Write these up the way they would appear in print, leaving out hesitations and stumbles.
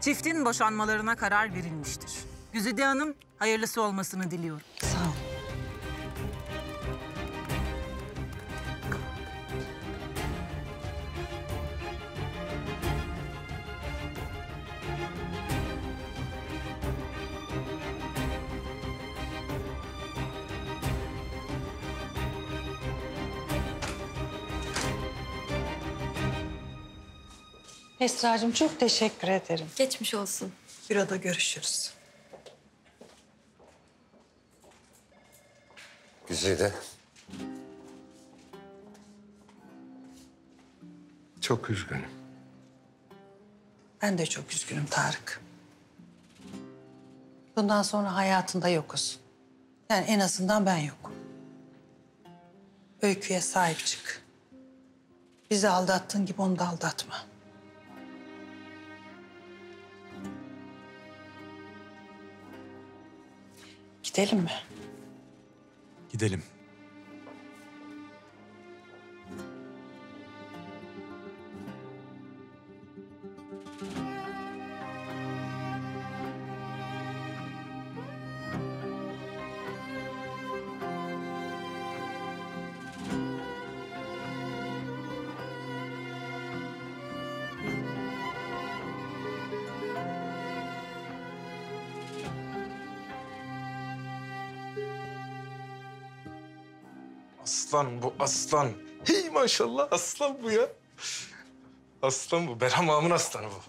Çiftin boşanmalarına karar verilmiştir. Güzide Hanım, hayırlısı olmasını diliyorum. Sağ ol. Esra'cığım çok teşekkür ederim. Geçmiş olsun. Burada görüşürüz. Güzide. Çok üzgünüm. Ben de çok üzgünüm Tarık. Bundan sonra hayatında yokuz. Yani en azından ben yokum. Öykü'ye sahip çık. Bizi aldattığın gibi onu da aldatma. Gidelim mi? Gidelim. Aslan bu, aslan. Hey maşallah, aslan bu ya. Aslan bu, Behram ağamın aslanı bu.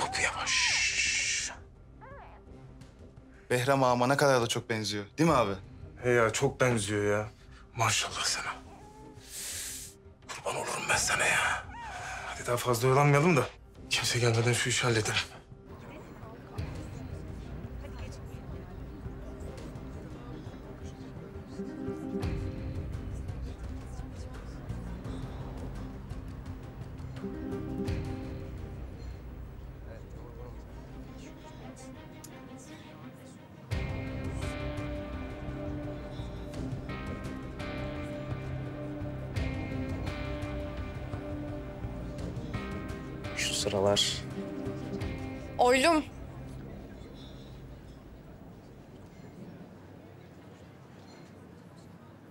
Bu yavaş. Behram ağama ne kadar da çok benziyor, değil mi abi? He ya, çok benziyor ya. Maşallah sana. Kurban olurum ben sana ya. Hadi daha fazla oyalanmayalım da kimse gelmeden şu işi halledelim. Sıralar. Oylum.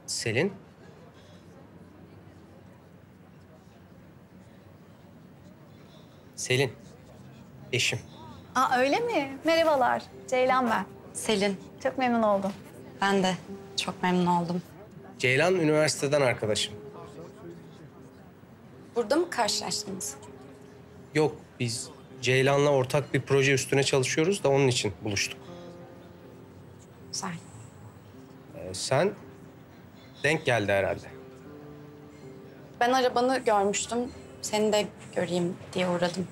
Selin. Selin. Yeşim. Aa öyle mi? Merhabalar. Ceylan ben. Selin. Çok memnun oldum. Ben de çok memnun oldum. Ceylan üniversiteden arkadaşım. Burada mı karşılaştınız? Yok, biz Ceylan'la ortak bir proje üstüne çalışıyoruz da onun için buluştuk. Güzel. Sen denk geldi herhalde. Ben arabanı görmüştüm. Seni de göreyim diye uğradım.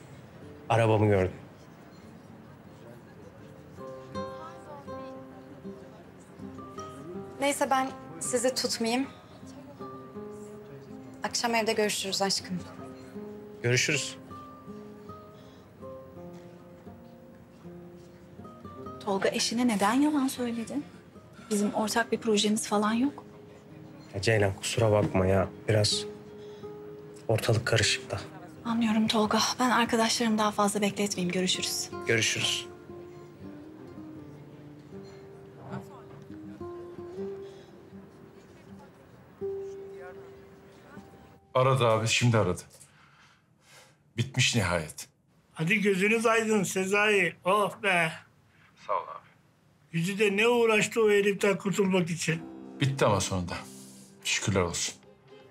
Arabamı gördüm. Neyse ben sizi tutmayayım. Akşam evde görüşürüz aşkım. Görüşürüz. Tolga eşine neden yalan söyledi? Bizim ortak bir projemiz falan yok. Ya Ceylan kusura bakma ya. Biraz ortalık karışık da. Anlıyorum Tolga. Ben arkadaşlarımı daha fazla bekletmeyeyim. Görüşürüz. Görüşürüz. Aradı abi. Şimdi aradı. Bitmiş nihayet. Hadi gözünüz aydın Sezai. Oh be. Sağ ol abi. Güzide ne uğraştı o heriften kurtulmak için? Bitti ama sonunda. Şükürler olsun.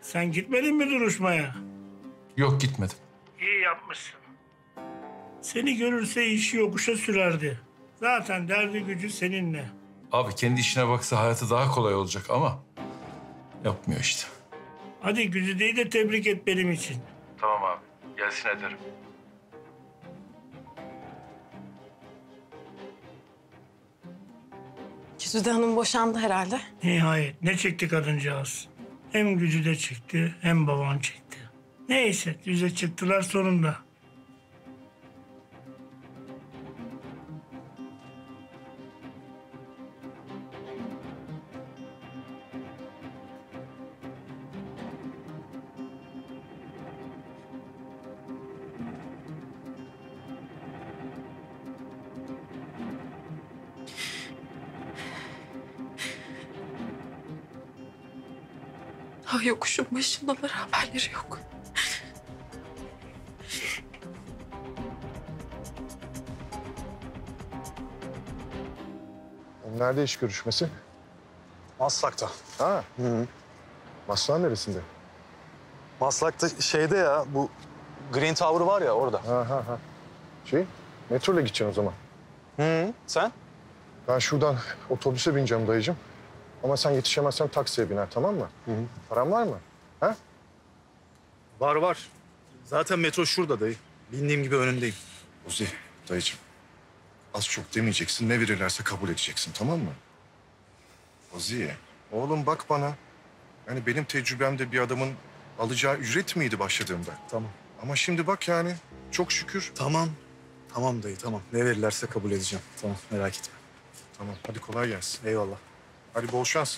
Sen gitmedin mi duruşmaya? Yok gitmedim. İyi yapmışsın. Seni görürse işi yokuşa sürerdi. Zaten derdi gücü seninle. Abi kendi işine baksa hayatı daha kolay olacak ama yapmıyor işte. Hadi Güzide'yi de tebrik et benim için. Tamam abi. Gelsin ederim. Güzide Hanım boşandı herhalde. Nihayet. Ne çekti kadıncağız? Hem Güzide çekti, hem baban çekti. Neyse, düze çıktılar sonunda. Daha yokuşun başındalar, haberleri yok. Nerede iş görüşmesi? Maslak'ta. Ha? Hı. Maslak'ın neresinde? Maslak'ta şeyde ya, bu Green Tower var ya orada. Ha. Şey, metroyla gideceksin o zaman. Hı. Sen? Ben şuradan otobüse bineceğim dayıcığım. Ama sen yetişemezsen taksiye biner, tamam mı? Hı. Paran var mı? Ha? Var. Zaten metro şurada dayı. Bindiğim gibi önündeyim. Ozi, dayıcığım. Az çok demeyeceksin, ne verirlerse kabul edeceksin, tamam mı? Ozi'ye, oğlum bak bana. Yani benim tecrübemde bir adamın alacağı ücret miydi başladığımda? Tamam. Ama şimdi bak yani, çok şükür. Tamam, tamam dayı, tamam. Ne verirlerse kabul edeceğim. Tamam, merak etme. Tamam, hadi kolay gelsin. Eyvallah. Hadi bol şans.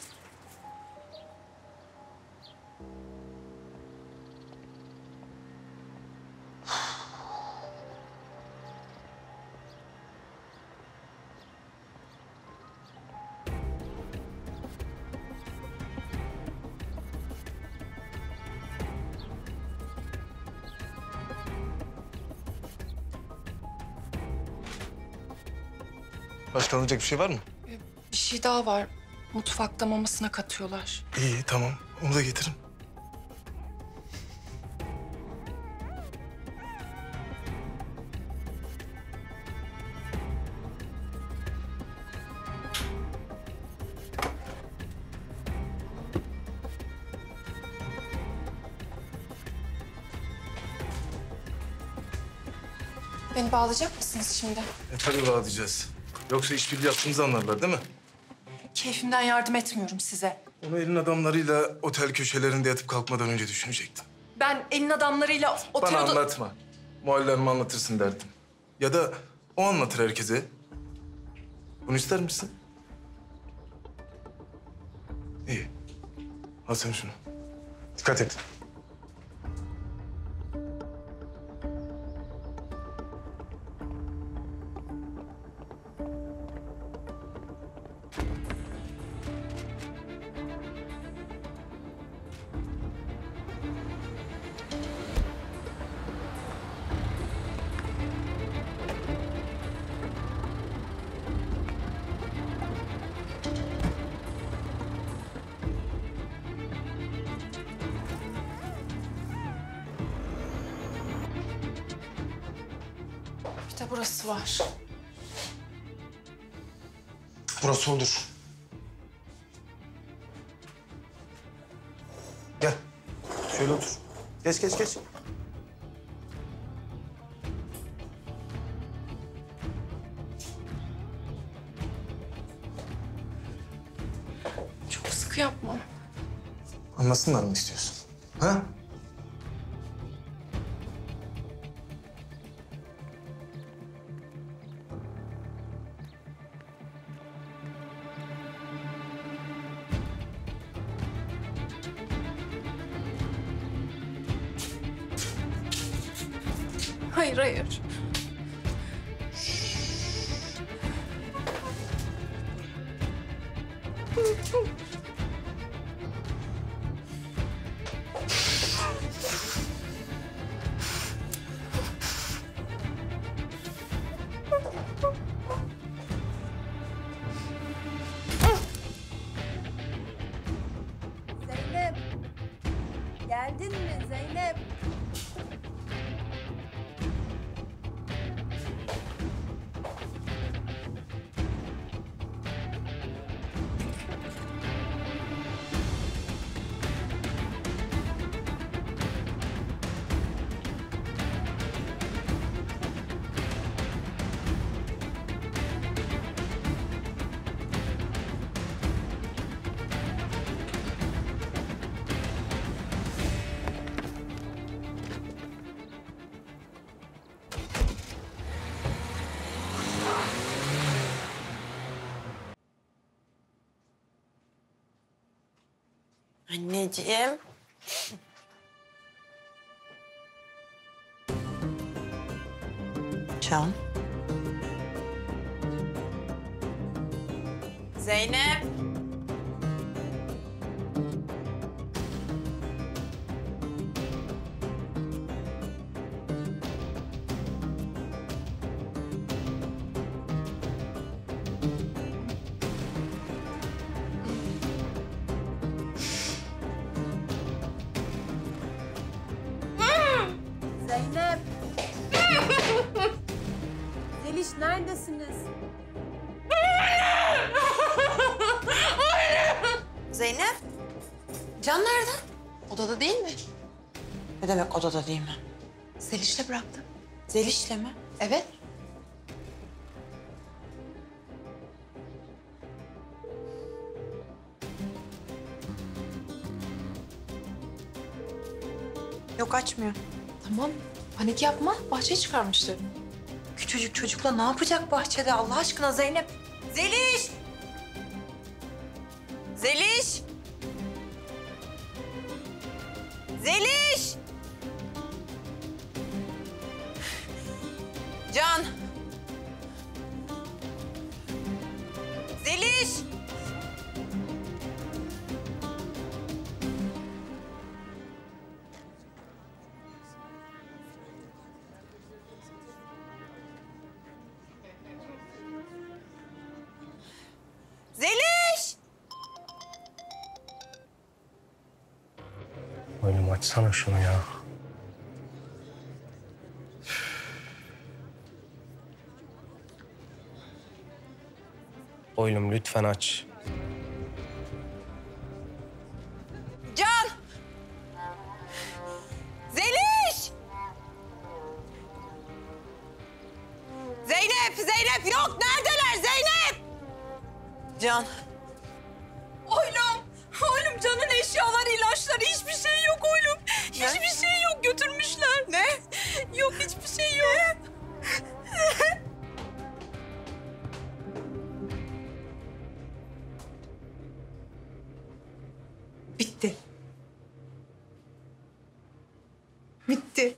Başka alınacak bir şey var mı? Bir şey daha var. Mutfakta mamasına katıyorlar. İyi, tamam. Onu da getirin. Beni bağlayacak mısınız şimdi? Tabii bağlayacağız. Yoksa işbirliği yaptığımızı anlarlar değil mi? Keyfimden yardım etmiyorum size. Onu elin adamlarıyla otel köşelerinde yatıp kalkmadan önce düşünecektin. Ben elin adamlarıyla otel... Bana anlatma. Muallerimi anlatırsın derdim. Ya da o anlatır herkese. Bunu ister misin? İyi. Al sen şunu. Dikkat et. Burası var. Burası olur. Gel. Şöyle otur. Geç. Çok sıkı yapma. Anlasınlar mı istiyorsun? Ha? Hayır. Zeynep. Geldin mi Zeynep? Anneciğim. Can. Zeynep. Zeliş neredesiniz? Oylum! Oylum! Zeynep, Can nerede? Odada değil mi? Ne demek odada değil mi? Zeliş'le bıraktım. Zeliş'le mi? Evet. Yok, açmıyor. Tamam, panik yapma. Bahçeye çıkarmıştı. Küçücük çocukla ne yapacak bahçede Allah aşkına Zeynep? Zeliş! Zeliş! Zeliş! Can! Zeliş! Açsana şunu ya. Oylum lütfen aç. Can! Zeliş! Zeynep, Zeynep yok. Neredeler Zeynep? Can. Oylum, Oylum Can'ın eşyaları, ilaçları hiçbir şey yok Oylum. Ne? Hiçbir şey yok, götürmüşler. Ne? Yok, hiçbir şey yok. Bitti. Bitti.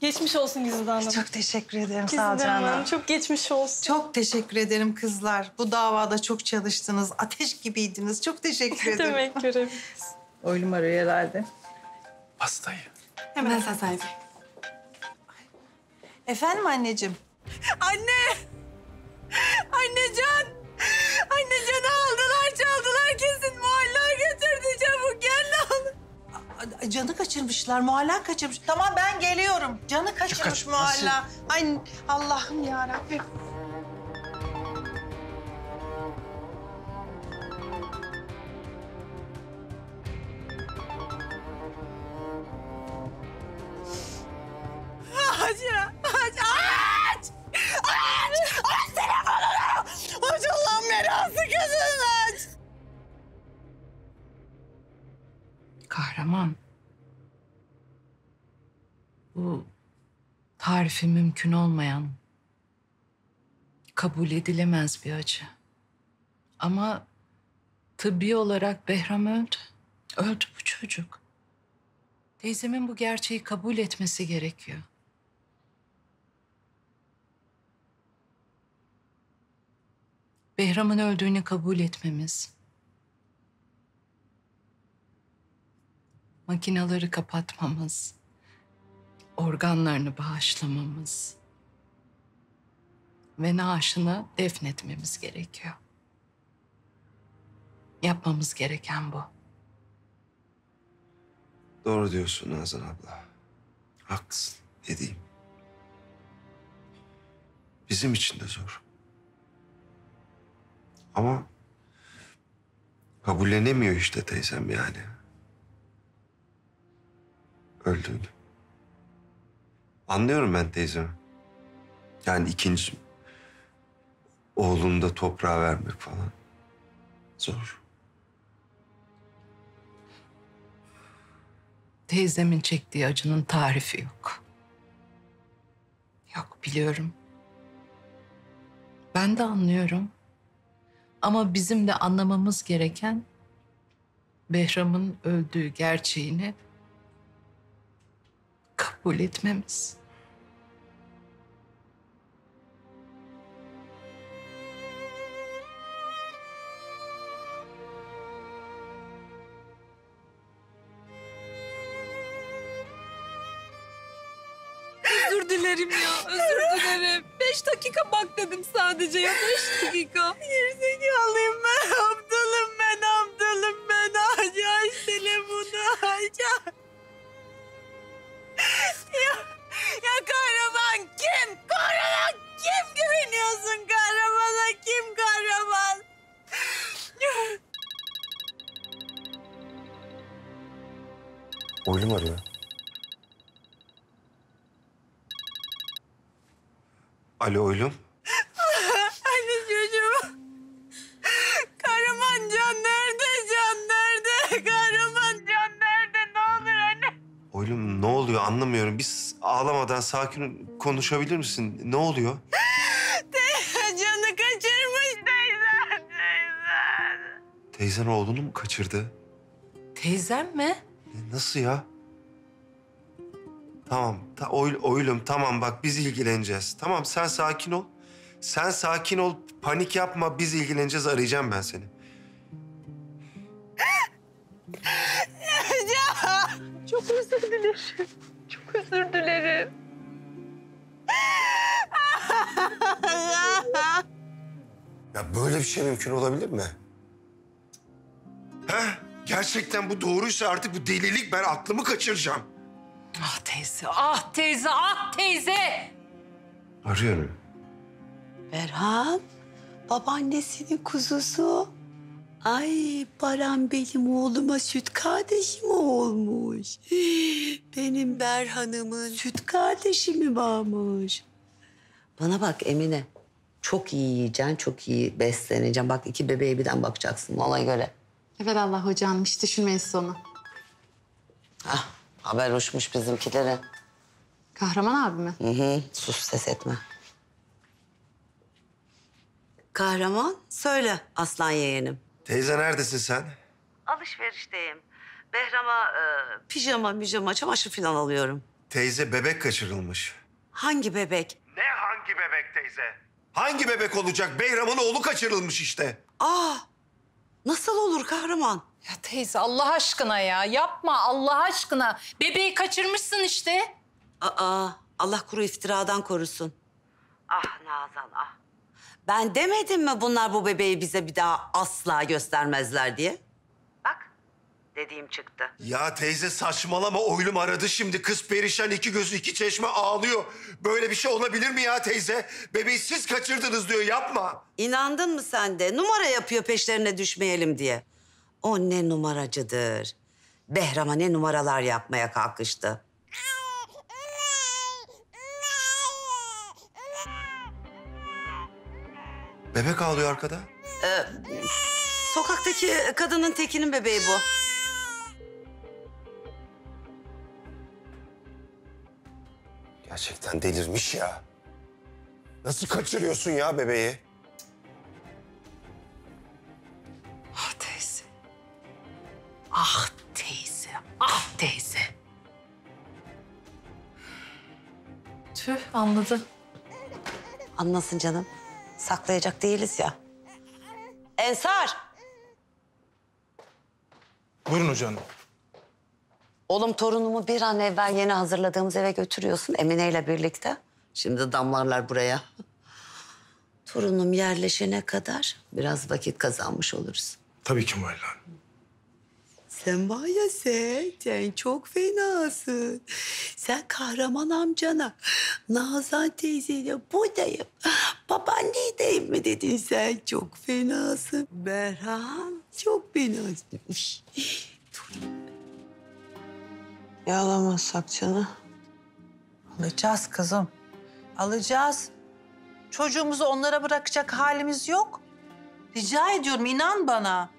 Geçmiş olsun Güzide Hanım. Çok teşekkür ederim. Sağ ol canım. Çok geçmiş olsun. Çok teşekkür ederim kızlar. Bu davada çok çalıştınız. Ateş gibiydiniz. Çok teşekkür ederim. Demek görevimiz. Oylum arıyor herhalde. Pastayı. Hemen Sezai. Efendim anneciğim. Anne. Annecan. Annecan'ı aldılar, çaldılar kesin. Mualla götürdü çabuk. Gel ne olur. Can'ı kaçırmışlar, Mualla kaçırmış. Tamam ben geliyorum. Can'ı kaçırmış Mualla. Ay Allah'ım ya Rabbim. Kahraman, bu tarifi mümkün olmayan, kabul edilemez bir acı. Ama tıbbi olarak Behram öldü. Öldü bu çocuk. Teyzemin bu gerçeği kabul etmesi gerekiyor. Behram'ın öldüğünü kabul etmemiz... Makinaları kapatmamız, organlarını bağışlamamız ve naaşını defnetmemiz gerekiyor. Yapmamız gereken bu. Doğru diyorsun Nazan abla. Haklısın, ne diyeyim. Bizim için de zor. Ama kabullenemiyor işte teyzem yani. Öldüğünü. Anlıyorum ben teyzemi. Yani ikinci oğlunu da toprağa vermek falan zor. Teyzemin çektiği acının tarifi yok. Yok biliyorum. Ben de anlıyorum. Ama bizim de anlamamız gereken Behram'ın öldüğü gerçeğini kabul etmemiz. Özür dilerim ya, özür dilerim. 5 dakika bak dedim sadece ya, 5 dakika. Gerizekalıyım ben, aptalım ben, aptalım ben. Aç, aç telefonu, aç. Oylum arıyor. Alo Oylum. Anne çocuğum. Kahraman can nerede? Can nerede? Kahraman can nerede? Ne olur anne? Oylum ne oluyor anlamıyorum. Biz ağlamadan sakin konuşabilir misin? Ne oluyor? Canı kaçırmış teyzen. Teyzen oğlunu mu kaçırdı? Teyzem mi? Nasıl ya? Tamam, Oylum tamam bak biz ilgileneceğiz. Tamam sen sakin ol. Sen sakin ol, panik yapma biz ilgileneceğiz. Arayacağım ben seni. Çok özür dilerim. Çok özür dilerim. Ya böyle bir şey mümkün olabilir mi? Heh? Gerçekten bu doğruysa artık bu delilik, ben aklımı kaçıracağım. Ah teyze, ah teyze, ah teyze! Arıyorum. Berhan, babaannesinin kuzusu. Ay Baran benim oğluma süt kardeşim olmuş. Benim Berhan'ımın süt kardeşi mi varmış? Bana bak Emine, çok iyi yiyeceksin, çok iyi besleneceksin. Bak 2 bebeğe birden bakacaksın ona göre. Evelallah hocam, hiç düşünmeyiz sonu. Ah, haber uçmuş bizimkilere. Kahraman abi mi? Hı, sus ses etme. Kahraman, söyle aslan yeğenim. Teyze neredesin sen? Alışverişteyim. Behram'a pijama, çamaşır falan alıyorum. Teyze bebek kaçırılmış. Hangi bebek? Ne hangi bebek teyze? Hangi bebek olacak? Behram'ın oğlu kaçırılmış işte. Ah! Nasıl olur Kahraman? Ya teyze Allah aşkına ya. Yapma Allah aşkına. Bebeği kaçırmışsın işte. Aa, Allah kuru iftiradan korusun. Ah Nazan ah. Ben demedim mi bunlar bu bebeği bize bir daha asla göstermezler diye? Bak dediğim çıktı. Ya teyze saçmalama, Oylum aradı şimdi. Kız perişan, 2 gözü 2 çeşme ağlıyor. Böyle bir şey olabilir mi ya teyze? Bebeği siz kaçırdınız diyor, yapma. İnandın mı sen de? Numara yapıyor peşlerine düşmeyelim diye. O ne numaracıdır. Behram'a ne numaralar yapmaya kalkıştı. Bebek ağlıyor arkada. Sokaktaki kadının tekinin bebeği bu. Gerçekten delirmiş ya. Nasıl kaçırıyorsun ya bebeği? Ah teyze. Ah teyze. Ah teyze. Tüh anladı. Anlasın canım. Saklayacak değiliz ya. Ensar. Buyurun hocam. Oğlum torunumu bir an evvel yeni hazırladığımız eve götürüyorsun Emine ile birlikte. Şimdi damlarlar buraya. Torunum yerleşene kadar biraz vakit kazanmış oluruz. Tabii ki Mualla. Sen var ya sen çok fenasın. Sen Kahraman amcana, Nazan teyzeyle buradayım, babaanneydeyim mi dedin, sen çok fenasın. Berhan çok fenasın. Yağlamazsak canı. Alacağız kızım, alacağız. Çocuğumuzu onlara bırakacak halimiz yok. Rica ediyorum, inan bana.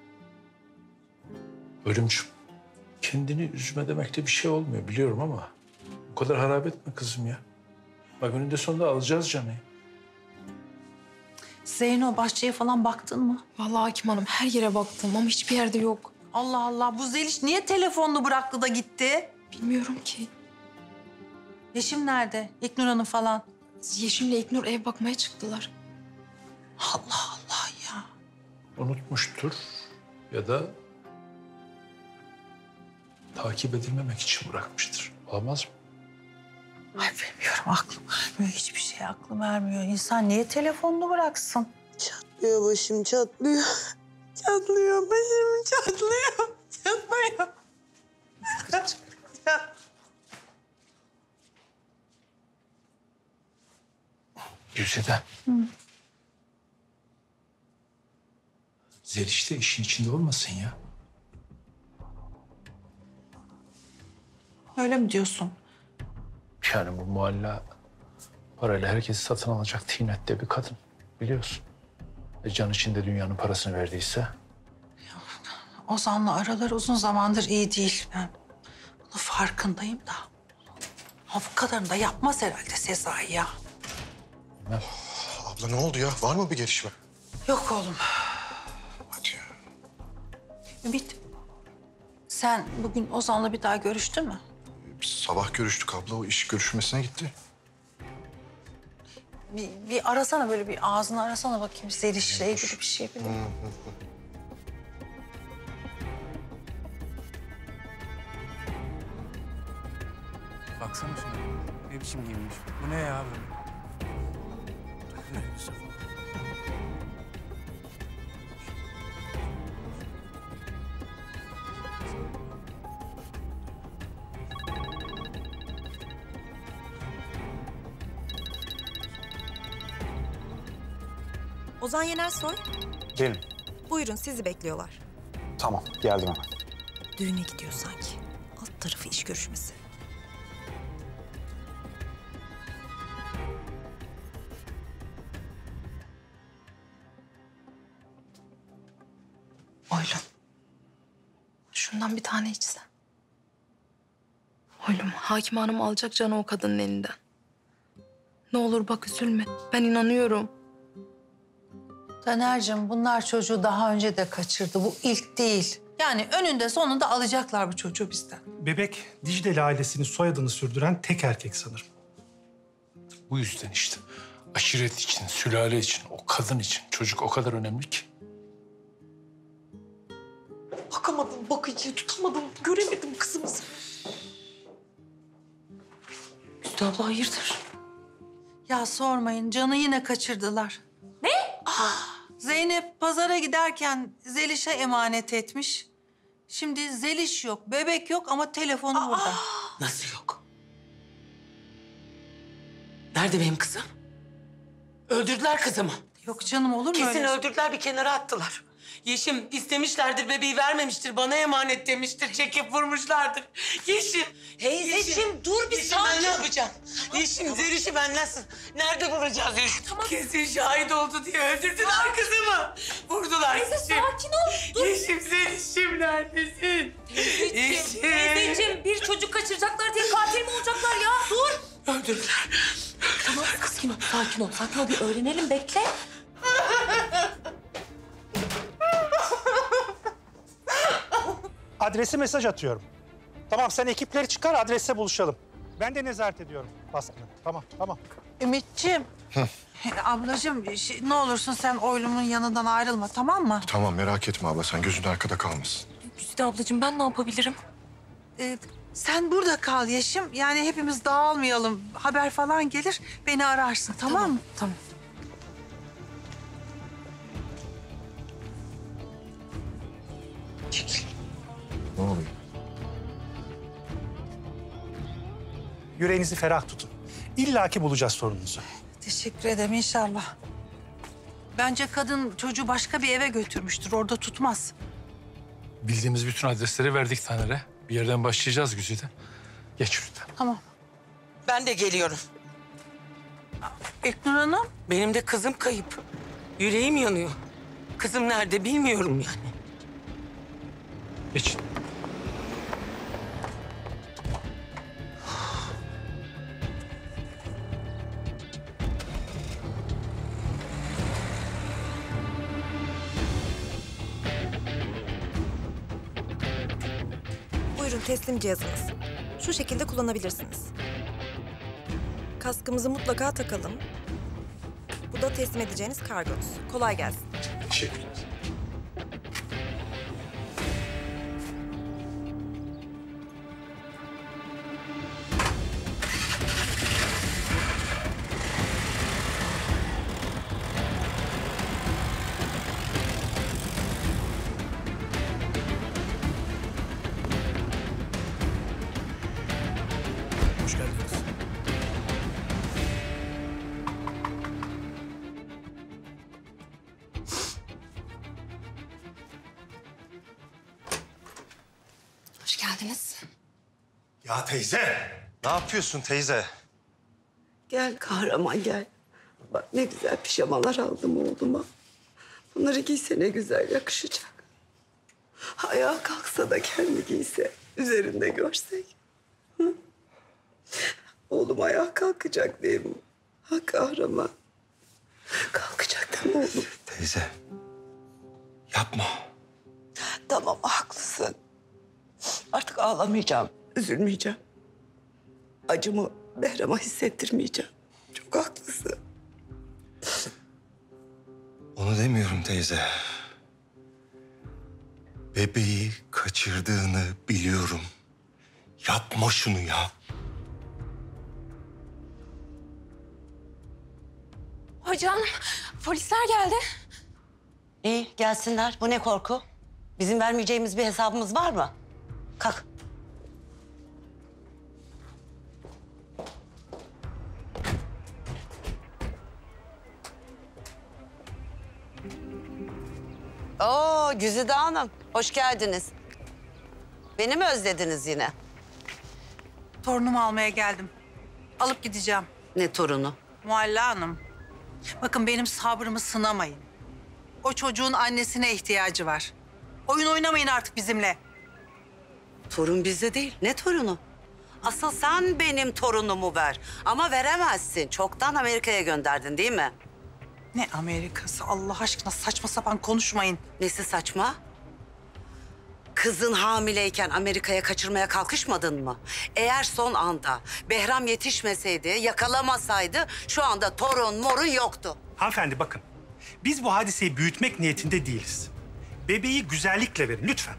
Ölümcüm, kendini üzme demekte de bir şey olmuyor biliyorum ama bu kadar harap etme kızım ya. Bak önünde sonunda alacağız canıyı. Zeyno bahçeye falan baktın mı? Vallahi Hakim Hanım her yere baktım ama hiçbir yerde yok. Allah Allah, bu Zeliş niye telefonunu bıraktı da gitti? Bilmiyorum ki. Yeşim nerede? İlknur Hanım falan. Yeşim'le İlknur ev bakmaya çıktılar. Allah Allah ya. Unutmuştur ya da takip edilmemek için bırakmıştır. Olamaz mı? Ay bilmiyorum, aklım ermiyor. Hiçbir şey aklım ermiyor. İnsan niye telefonunu bıraksın? Çatlıyor başım, çatlıyor. Çatlıyor başım, çatlıyor. Çatlıyor. Güzide. Zeliş de işin içinde olmasın ya. Öyle mi diyorsun? Yani bu Mualla parayla herkesi satın alacak tinette bir kadın. Biliyorsun. Can içinde dünyanın parasını verdiyse. Ozan'la araları uzun zamandır iyi değil. Ben bunun farkındayım da. Ha, bu kadarını da yapmaz herhalde Sezai ya. Oh, abla ne oldu ya? Var mı bir gelişme? Yok oğlum. Hadi ya. Ümit, sen bugün Ozan'la bir daha görüştün mü? Biz sabah görüştük abla. O iş görüşmesine gitti. Bir arasana böyle bir ağzını arasana bakayım. Zeliş'le ilgili bir şey bilmiyorum. Baksana şuna. Ne biçim giymiş? Bu ne ya böyle? Ozan Yenersoy. Gelin. Buyurun, sizi bekliyorlar. Tamam, geldim hemen. Düğüne gidiyor sanki. Alt tarafı iş görüşmesi. Oylum. Şundan bir tane içsen. Oylum, Hakim Hanım alacak canı o kadının elinden. Ne olur bak üzülme. Ben inanıyorum. Taner'cığım, bunlar çocuğu daha önce de kaçırdı. Bu ilk değil. Yani önünde sonunda alacaklar bu çocuğu bizden. Bebek, Dicleli ailesinin soyadını sürdüren tek erkek sanırım. Bu yüzden işte aşiret için, sülale için, o kadın için çocuk o kadar önemli ki. Bakamadım bakıcıyı, tutamadım, göremedim kızımızı. Güzide abla hayırdır? Ya sormayın, canı yine kaçırdılar. Ne? Ah, Zeynep pazara giderken Zeliş'e emanet etmiş. Şimdi Zeliş yok, bebek yok ama telefonu burada. Nasıl yok? Nerede benim kızım? Öldürdüler kızımı. Yok canım, olur mu öyle? Kesin öldürdüler, bir kenara attılar. Yeşim istemişlerdir, bebeği vermemiştir, bana emanet demiştir, çekip vurmuşlardır. Yeşim. Hey Yeşim, dur bir saniye. Yeşim ben ne yapacağım? Tamam, Yeşim, tamam. Zeliş'i ben nasıl? Nerede vuracağız Yeşim? Tamam. Kesin şahit oldu diye öldürdüler kızımı. Vurdular Yeşim. Teyze sakin ol. Dur. Yeşim, Zeliş'im neredesin? Yeşim. Teyzeciğim, bir çocuk kaçıracaklar diye katil mi olacaklar ya? Dur. Öldürdüler. Tamam sakin ol, sakin ol. Sakin ol, bir öğrenelim, bekle. Adrese mesaj atıyorum. Tamam, sen ekipleri çıkar, adrese buluşalım. Ben de nezaret ediyorum baskını. Tamam, tamam. Ümitciğim, ablacığım ne olursun sen Oylum'un yanından ayrılma, tamam mı? Tamam, merak etme abla, sen gözün arkada kalmasın. Güzide ablacığım, ben ne yapabilirim? Sen burada kal Yeşim, yani hepimiz dağılmayalım. Haber falan gelir, beni ararsın, tamam mı? Tamam. Çekil. Ne oluyor? Yüreğinizi ferah tutun. İlla ki bulacağız sorununuzu. Teşekkür ederim, inşallah. Bence kadın çocuğu başka bir eve götürmüştür. Orada tutmaz. Bildiğimiz bütün adresleri verdik Taner'e. Bir yerden başlayacağız Güzide. Geç lütfen. Tamam. Ben de geliyorum. İlknur Hanım. Benim de kızım kayıp. Yüreğim yanıyor. Kızım nerede bilmiyorum yani. Geçin. Teslim cihazınız. Şu şekilde kullanabilirsiniz. Kaskımızı mutlaka takalım. Bu da teslim edeceğiniz kargonuz. Kolay gelsin. Teşekkürler. Ya teyze! Ne yapıyorsun teyze? Gel Kahraman gel. Bak ne güzel pijamalar aldım oğluma. Bunları giyse ne güzel yakışacak. Ayağa kalksa da kendi giyse, üzerinde görsek. Hı? Oğlum ayağa kalkacak değil mi? Ha Kahraman. Kalkacak değil mi oğlum? Teyze, yapma. Tamam, haklısın. Artık ağlamayacağım, üzülmeyeceğim. Acımı Behram'a hissettirmeyeceğim. Çok haklısın. Onu demiyorum teyze. Bebeği kaçırdığını biliyorum. Yapma şunu ya. Hocam, polisler geldi. İyi, gelsinler. Bu ne korku? Bizim vermeyeceğimiz bir hesabımız var mı? Kalk. Oo, Güzide Hanım, hoş geldiniz. Beni mi özlediniz yine? Torunumu almaya geldim. Alıp gideceğim. Ne torunu? Mualla Hanım. Bakın benim sabrımı sınamayın. O çocuğun annesine ihtiyacı var. Oyun oynamayın artık bizimle. Torun bizde değil. Ne torunu? Asıl sen benim torunumu ver. Ama veremezsin. Çoktan Amerika'ya gönderdin değil mi? Ne Amerika'sı? Allah aşkına saçma sapan konuşmayın. Nesi saçma? Kızın hamileyken Amerika'ya kaçırmaya kalkışmadın mı? Eğer son anda Behram yetişmeseydi, yakalamasaydı şu anda torun morun yoktu. Hanımefendi bakın, biz bu hadiseyi büyütmek niyetinde değiliz. Bebeği güzellikle verin lütfen.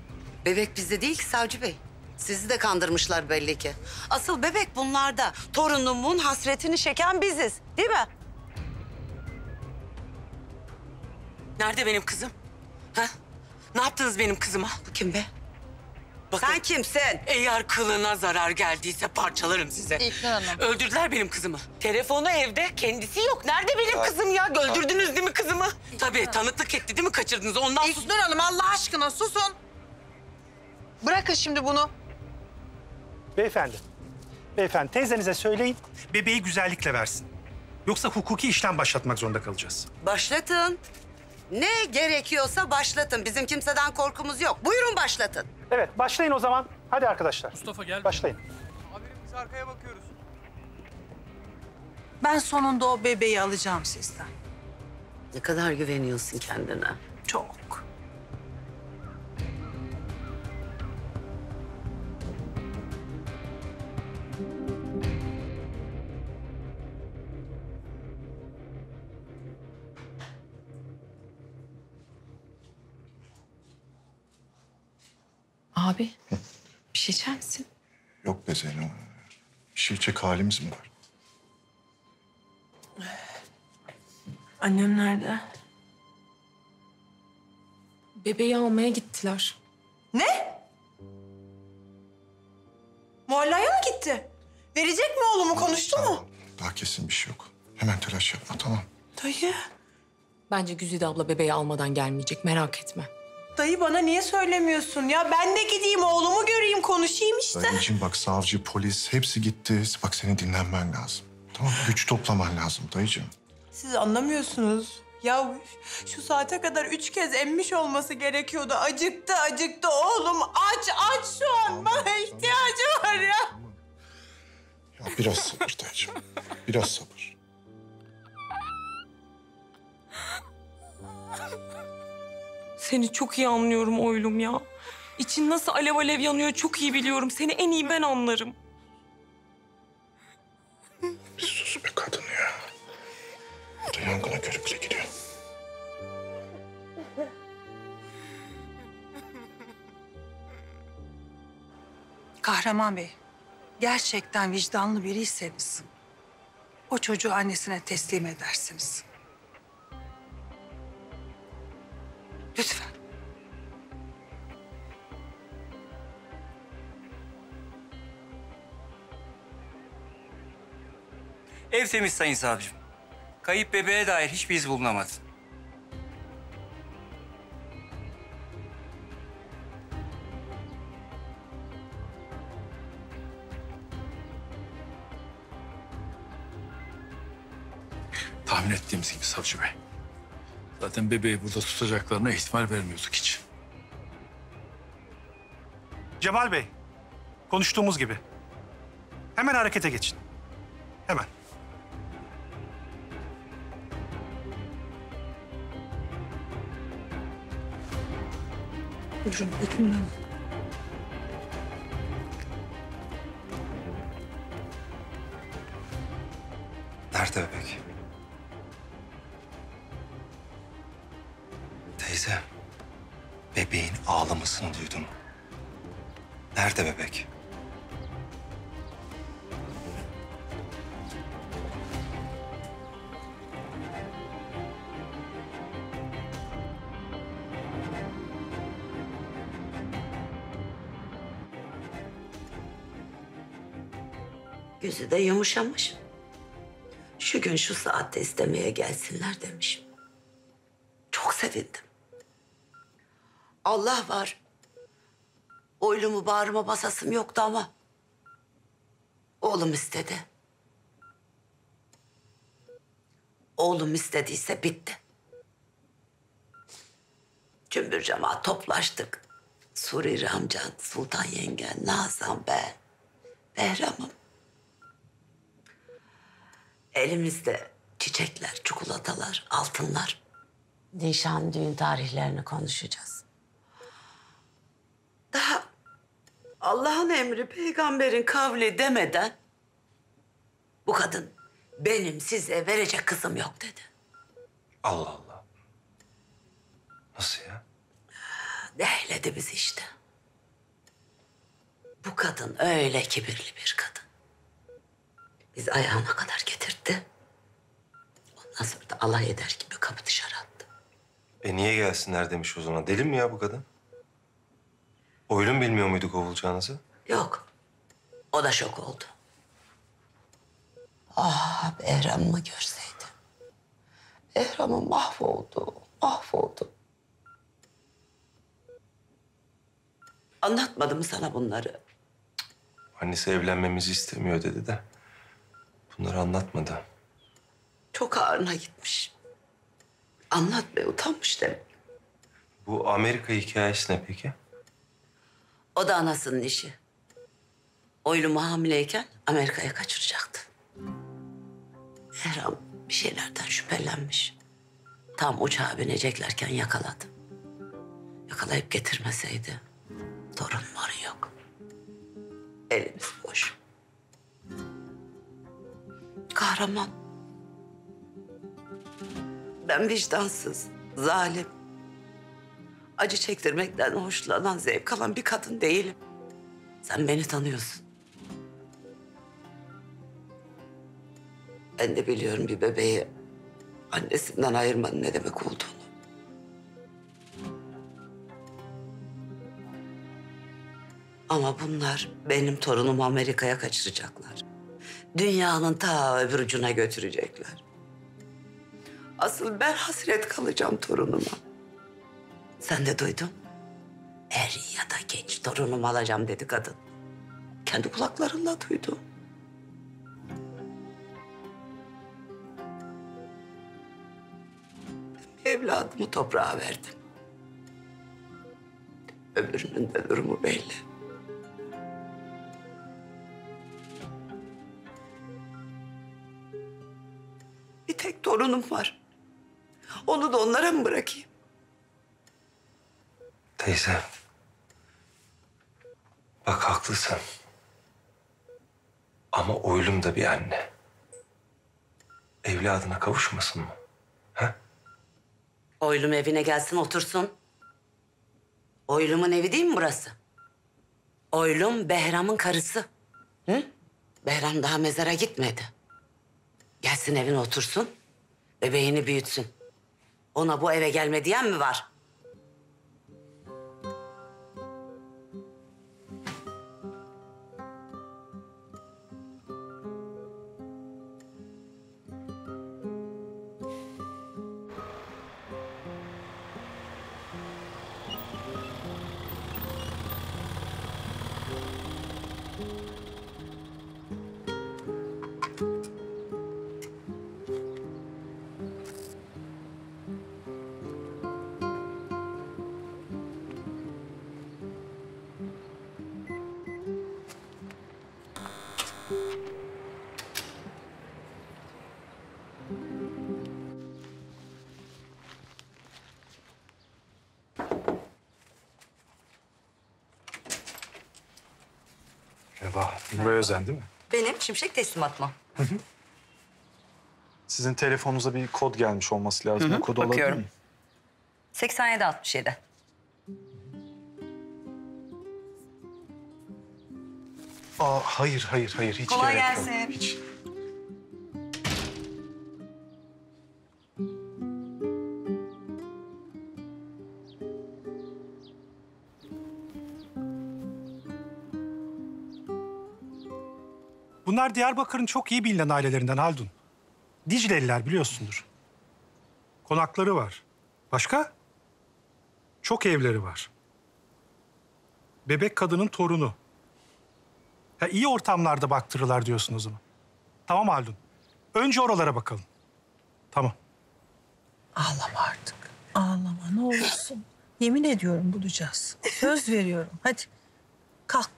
Bebek bizde değil ki Savcı Bey. Sizi de kandırmışlar belli ki. Asıl bebek bunlarda. Torunumun hasretini çeken biziz, değil mi? Nerede benim kızım? Ha? Ne yaptınız benim kızıma? Bu kim be? Bakın, sen kimsin? Eğer kılına zarar geldiyse parçalarım size. İlknur Hanım. Öldürdüler benim kızımı. Telefonu evde, kendisi yok. Nerede benim kızım ya? Öldürdünüz değil mi kızımı? Tabii tanıklık etti değil mi? Kaçırdınız ondan. İlknur Hanım Allah aşkına susun. Bırakın şimdi bunu. Beyefendi. Beyefendi teyzenize söyleyin. Bebeği güzellikle versin. Yoksa hukuki işlem başlatmak zorunda kalacağız. Başlatın. Ne gerekiyorsa başlatın. Bizim kimseden korkumuz yok. Buyurun başlatın. Evet, başlayın o zaman. Hadi arkadaşlar. Mustafa gel. Başlayın. Haberimiz arkaya bakıyoruz. Ben sonunda o bebeği alacağım sizden. Ne kadar güveniyorsun kendine. Çok. Abi, bir şey içer misin? Yok be Zeynep. Bir şey içecek halimiz mi var? Annem nerede? Bebeği almaya gittiler. Ne? Muallaya mı gitti? Verecek mi oğlumu? Konuştu mu? Daha kesin bir şey yok. Hemen telaş yapma, tamam. Dayı. Bence Güzide abla bebeği almadan gelmeyecek. Merak etme. Dayı bana niye söylemiyorsun ya? Ben de gideyim, oğlumu göreyim, konuşayım işte. Dayıcığım bak savcı, polis hepsi gitti. Bak senin dinlenmen lazım. Tamam mı? Güç toplaman lazım dayıcığım. Siz anlamıyorsunuz. Ya şu saate kadar 3 kez emmiş olması gerekiyordu. Acıktı, acıktı oğlum. Aç şu an. Tamam, bana ihtiyacı var ya. Tamam. Ya biraz sabır dayıcığım. Biraz sabır. Seni çok iyi anlıyorum Oylum ya. İçin nasıl alev alev yanıyor çok iyi biliyorum. Seni en iyi ben anlarım. Bir sus be kadın ya. Bu da yangına körükle gidiyor. Kahraman Bey, gerçekten vicdanlı biriyseniz o çocuğu annesine teslim edersiniz. Lütfen. Ev temiz sayın savcım. Kayıp bebeğe dair hiçbir iz bulunamadı. Tahmin ettiğimiz gibi savcı bey. Zaten bebeği burada tutacaklarına ihtimal vermiyorduk hiç. Cebal Bey, konuştuğumuz gibi. Hemen harekete geçin. Hemen. Buyurun, buyurun. Nerede bebek? Teyze, bebeğin ağlamasını duydum. Nerede bebek? Yüzü de yumuşamış. Şu gün şu saatte istemeye gelsinler demişim. Çok sevindim. Allah var. Oylumu bağrıma basasım yoktu ama oğlum istedi. Oğlum istediyse bitti. Cümbür cemaat toplaştık. Suriri amcan, Sultan yengen, Nazan ben, Behram'ım. Elimizde çiçekler, çikolatalar, altınlar. Nişan, düğün tarihlerini konuşacağız. Daha Allah'ın emri, peygamberin kavli demeden bu kadın benim size verecek kızım yok dedi. Allah Allah. Nasıl ya? Dehledi bizi işte. Bu kadın öyle kibirli bir kadın. Bizi ayağına kadar getirtti. Ondan sonra da alay eder gibi kapı dışarı attı. E niye gelsinler demiş o zaman? Deli mi ya bu kadın? Oylum bilmiyor muydu kovulacağınızı? Yok. O da şok oldu. Ah, Behram'ı görseydi. Behram'ı mahvoldu, mahvoldu. Anlatmadım mı sana bunları? Annesi evlenmemizi istemiyor dedi de bunları anlatmadı. Çok ağırına gitmiş. Anlatmaya utanmış demek. Bu Amerika hikayesi ne peki? O da anasının işi. Oylum hamileyken Amerika'ya kaçıracaktı. Behram bir şeylerden şüphelenmiş. Tam uçağa bineceklerken yakaladı. Yakalayıp getirmeseydi torun var yok. Elimiz boş. Kahraman. Ben vicdansız, zalim. Acı çektirmekten hoşlanan, zevk alan bir kadın değilim. Sen beni tanıyorsun. Ben de biliyorum bir bebeği annesinden ayırmanın ne demek olduğunu. Ama bunlar benim torunumu Amerika'ya kaçıracaklar. Dünyanın ta öbür ucuna götürecekler. Asıl ben hasret kalacağım torunuma. Sen de duydun. Er ya da geç torunumu alacağım dedi kadın. Kendi kulaklarımla duydum. Ben evladımı toprağa verdim. Öbürünün de durumu belli. Bir tek torunum var. Onu da onlara mı bırakayım? Teyze, bak haklısın ama Oylum da bir anne. Evladına kavuşmasın mı? Ha? Oylum evine gelsin otursun. Oylum'un evi değil mi burası? Oylum Behram'ın karısı. Hı? Behram daha mezara gitmedi. Gelsin evine otursun, bebeğini büyütsün. Ona bu eve gelme diyen mi var? Eyvah. Buraya özen değil mi? Benim şimşek teslim atma. Sizin telefonunuza bir kod gelmiş olması lazım. Hı hı. Kodu bakıyorum. Olabilir mi? 8767. Aa, hayır. Hiç kolay gerek gelsin. Yok. Hiç. Bunlar Diyarbakır'ın çok iyi bilinen ailelerinden Haldun. Dicleliler biliyorsundur. Konakları var. Başka? Çok evleri var. Bebek kadının torunu. Ya iyi ortamlarda baktırırlar diyorsun o zaman. Tamam Haldun. Önce oralara bakalım. Tamam. Ağlama artık. Ağlama ne olursun. Yemin ediyorum bulacağız. Söz veriyorum. Hadi.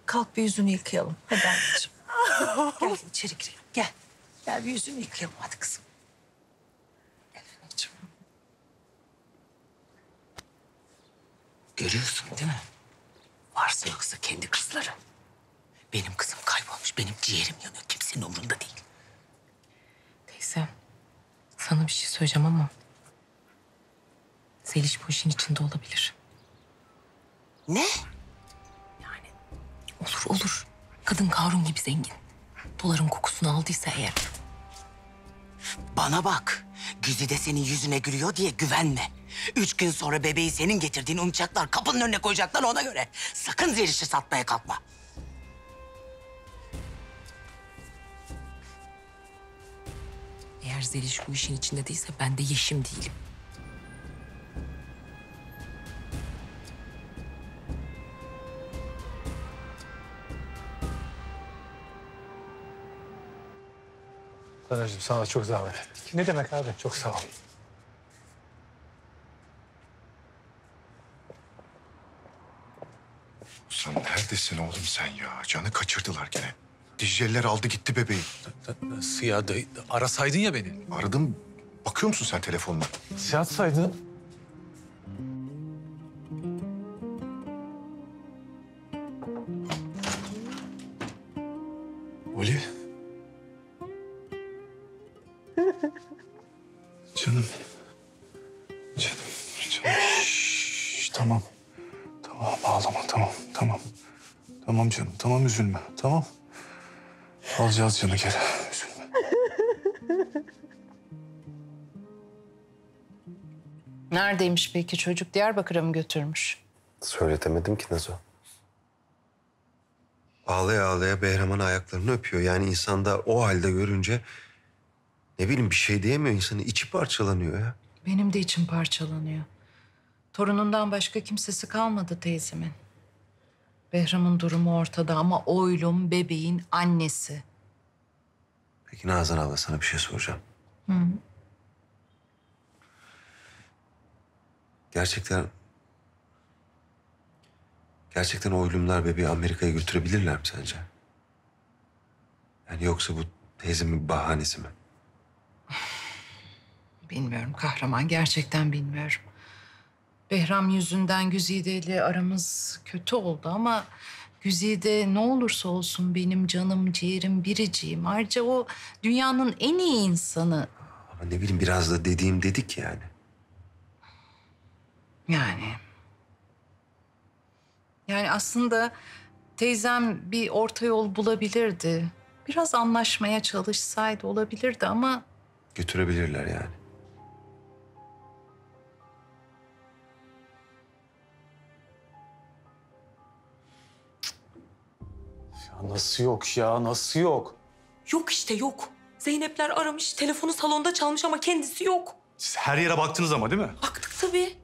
Kalk bir yüzünü yıkayalım. Hadi anneciğim. Gel içeri girelim. Gel. Gel bir yüzünü yıkayalım hadi kızım. Gel anneciğim. Görüyorsun değil mi? Varsa yoksa kendi kızları. Benim kızım kaybolmuş, benim ciğerim yanıyor. Kimsenin umurunda değil. Teyze, sana bir şey söyleyeceğim ama... Zeliş bu işin içinde olabilir. Ne? Yani olur. Kadın Karun gibi zengin. Doların kokusunu aldıysa eğer. Bana bak, Güzide senin yüzüne gülüyor diye güvenme. 3 gün sonra bebeği senin getirdiğin umçaklar kapının önüne koyacaklar ona göre. Sakın Zeliş'i satmaya kalkma. Eğer Zeliş bu işin içinde değilse ben de Yeşim değilim. Taner'cim sana çok zahmet ettik. Ne demek abi? Çok sağ ol. Sen neredesin oğlum sen ya? Canı kaçırdılar gene. Dicleliler aldı gitti bebeği. Nasıl ya? Arasaydın ya beni. Aradım. Bakıyor musun sen telefonuna? Sihat saydın. Oli. Canım. Şşş, tamam. Tamam ağlama tamam. Tamam canım tamam üzülme tamam. Alacağız canı geri. Üzülme. Neredeymiş peki çocuk? Diyarbakır'a mı götürmüş? Söyletemedim ki Nazo. Ağlaya ağlaya Behram'ın ayaklarını öpüyor. Yani insan da o halde görünce ne bileyim bir şey diyemiyor. İnsanın içi parçalanıyor ya. Benim de içim parçalanıyor. Torunundan başka kimsesi kalmadı teyzemin. Behram'ın durumu ortada ama Oylum bebeğin annesi. Peki Nazan abla sana bir şey soracağım. Hı. Gerçekten Oylumlar bebeği Amerika'ya götürebilirler mi sence? Yani yoksa bu teyzemin bahanesi mi? Bilmiyorum Kahraman, gerçekten bilmiyorum. Behram yüzünden Güzide ile aramız kötü oldu ama Güzide ne olursa olsun benim canım, ciğerim, biriciğim. Ayrıca o dünyanın en iyi insanı. Ama ne bileyim biraz da dediğim dedik yani. Yani aslında teyzem bir orta yol bulabilirdi. Biraz anlaşmaya çalışsaydı olabilirdi ama... Götürebilirler yani. Nasıl yok ya? Nasıl yok? Yok işte yok. Zeynepler aramış, telefonu salonda çalmış ama kendisi yok. Siz her yere baktınız ama değil mi? Baktık tabii.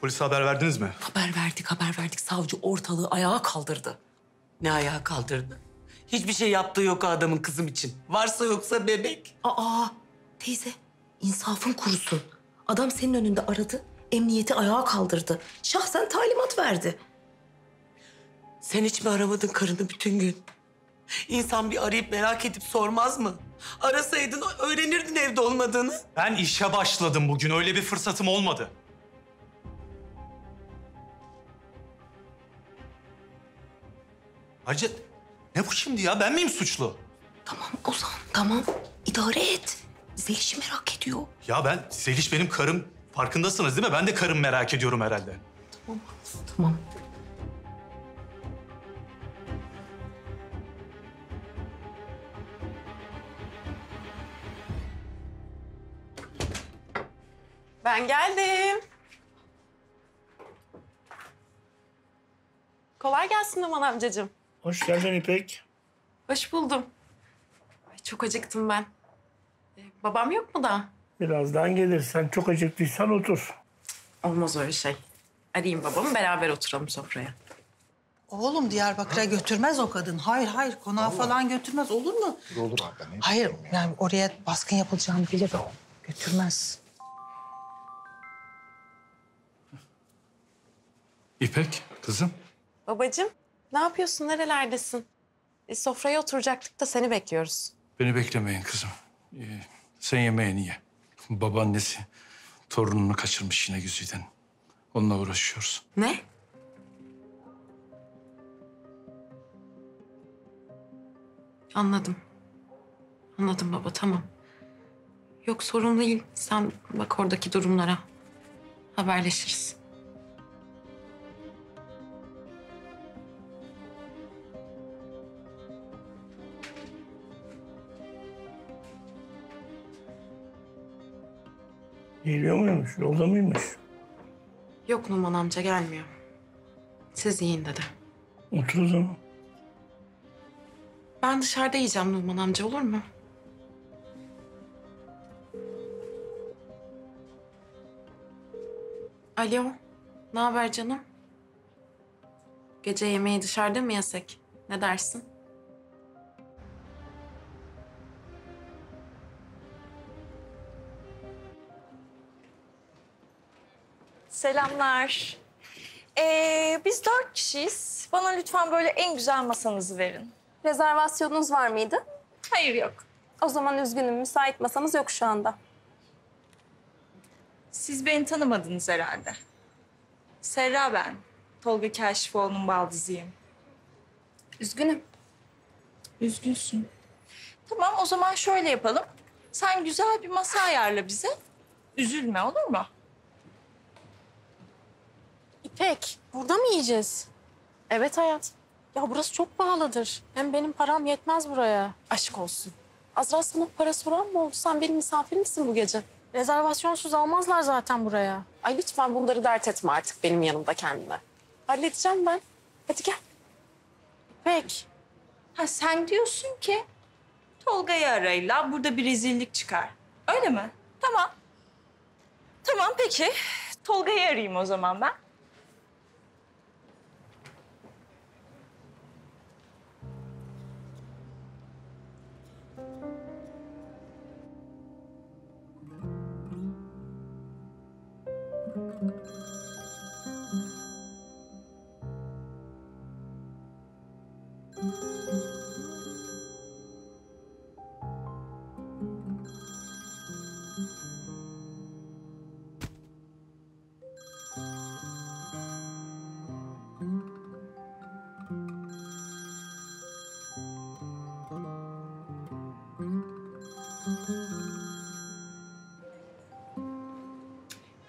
Polise haber verdiniz mi? Haber verdik. Savcı ortalığı ayağa kaldırdı. Ne ayağa kaldırdı? Hiçbir şey yaptığı yok adamın kızım için. Varsa yoksa bebek. Aa, teyze insafın kurusun. Adam senin önünde aradı, emniyeti ayağa kaldırdı. Şahsen talimat verdi. Sen hiç mi aramadın karını bütün gün? İnsan bir arayıp merak edip sormaz mı? Arasaydın öğrenirdin evde olmadığını. Ben işe başladım bugün. Öyle bir fırsatım olmadı. Ayrıca ne bu şimdi ya? Ben miyim suçlu? Tamam Ozan, tamam. İdare et. Zeliş'i merak ediyor. Ya ben, Zeliş benim karım. Farkındasınız değil mi? Ben de karım merak ediyorum herhalde. Tamam, tamam. Ben geldim. Kolay gelsin Numan amcacığım. Hoş geldin İpek. Hoş buldum. Ay, çok acıktım ben. Babam yok mu daha? Birazdan gelir. Sen çok acıktıysan otur. Olmaz öyle şey. Arayayım babamı, beraber oturalım sofraya. Oğlum Diyarbakır'a götürmez o kadın. Hayır, hayır. Konağa falan götürmez. Olur mu? Olur abi. Hayır, yani oraya baskın yapılacağını bilir o. Götürmez. İpek, kızım. Babacığım, ne yapıyorsun? Nerelerdesin? Sofraya oturacaktık da seni bekliyoruz. Beni beklemeyin kızım. Sen yemeğini ye. Babaannesi torununu kaçırmış yine Güzide'nin. Onunla uğraşıyoruz. Ne? Anladım. Anladım baba, tamam. Yok, sorun değil. Sen bak oradaki durumlara. Haberleşiriz. Geliyor muymuş? Yolda mıymış? Yok Numan amca, gelmiyor. Siz yiyin dedi. Otur o zaman. Ben dışarıda yiyeceğim Numan amca, olur mu? Alo, ne haber canım? Gece yemeği dışarıda mı yesek? Ne dersin? Selamlar. Biz 4 kişiyiz. Bana lütfen böyle en güzel masanızı verin. Rezervasyonunuz var mıydı? Hayır, yok. O zaman üzgünüm, müsait masamız yok şu anda. Siz beni tanımadınız herhalde. Serra ben. Tolga Kaşifoğlu'nun baldızıyım. Üzgünüm. Üzgünsün. Tamam, o zaman şöyle yapalım. Sen güzel bir masa ayarla bize. Üzülme, olur mu? İpek, burada mı yiyeceğiz? Evet hayat. Ya burası çok pahalıdır. Hem benim param yetmez buraya. Aşk olsun. Azra sana para soran mı oldu? Sen benim misafir misin bu gece? Rezervasyonsuz almazlar zaten buraya. Ay lütfen bunları dert etme artık benim yanımda kendine. Halledeceğim ben. Hadi gel. İpek. Ha, sen diyorsun ki Tolga'yı arayla burada bir rezillik çıkar. Öyle mi? Tamam. Tamam peki. Tolga'yı arayayım o zaman ben.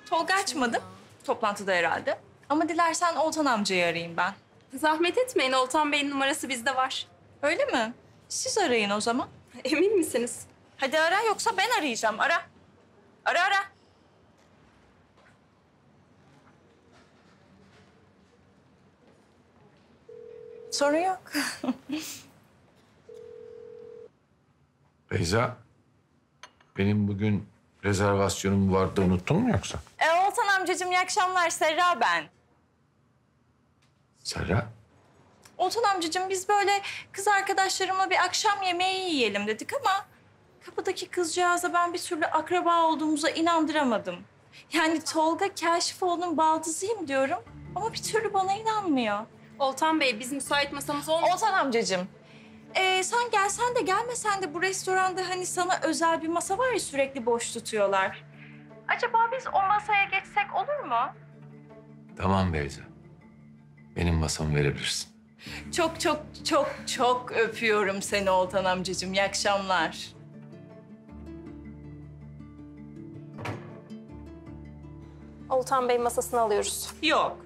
Tolga açmadım. Toplantıda herhalde. Ama dilersen Oltan amcayı arayayım ben. Zahmet etmeyin. Oltan Bey'in numarası bizde var. Öyle mi? Siz arayın o zaman. Emin misiniz? Hadi ara, yoksa ben arayacağım. Ara. Ara, ara. Sorun yok. Beyza, benim bugün rezervasyonum vardı, unuttun mu yoksa? Oltan amcacığım, iyi akşamlar. Serra ben. Serra? Oltan amcacığım, biz böyle kız arkadaşlarımla bir akşam yemeği yiyelim dedik ama kapıdaki kızcağıza ben bir türlü akraba olduğumuza inandıramadım. Yani Tolga Kaşifoğlu'nun baldızıyım diyorum ama bir türlü bana inanmıyor. Oltan Bey, biz müsait masamız olmuyor. Oltan amcacığım. Sen gelsen de gelmesen de bu restoranda hani sana özel bir masa var ya, sürekli boş tutuyorlar. Acaba biz o masaya geçsek olur mu? Tamam Beyza. Benim masamı verebilirsin. Çok çok çok çok öpüyorum seni Oltan amcacığım. İyi akşamlar. Oltan Bey masasını alıyoruz. Yok.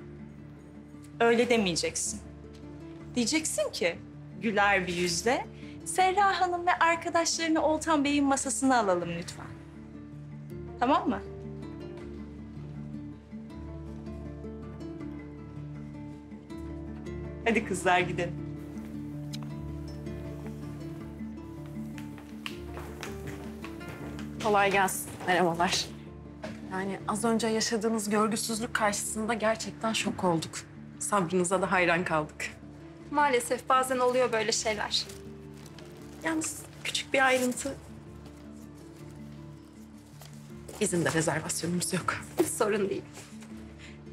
Öyle demeyeceksin. Diyeceksin ki güler bir yüzle Serra Hanım ve arkadaşlarını Oltan Bey'in masasına alalım lütfen. Tamam mı? Hadi kızlar gidelim. Kolay gelsin. Merhabalar. Yani az önce yaşadığınız görgüsüzlük karşısında gerçekten şok olduk. Sabrınıza da hayran kaldık. Maalesef bazen oluyor böyle şeyler. Yalnız küçük bir ayrıntı. Bizim de rezervasyonumuz yok. Sorun değil.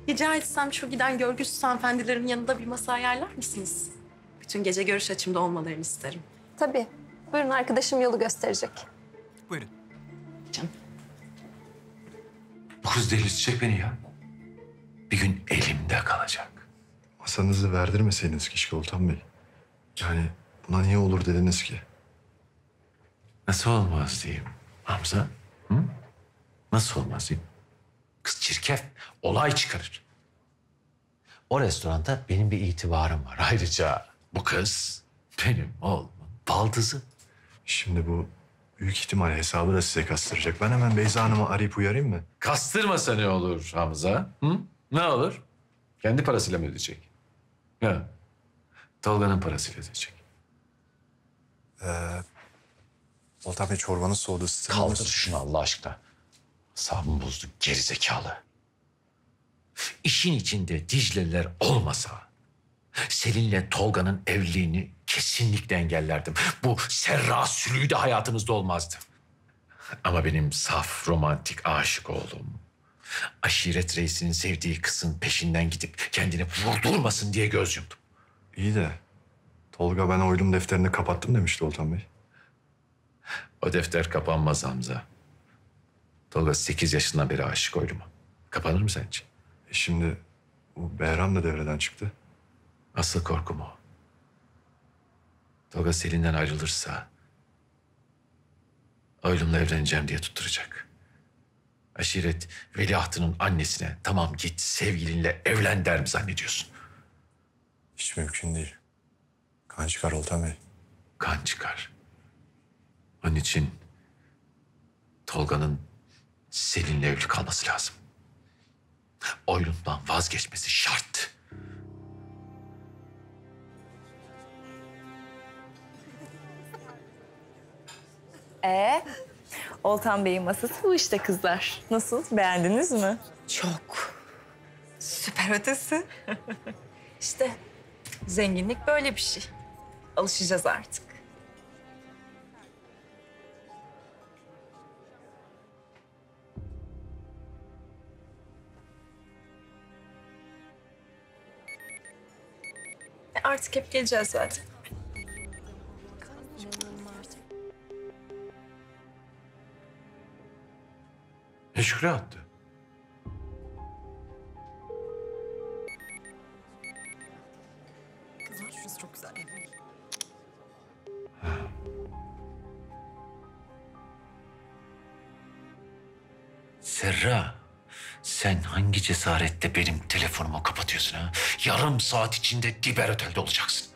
Rica etsem şu giden görgüsüz hanımefendilerin yanında bir masa ayarlar mısınız? Bütün gece görüş açımda olmalarını isterim. Tabii. Buyurun, arkadaşım yolu gösterecek. Buyurun. Canım. Bu kız delirtecek beni ya. Bir gün elimde kalacak. Masanızı verdirmeseydiniz keşke Oltan Bey. Yani buna niye olur dediniz ki? Nasıl olmaz diyeyim Hamza? Hı? Nasıl olmaz diyeyim? Kız çirkef, olay çıkarır. O restoranda benim bir itibarım var. Ayrıca bu kız benim oğlumun baldızı. Şimdi bu büyük ihtimal hesabı da size kastıracak. Ben hemen Beyza Hanım'ı arayıp uyarayım mı? Kastırmasa ne olur Hamza? Hı? Ne olur? Kendi parasıyla mı ödeyecek? Ha. Tolga'nın parasıyla ödeyecek. Oltan Bey çorbanın soğudu. Kaldır şunu Allah aşkına. Sabun bozduk gerizekalı. İşin içinde Dicleliler olmasa Selin'le Tolga'nın evliliğini kesinlikle engellerdim. Bu Serra sülüğü de hayatımızda olmazdı. Ama benim saf romantik aşık oğlum aşiret reisinin sevdiği kızın peşinden gidip kendini vurdurmasın diye göz yumdum. İyi de Tolga ben Oylum defterini kapattım demişti Oltan Bey. O defter kapanmaz Hamza. Tolga 8 yaşından beri aşık Oylum'a. Kapanır mı sence? Şimdi bu Behram da devreden çıktı. Asıl korkum o. Tolga Selin'den ayrılırsa Oylum'la evleneceğim diye tutturacak. Aşiret veliahtının annesine tamam git sevgilinle evlen der mi zannediyorsun? Hiç mümkün değil. Kan çıkar Oltan Bey. Kan çıkar. Onun için Tolga'nın Selin'le evli kalması lazım. Oylum'dan vazgeçmesi şart. Oltan Bey'in masası bu işte kızlar. Nasıl? Beğendiniz mi? Çok. Süper ötesi. İşte zenginlik böyle bir şey. Alışacağız artık. Artık hep geleceğiz zaten. Ne şükür attı. Kızlar şurası çok güzel. Ha. Serra. Sen hangi cesaretle benim telefonumu kapatıyorsun ha? Yarım saat içinde Diber Otel'de olacaksın.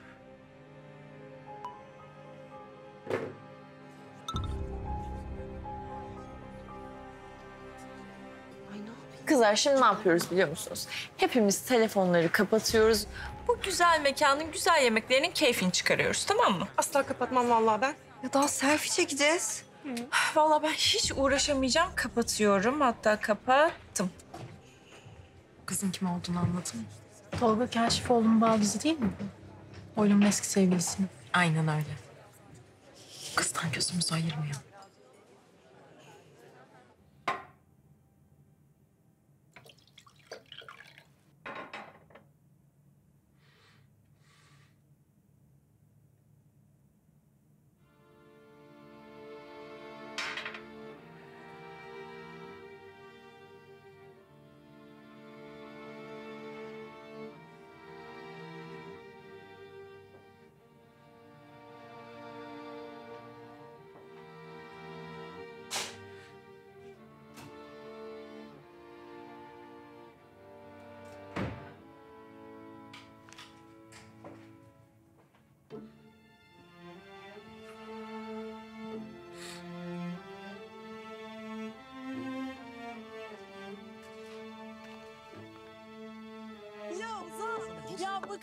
Kızlar şimdi ne yapıyoruz biliyor musunuz? Hepimiz telefonları kapatıyoruz. Bu güzel mekanın güzel yemeklerinin keyfini çıkarıyoruz, tamam mı? Asla kapatmam vallahi ben. Ya daha selfie çekeceğiz. Vallahi ben hiç uğraşamayacağım. Kapatıyorum. Hatta kapattım. Kızın kim olduğunu anladın mı? Tolga Kaşifoğlu'nun baldızı değil mi? Oylum'un eski sevgilisini. Aynen öyle. Kızdan gözümüzü ayırmıyor.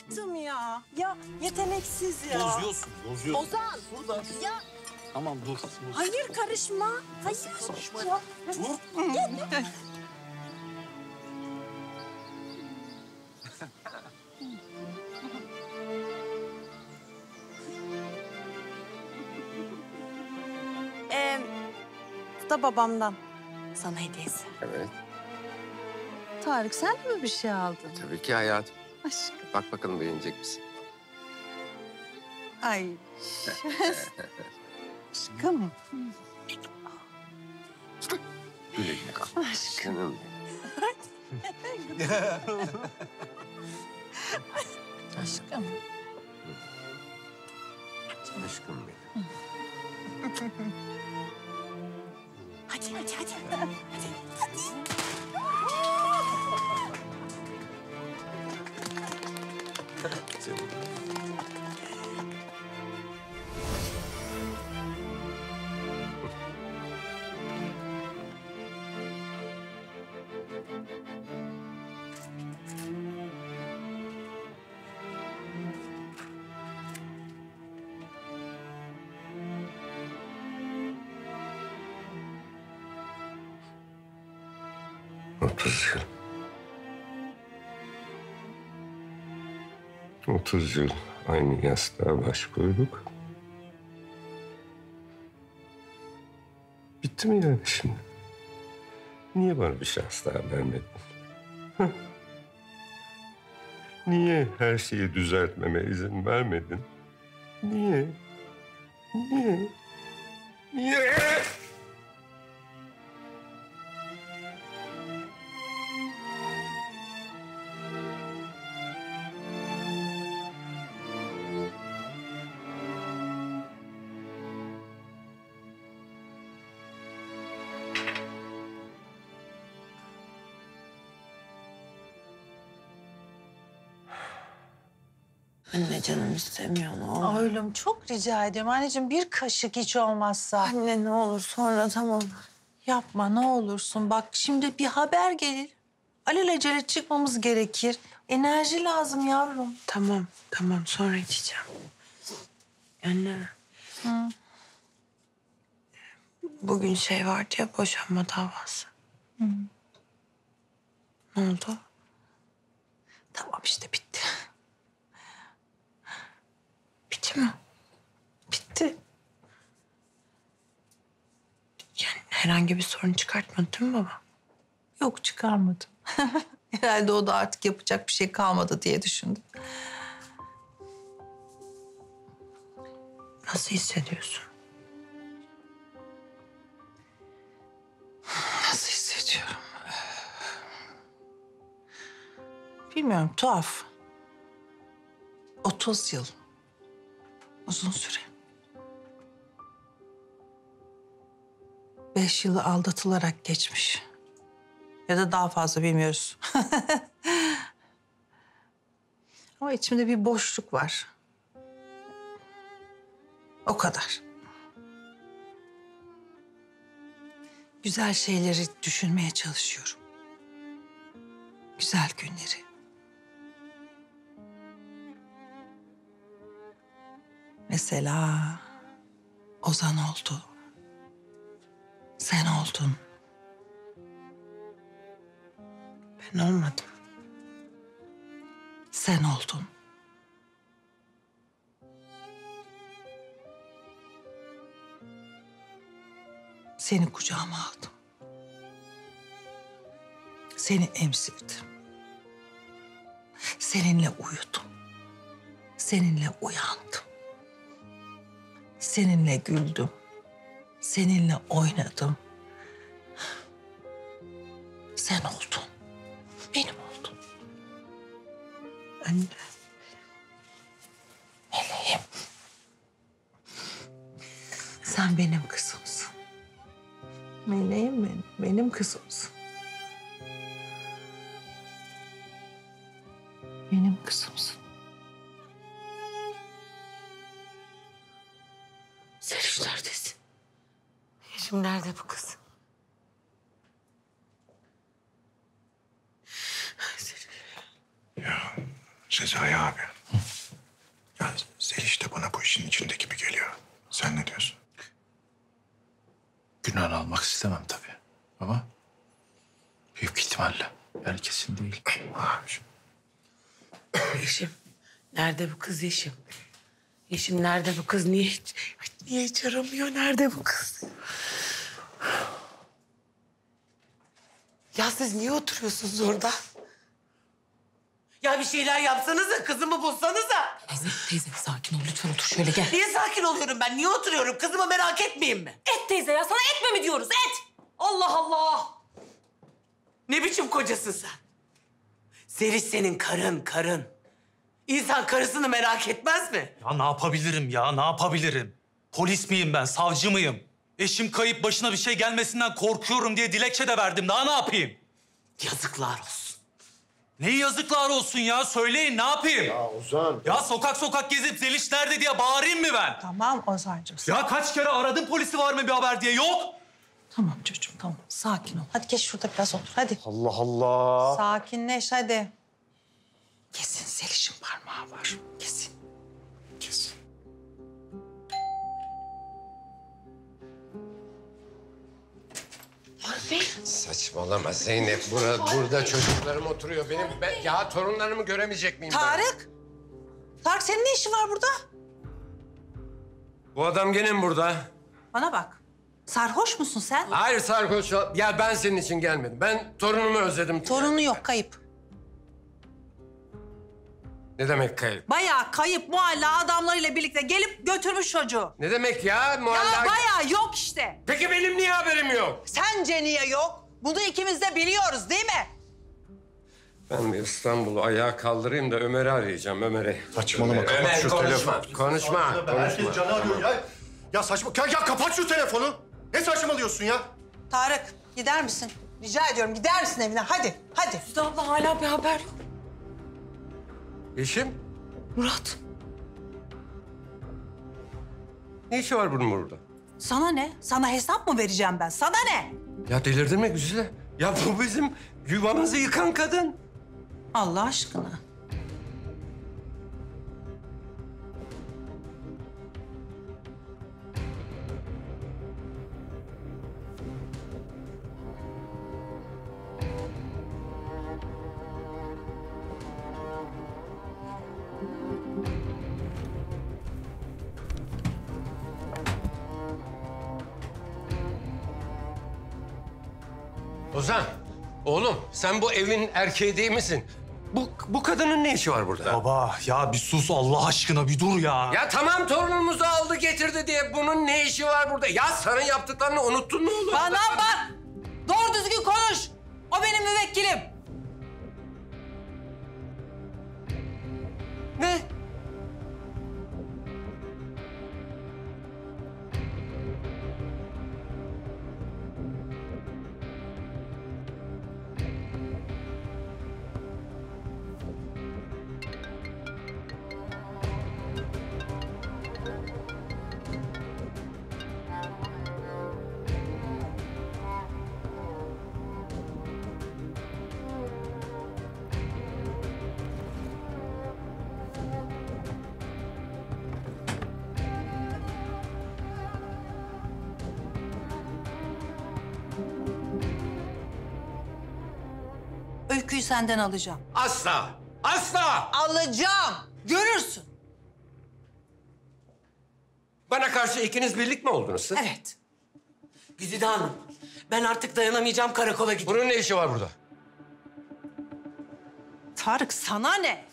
yaptım ya. Ya yeteneksiz ya. Bozuyorsun, bozuyorsun. Ozan. Burada. Ya. Tamam dur. Hayır karışma. Hayır. Karışma. Ya. Dur. Gel. Da babamdan sana hediyesi. Evet. Tarık sen de mi bir şey aldın? Tabii ki hayatım. Aşkım. Bak bakalım beğenecek misin? Ay. Aşkım. Güle güle kal. Aşkım. Aşkım. Aşkım benim. Hadi, hadi, hadi. Hadi, hadi. Otuz yıl. 30 yıl aynı yastığa baş koyduk. Bitti mi yani şimdi? Niye bana bir şans daha vermedin? Heh. Niye her şeyi düzeltmeme izin vermedin? Niye? Niye? Niye? Anne canım istemiyor ne olur. Oylum çok rica ediyorum anneciğim bir kaşık hiç olmazsa. Anne ne olur sonra tamam. Yapma ne olursun bak şimdi bir haber gelir. Alelacele çıkmamız gerekir. Enerji lazım yavrum. Tamam tamam sonra içeceğim. Anne. Hı. Bugün şey vardı ya boşanma davası. Hı. Ne oldu? Tamam işte bitti. Bitti mi? Bitti. Yani herhangi bir sorun çıkartmadın değil mi baba? Yok çıkarmadım. Herhalde o da artık yapacak bir şey kalmadı diye düşündüm. Nasıl hissediyorsun? Nasıl hissediyorum? Bilmiyorum tuhaf. 30 yıl. Uzun süre. 5 yılı aldatılarak geçmiş. Ya da daha fazla bilmiyoruz. Ama içimde bir boşluk var. O kadar. Güzel şeyleri düşünmeye çalışıyorum. Güzel günleri. Mesela Ozan oldu, sen oldun, ben olmadım, sen oldun. Seni kucağıma aldım, seni emzirdim, seninle uyudum, seninle uyandım. Seninle güldüm, seninle oynadım. Sen oldun, benim oldun. Anne. Meleğim. Sen benim kızımsın. Meleğim benim, benim kızımsın. Benim kızımsın. Zeliş neredesin? Yeşim nerede bu kız? Ya Sezai abi. Yalnız Zeliş de bana bu işin içinde gibi geliyor. Sen ne diyorsun? Günahını almak istemem tabii. Ama büyük ihtimalle. Yani kesin değil. Yeşim. Nerede bu kız Yeşim? Yeşim nerede bu kız? Niye hiç aramıyor? Nerede bu kız? Ya siz niye oturuyorsunuz orada? Ya bir şeyler yapsanıza, kızımı bulsanıza. Teyze sakin ol lütfen, otur şöyle gel. Niye sakin oluyorum ben? Niye oturuyorum? Kızımı merak etmeyeyim mi? Et teyze ya, sana etme mi diyoruz? Et! Allah Allah! Ne biçim kocasın sen? Zeliş senin karın. İnsan karısını merak etmez mi? Ya ne yapabilirim ya, ne yapabilirim? Polis miyim ben, savcı mıyım? Eşim kayıp, başına bir şey gelmesinden korkuyorum diye dilekçe de verdim. Daha ne yapayım? Yazıklar olsun. Ne yazıklar olsun ya? Söyleyin, ne yapayım? Ya Ozan. Ya sokak sokak gezip Zeliş nerede diye bağırayım mı ben? Tamam Ozancığım. Ya kaç kere aradım polisi var mı bir haber diye? Yok. Tamam çocuğum, tamam. Sakin ol. Hadi geç şurada biraz otur, hadi. Allah Allah. Sakinleş, hadi. Kesin Zeliş'in parmağı var. Kesin. Kesin. Abi. Saçmalama Zeynep. Burada çocuklarım oturuyor. Ya torunlarımı göremeyecek miyim Tarık? Ben? Tarık senin ne işin var burada? Bu adam gene mi burada? Bana bak. Sarhoş musun sen? Hayır sarhoş. Ya ben senin için gelmedim. Ben torunumu özledim. Torunu yok, kayıp. Ne demek kayıp? Bayağı kayıp, Mualla adamlarıyla birlikte gelip götürmüş çocuğu. Ne demek ya Mualla? Ya bayağı yok işte. Peki benim niye haberim yok? Sence niye yok? Bunu ikimiz de biliyoruz değil mi? Ben bir İstanbul'u ayağa kaldırayım da Ömer'i arayacağım, Ömer'i. Saçmalama, kapat şu telefonu. Konuşma. Herkes canı arıyor ya. Ya saçma, ya kapat şu telefonu. Ne saçmalıyorsun ya? Tarık, gider misin? Rica ediyorum, gider misin evine? Hadi. Güzide abla hala bir haber yok. Yeşim? Murat. Ne işi var bunun burada? Sana ne? Sana hesap mı vereceğim ben? Sana ne? Ya delirdin mi Güzide? Ya bu bizim yuvamızı yıkan kadın. Allah aşkına. Ozan, oğlum sen bu evin erkeği değil misin? Bu kadının ne işi var burada? Baba ya bir sus Allah aşkına, bir dur ya. Ya tamam torunumuzu aldı getirdi diye bunun ne işi var burada? Ya sana yaptıklarını unuttun mu oğlum? Bana bak! Doğru düzgün konuş! O benim müvekkilim. Ne? Öyküyü senden alacağım. Asla! Asla! Alacağım! Görürsün. Bana karşı ikiniz birlik mi oldunuz siz? Evet. Güzide Hanım, ben artık dayanamayacağım, karakola gideyim. Bunun ne işi var burada? Tarık sana ne?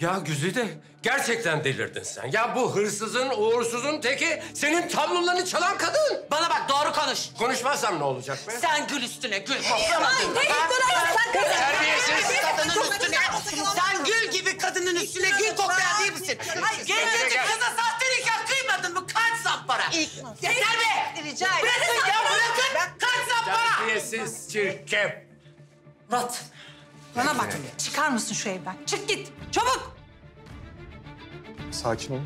Ya Güzide, gerçekten delirdin sen. Ya bu hırsızın, uğursuzun teki senin tablolarını çalan kadın. Bana bak, doğru konuş. Konuşmazsam ne olacak be? Sen gül üstüne, gül. Terbiyesiz kadının üstüne. Sen gül gibi kadının üstüne gül koklayan değil misin? Gencecik kıza sahte nikah kıymadın mı? Kaç zampara. Yeter be! Bırakın ya, bırakın. Kaç zampara. Terbiyesiz çirkep. Murat. Bana bak, çıkar mısın şu evden? Çık git, çabuk! Sakin ol.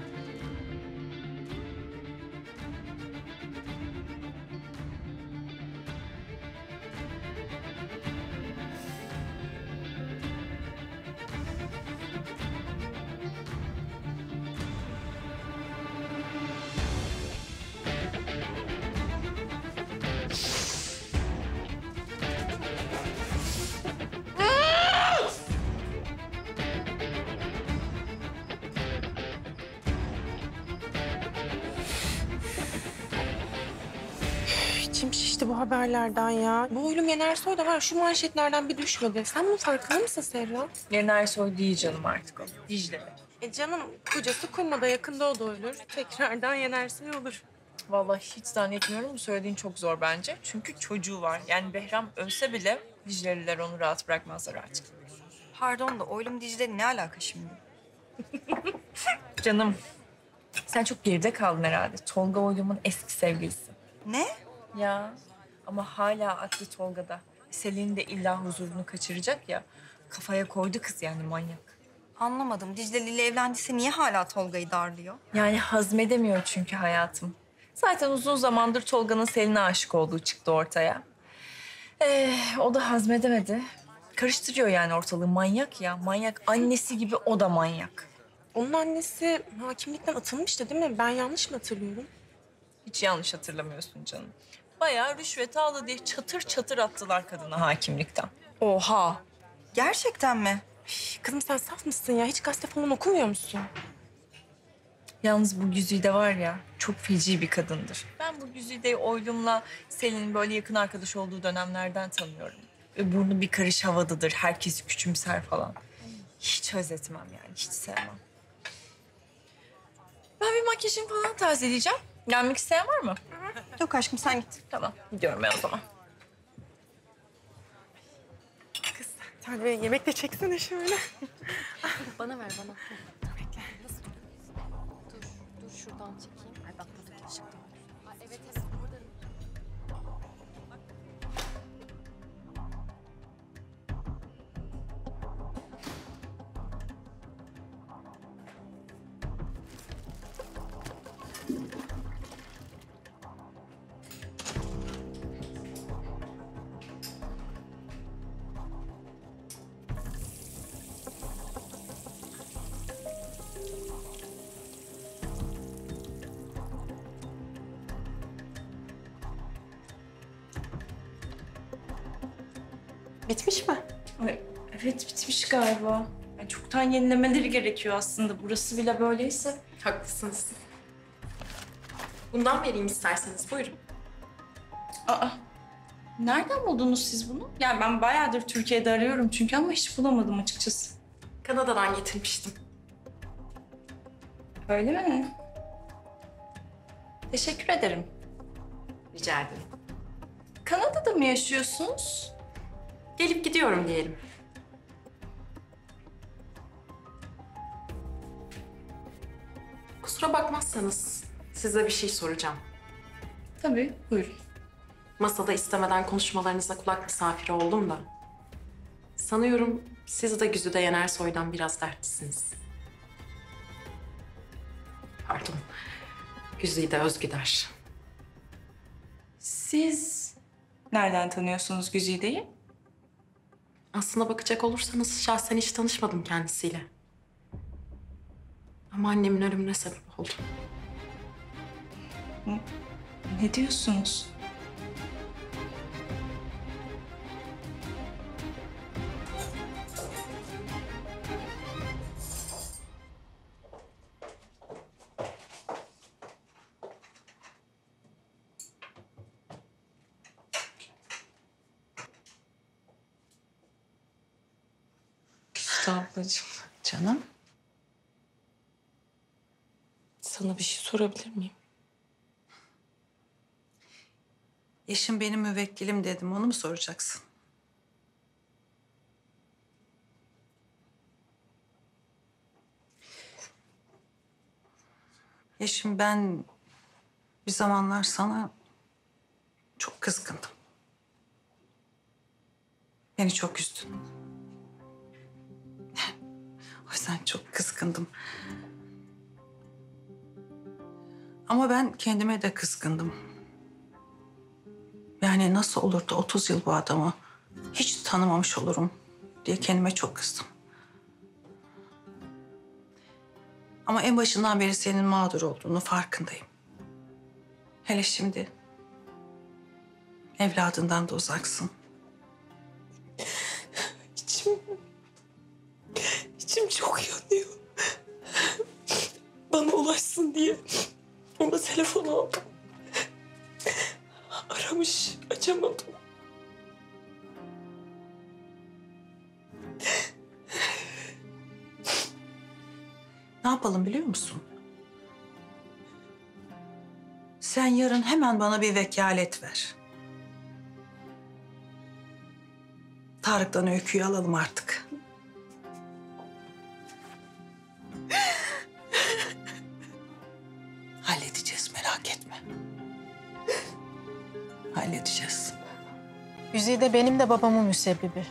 İçim şişti bu haberlerden ya. Bu Oylum Yeni Ersoy da var. Şu manşetlerden bir düşmedi. Sen bunun farkında mısın Serra? Yeni Ersoy değil canım artık o. Dicle. Canım kocası Kuma'da yakında o da ölür. Tekrardan Yeni Ersoy olur. Vallahi hiç zannetmiyorum. Bu söylediğin çok zor bence. Çünkü çocuğu var. Yani Behram ölse bile Dicleliler onu rahat bırakmazlar artık. Pardon da Oylum Dicle ne alaka şimdi? Canım sen çok geride kaldın herhalde. Tolga Oylum'un eski sevgilisi. Ne? Ya ama hala aklı Tolga'da. Selin de illa huzurunu kaçıracak ya. Kafaya koydu kız yani manyak. Anlamadım. Dicleli ile evlendiyse niye hala Tolga'yı darlıyor? Yani hazmedemiyor çünkü hayatım. Zaten uzun zamandır Tolga'nın Selin'e aşık olduğu çıktı ortaya. O da hazmedemedi. Karıştırıyor yani ortalığı. Manyak ya. Manyak annesi gibi o da manyak. Onun annesi hakimlikten atılmıştı değil mi? Ben yanlış mı hatırlıyorum? Hiç yanlış hatırlamıyorsun canım. Bayağı rüşvet aldı diye çatır çatır attılar kadına hakimlikten. Oha! Gerçekten mi? Kızım sen saf mısın ya? Hiç gazete falan okumuyor musun? Yalnız bu Güzide var ya, çok feci bir kadındır. Ben bu Güzide'yi Oylum'la Selin'in böyle yakın arkadaş olduğu dönemlerden tanıyorum. Burnu bir karış havadadır, herkesi küçümser falan. Hiç haz etmem yani, hiç sevmem. Ben bir makyajımı falan tazeleyeceğim. Gelmek isteyen var mı? Yok aşkım, sen git. Tamam, gidiyorum ben o zaman. Kız, Tarık Bey yemek de çeksene şöyle. Bana ver, bana. Bekle. Dur şuradan çekeyim. Ay bak buradaki ışıkta var. Ay evet, burada. Bitmiş mi? Evet, bitmiş galiba. Yani çoktan yenilemeleri gerekiyor aslında. Burası bile böyleyse. Haklısınız. Bundan vereyim isterseniz. Buyurun. Aa, nereden buldunuz siz bunu? Yani ben bayağıdır Türkiye'de arıyorum çünkü ama hiç bulamadım açıkçası. Kanada'dan getirmiştim. Öyle mi? Teşekkür ederim. Rica ederim. Kanada'da mı yaşıyorsunuz? Gelip gidiyorum diyelim. Kusura bakmazsanız size bir şey soracağım. Tabii, buyurun. Masada istemeden konuşmalarınıza kulak misafiri oldum da. Sanıyorum siz de Güzide Yeni Ersoy'dan biraz dertlisiniz. Pardon, Güzide Özgüder. Siz nereden tanıyorsunuz Güzide'yi? Aslına bakacak olursanız şahsen hiç tanışmadım kendisiyle. Ama annemin ölümüne sebep oldu. Ne diyorsunuz? Ablacığım. Canım. Sana bir şey sorabilir miyim? Yeşim benim müvekkilim dedim. Onu mu soracaksın? Yeşim ben bir zamanlar sana çok kızgındım. Beni çok üzdün. O yüzden çok kızgındım. Ama ben kendime de kızgındım. Yani nasıl olur da 30 yıl bu adamı hiç tanımamış olurum diye kendime çok kızdım. Ama en başından beri senin mağdur olduğunu farkındayım. Hele şimdi evladından da uzaksın. İçim çok yanıyor. Bana ulaşsın diye ona telefon aldım. Aramıyor. başlamış. Açamadım. Ne yapalım biliyor musun? Sen yarın hemen bana bir vekalet ver. Tarık'tan Öykü'yü alalım artık. Halledeceğiz, merak etme. Halledeceğiz. Güzide benim de babamın müsebbibi.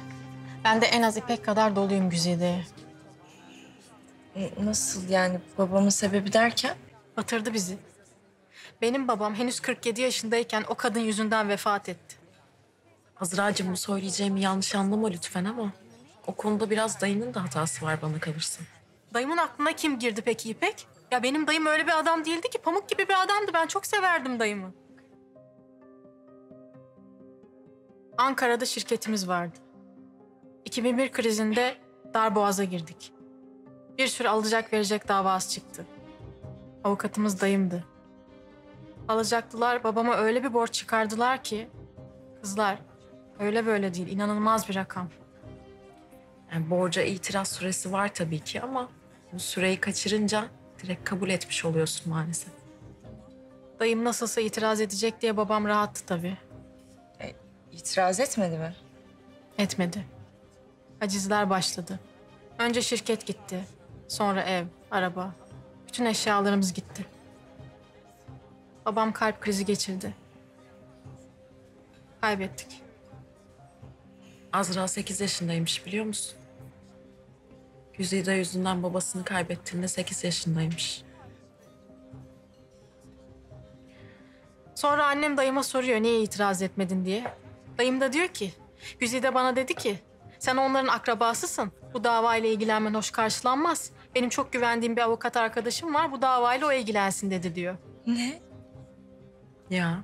Ben de en az İpek kadar doluyum Güzide'ye. Nasıl yani babamın sebebi derken? Batırdı bizi. Benim babam henüz 47 yaşındayken o kadın yüzünden vefat etti. Azra'cığım bu söyleyeceğimi yanlış anlama lütfen ama o konuda biraz dayının da hatası var bana kalırsa. Dayımın aklına kim girdi peki İpek? Ya benim dayım öyle bir adam değildi ki, pamuk gibi bir adamdı. Ben çok severdim dayımı. Ankara'da şirketimiz vardı. 2001 krizinde darboğaza girdik. Bir sürü alacak verecek davası çıktı. Avukatımız dayımdı. Alacaklılar babama öyle bir borç çıkardılar ki... Kızlar, öyle böyle değil. İnanılmaz bir rakam. Yani borca itiraz süresi var tabii ki ama... bu süreyi kaçırınca direkt kabul etmiş oluyorsun maalesef. Dayım nasılsa itiraz edecek diye babam rahattı tabii. İtiraz etmedi mi? Etmedi. Hacizler başladı. Önce şirket gitti. Sonra ev, araba. Bütün eşyalarımız gitti. Babam kalp krizi geçirdi. Kaybettik. Azra 8 yaşındaymış biliyor musun? Güzide yüzünden babasını kaybettiğinde 8 yaşındaymış. Sonra annem dayıma soruyor niye itiraz etmedin diye. Dayım da diyor ki, Güzide bana dedi ki, sen onların akrabasısın. Bu davayla ilgilenmen hoş karşılanmaz. Benim çok güvendiğim bir avukat arkadaşım var. Bu davayla o ilgilensin dedi diyor. Ne? Ya.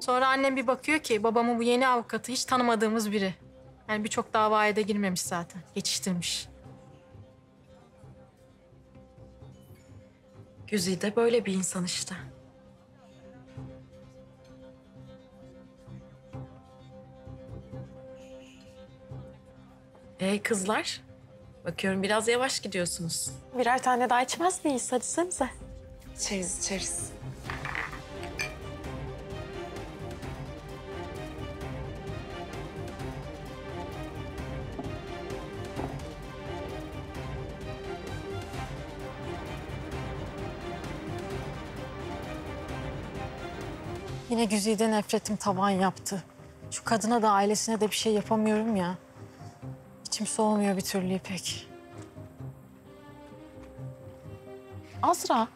Sonra annem bir bakıyor ki babamın bu yeni avukatı hiç tanımadığımız biri. Yani birçok davaya da girmemiş zaten. Geçiştirmiş. Güzide böyle bir insan işte. Kızlar, bakıyorum biraz yavaş gidiyorsunuz. Birer tane daha içmez miyiz? Hadi senize. İçeriz, içeriz. Yine Güzide nefretim tavan yaptı. Şu kadına da ailesine de bir şey yapamıyorum ya. İçim soğumuyor bir türlü İpek. Azra.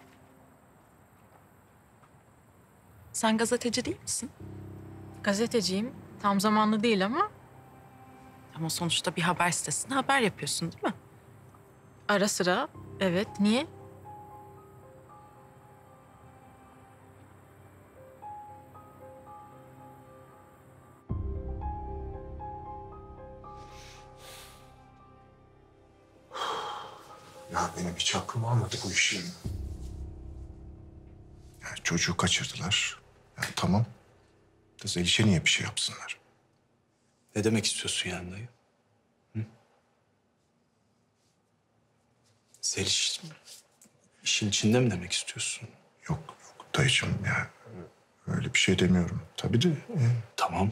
Sen gazeteci değil misin? Gazeteciyim. Tam zamanlı değil ama. Ama sonuçta bir haber sitesine haber yapıyorsun değil mi? Ara sıra. Evet. Niye? Ya benim hiç aklım almadı bu işi. Yani çocuğu kaçırdılar. Yani tamam. Zeliş'e niye bir şey yapsınlar? Ne demek istiyorsun yani dayı? Hı? Zeliş işin içinde mi demek istiyorsun? Yok, yok dayıcığım ya. Öyle bir şey demiyorum. Tabii de. Tamam,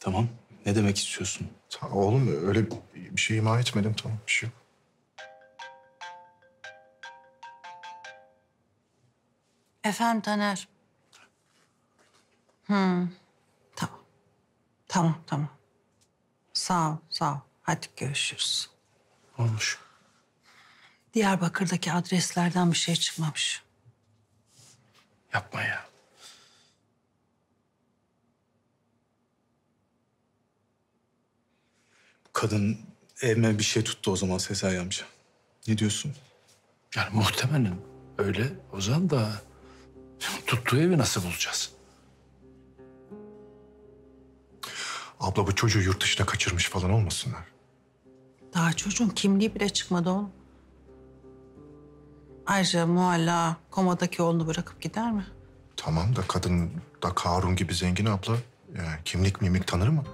tamam. Ne demek istiyorsun? Oğlum öyle bir şey ima etmedim tamam. Bir şey yok. Efendim Taner. Tamam. Tamam. Sağ ol. Hadi görüşürüz. Olmuş. Diyarbakır'daki adreslerden bir şey çıkmamış. Yapma ya. Bu kadın evime bir şey tuttu o zaman Sezai amca. Ne diyorsun? Yani muhtemelen öyle Ozan da... Tuttuğu evi nasıl bulacağız? Abla bu çocuğu yurt dışına kaçırmış falan olmasınlar. Daha çocuğun kimliği bile çıkmadı oğlum. Ayrıca Mualla komadaki oğlunu bırakıp gider mi? Tamam da kadın da Karun gibi zengin abla. Yani kimlik mimik tanır mı?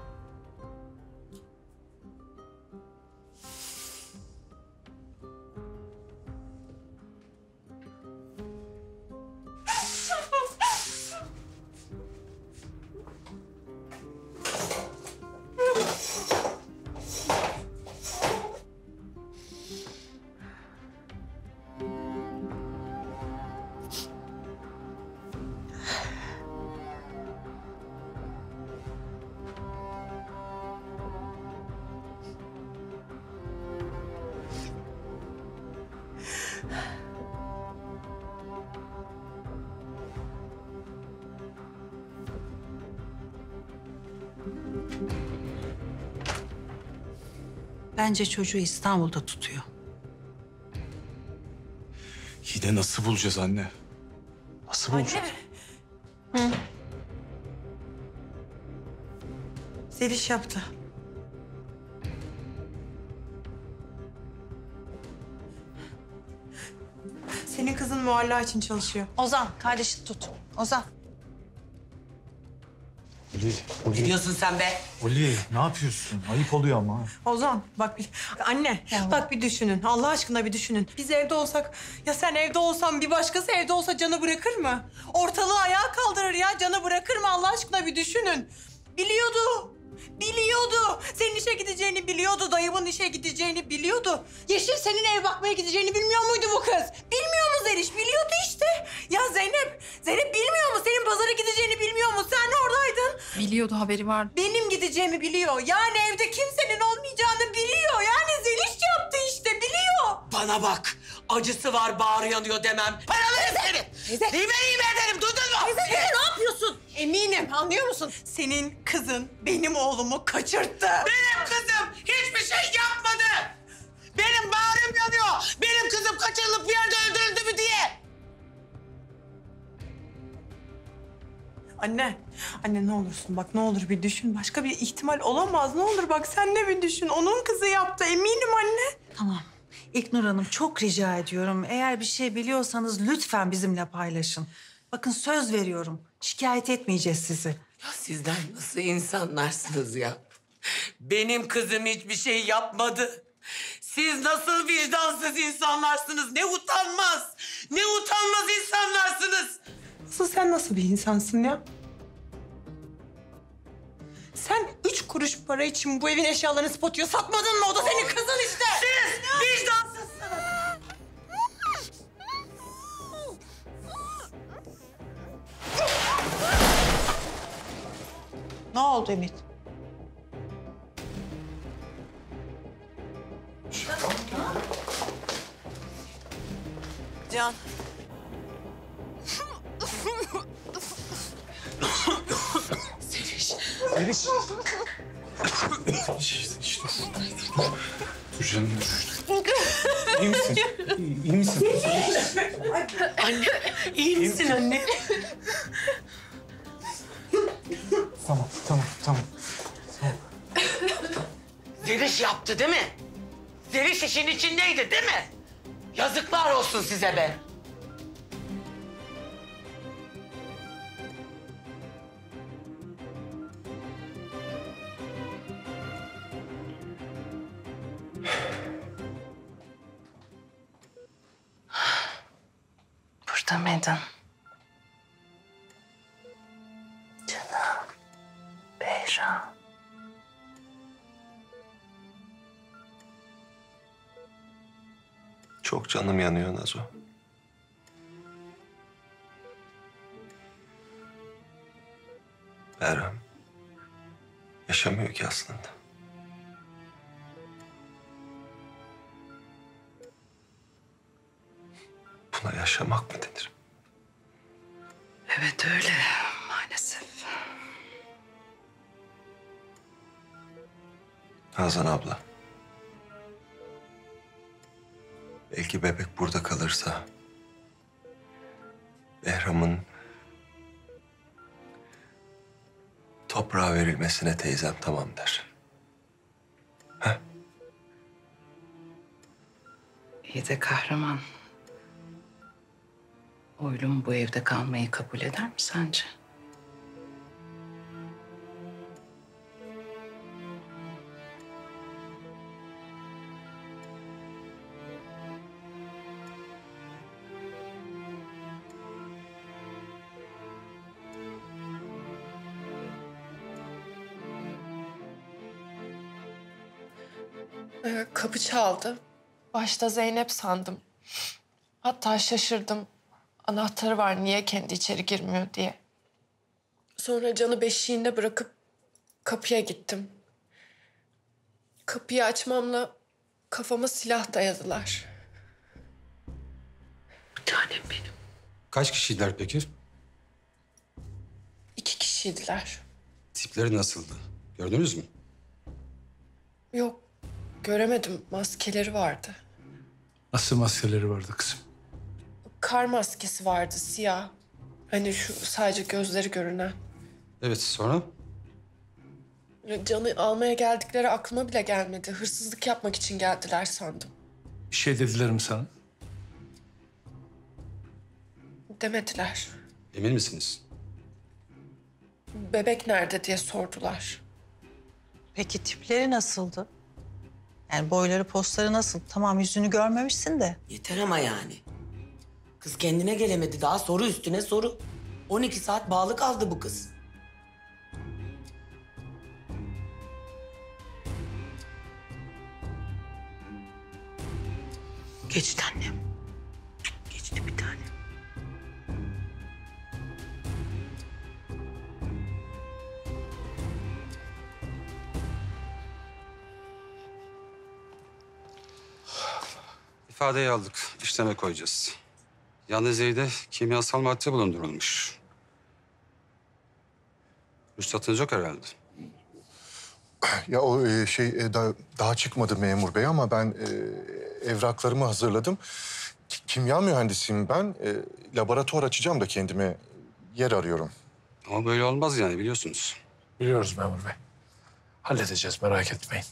Bence çocuğu İstanbul'da tutuyor. Yine nasıl bulacağız anne? Nasıl bulacağız? Anne. Hı. Zeliş yaptı. Senin kızın Mualla için çalışıyor. Ozan, kardeşini tut. Ozan. Oli. Gidiyorsun sen be. Oli, ne yapıyorsun? Ayıp oluyor ama. Ozan, bak bir... Anne, ya bak bir düşünün. Allah aşkına bir düşünün. Biz evde olsak... Ya sen evde olsan, bir başkası evde olsa canı bırakır mı? Ortalığı ayağa kaldırır ya. Canı bırakır mı? Allah aşkına bir düşünün. Biliyordu. Biliyordu. Senin işe gideceğini biliyordu. Dayımın işe gideceğini biliyordu. Yeşim senin ev bakmaya gideceğini bilmiyor muydu bu kız? Bilmiyor mu Zeliş? Biliyordu işte. Ya Zeynep, bilmiyor mu? Senin pazara gideceğini bilmiyor mu? Sen oradaydın. Biliyordu, haberi vardı. Benim gideceğimi biliyor. Yani evde kimsenin olmayacağını biliyor. Yani Zeliş yaptı işte, biliyor. Bana bak. Acısı var, bağrı yanıyor demem. Para verin seni. Teyze. İğme ederim, duydun mu? Teyze, ne yapıyorsun? Eminim, anlıyor musun? Senin kızın benim oğlumu kaçırttı. Benim kızım hiçbir şey yapmadı. Benim bağrım yanıyor. Benim kızım kaçırılıp bir yerde öldürüldü mü diye. Anne, anne ne olursun bak, ne olur bir düşün. Başka bir ihtimal olamaz. Ne olur bak sen de bir düşün. Onun kızı yaptı, eminim anne. Tamam. İlknur Hanım çok rica ediyorum. Eğer bir şey biliyorsanız lütfen bizimle paylaşın. Bakın söz veriyorum. Şikayet etmeyeceğiz sizi. Ya sizden nasıl insanlarsınız ya? Benim kızım hiçbir şey yapmadı. Siz nasıl vicdansız insanlarsınız? Ne utanmaz insanlarsınız. Asıl sen nasıl bir insansın ya? Sen 3 kuruş para için bu evin eşyalarını spotuyor satmadın mı? O da senin kızın işte. Siz vicdansızsınız. Ne oldu Ümit? Can. Zeliş. Zeliş. Zeliş. Dur canım, dur. İyi misin? İyi misin? Anne, iyi misin anne? Tamam. Zeliş yaptı değil mi? Zeliş işin içindeydi değil mi? Yazıklar olsun size be. Burada meydan. Çok canım yanıyor Nazo. Behram yaşamıyor ki aslında. Buna yaşamak mı denir? Evet öyle maalesef. Nazan abla. Belki bebek burada kalırsa... Behram'ın... toprağa verilmesine teyzem tamam der. Heh. İyi de Kahraman... o Oylum bu evde kalmayı kabul eder mi sence? Kapı çaldı. Başta Zeynep sandım. Hatta şaşırdım. Anahtarı var, niye kendi içeri girmiyor diye. Sonra canı beşiğinde bırakıp kapıya gittim. Kapıyı açmamla kafama silah dayadılar. Bir tanem benim. Kaç kişiydiler peki? 2 kişiydiler. Tipleri nasıldı? Gördünüz mü? Yok. Göremedim. Maskeleri vardı. Nasıl maskeleri vardı kızım? Kar maskesi vardı, siyah. Hani şu sadece gözleri görünen. Evet, sonra? Canı almaya geldikleri aklıma bile gelmedi. Hırsızlık yapmak için geldiler sandım. Bir şey dediler mi sana? Demediler. Emin misiniz? Bebek nerede diye sordular. Peki tipleri nasıldı? Yani boyları, postları nasıl? Tamam, yüzünü görmemişsin de. Yeter ama yani. Kız kendine gelemedi daha, soru üstüne soru. 12 saat bağlı kaldı bu kız. Geçti annem. Geçti bir tane. İfadeyi aldık, işleme koyacağız. Yalnız evde kimyasal madde bulundurulmuş. Ruhsatınız yok herhalde. Ya o şey daha çıkmadı memur bey ama ben evraklarımı hazırladım. Kimya mühendisiyim ben. Laboratuvar açacağım da kendime yer arıyorum. Ama böyle olmaz yani, biliyorsunuz. Biliyoruz memur bey. Halledeceğiz, merak etmeyin.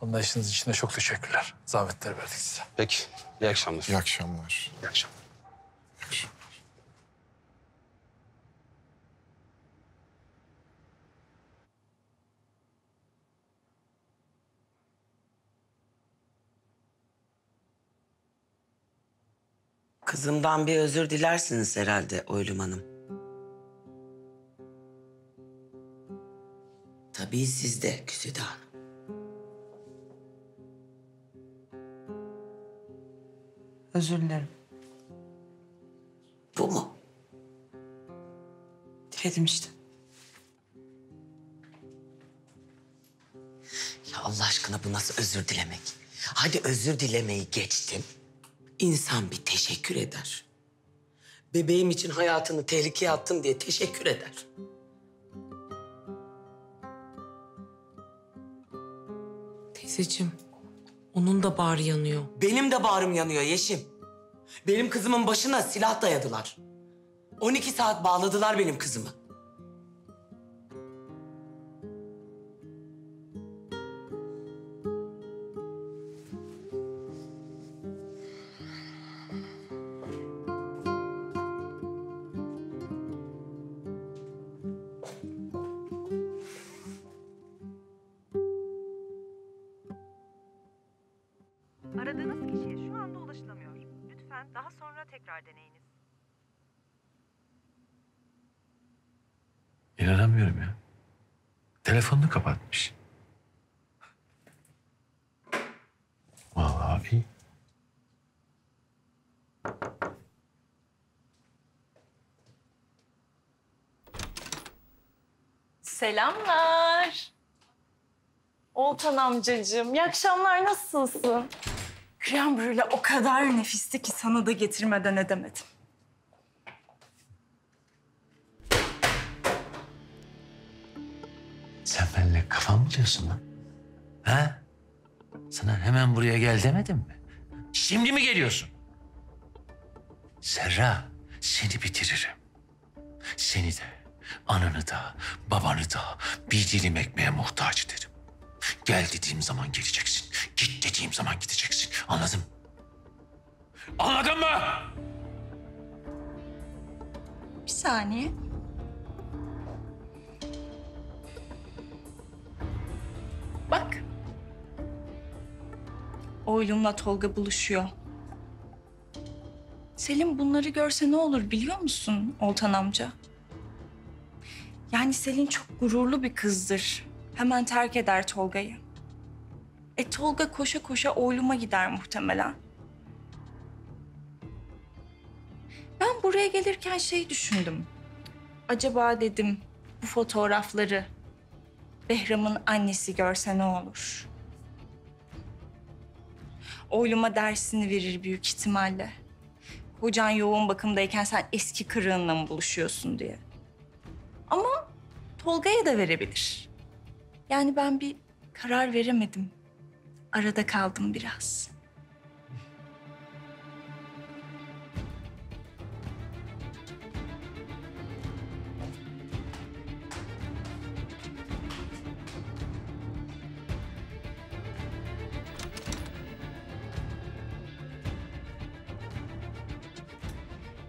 Anlayışınız için de çok teşekkürler. Zahmetler verdik size. Peki. İyi akşamlar. İyi akşamlar. İyi akşamlar. İyi akşamlar. Kızımdan bir özür dilersiniz herhalde Oylum Hanım. Tabii siz de Güzide Hanım. Özür dilerim. Bu mu? Diledim işte. Ya Allah aşkına bu nasıl özür dilemek? Hadi özür dilemeyi geçtim. İnsan bir teşekkür eder. Bebeğim için hayatını tehlikeye attın diye teşekkür eder. Teyzeciğim. Onun da bağrı yanıyor. Benim de bağrım yanıyor Yeşim. Benim kızımın başına silah dayadılar. 12 saat bağladılar benim kızımı. İnanamıyorum ya. Telefonunu kapatmış. Vallahi iyi. Selamlar. Oltan amcacığım, iyi akşamlar, nasılsın? Krem brüle o kadar nefisti ki sana da getirmeden edemedim. Sen benimle kafan mı diyorsun lan? Ha? Sana hemen buraya gel demedim mi? Şimdi mi geliyorsun? Serra, seni bitiririm. Seni de, ananı da, babanı da bir dilim ekmeğe muhtaç ederim. Gel dediğim zaman geleceksin. Git dediğim zaman gideceksin. Anladın mı? Anladın mı? saniye. Bak. Oylum'la Tolga buluşuyor. Selin bunları görse ne olur biliyor musun Oltan amca? Yani Selin çok gururlu bir kızdır. Hemen terk eder Tolga'yı. Tolga koşa koşa Oylum'a gider muhtemelen. Ben buraya gelirken şey düşündüm. Acaba dedim bu fotoğrafları Behram'ın annesi görse ne olur? Oylum'a dersini verir büyük ihtimalle. Hocan yoğun bakımdayken sen eski kırığınla mı buluşuyorsun diye. Ama Tolga'ya da verebilir. Yani ben bir karar veremedim. Arada kaldım biraz.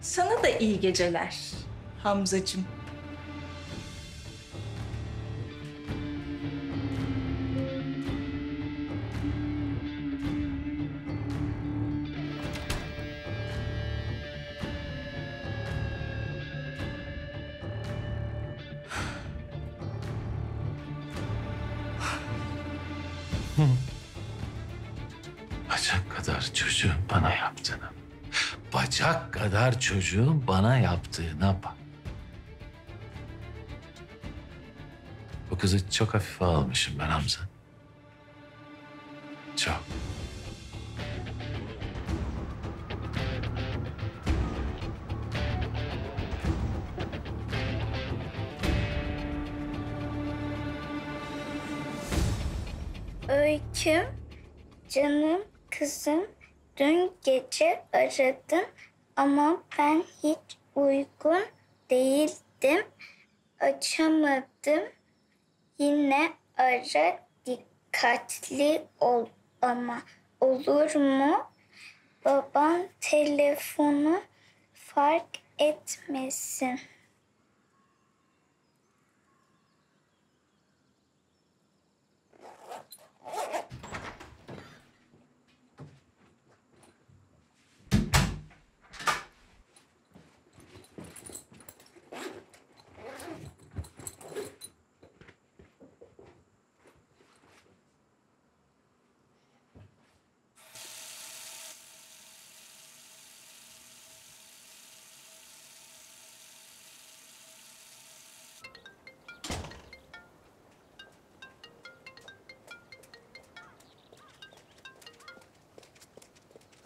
Sana da iyi geceler Hamzacığım. Çocuğun bana yaptığına bak. Bu kızı çok hafife almışım ben Hamza. Çok. Öyküm, canım kızım, dün gece aradın. Ama ben hiç uygun değildim. Açamadım. Yine ara, dikkatli ol ama olur mu? Babam telefonu fark etmesin.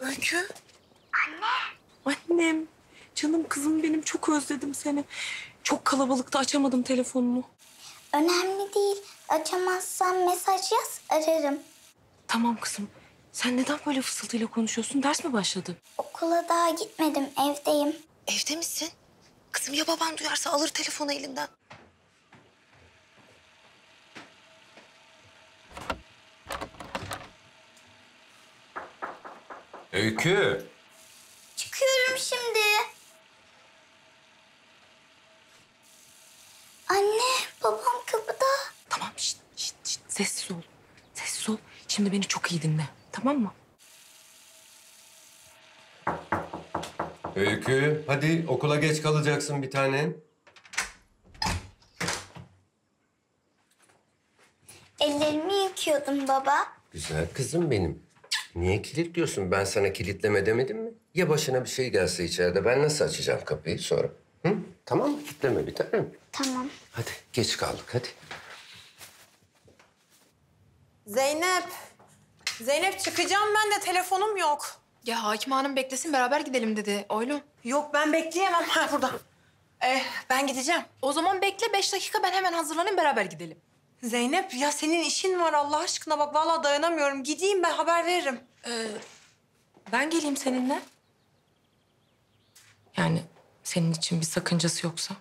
Öykü. Anne. Annem. Canım kızım benim, çok özledim seni. Çok kalabalıkta açamadım telefonunu. Önemli değil. Açamazsan mesaj yaz, ararım. Tamam kızım. Sen neden böyle fısıltıyla konuşuyorsun? Ders mi başladı? Okula daha gitmedim. Evdeyim. Evde misin? Kızım ya baban duyarsa alır telefonu elinden. Öykü. Çıkıyorum şimdi. Anne, babam kapıda. Tamam, şişt. Sessiz ol. Sessiz ol. Şimdi beni çok iyi dinle. Tamam mı? Öykü, hadi okula geç kalacaksın bir tanem. Ellerimi yıkıyordum baba. Güzel kızım benim. Niye kilitliyorsun? Ben sana kilitleme demedim mi? Ya başına bir şey gelse içeride, ben nasıl açacağım kapıyı sonra? Hı? Tamam mı? Kilitleme bir tanem. Tamam. Hadi geç kaldık, hadi. Zeynep. Zeynep çıkacağım ben de, telefonum yok. Ya Hakim Hanım beklesin, beraber gidelim dedi oğlum. Yok ben bekleyemem, ha burada. Ben gideceğim. O zaman bekle 5 dakika, ben hemen hazırlanayım, beraber gidelim. Zeynep ya senin işin var Allah aşkına, bak vallahi dayanamıyorum. Gideyim ben, haber veririm. Ben geleyim seninle. Yani senin için bir sakıncası yoksa.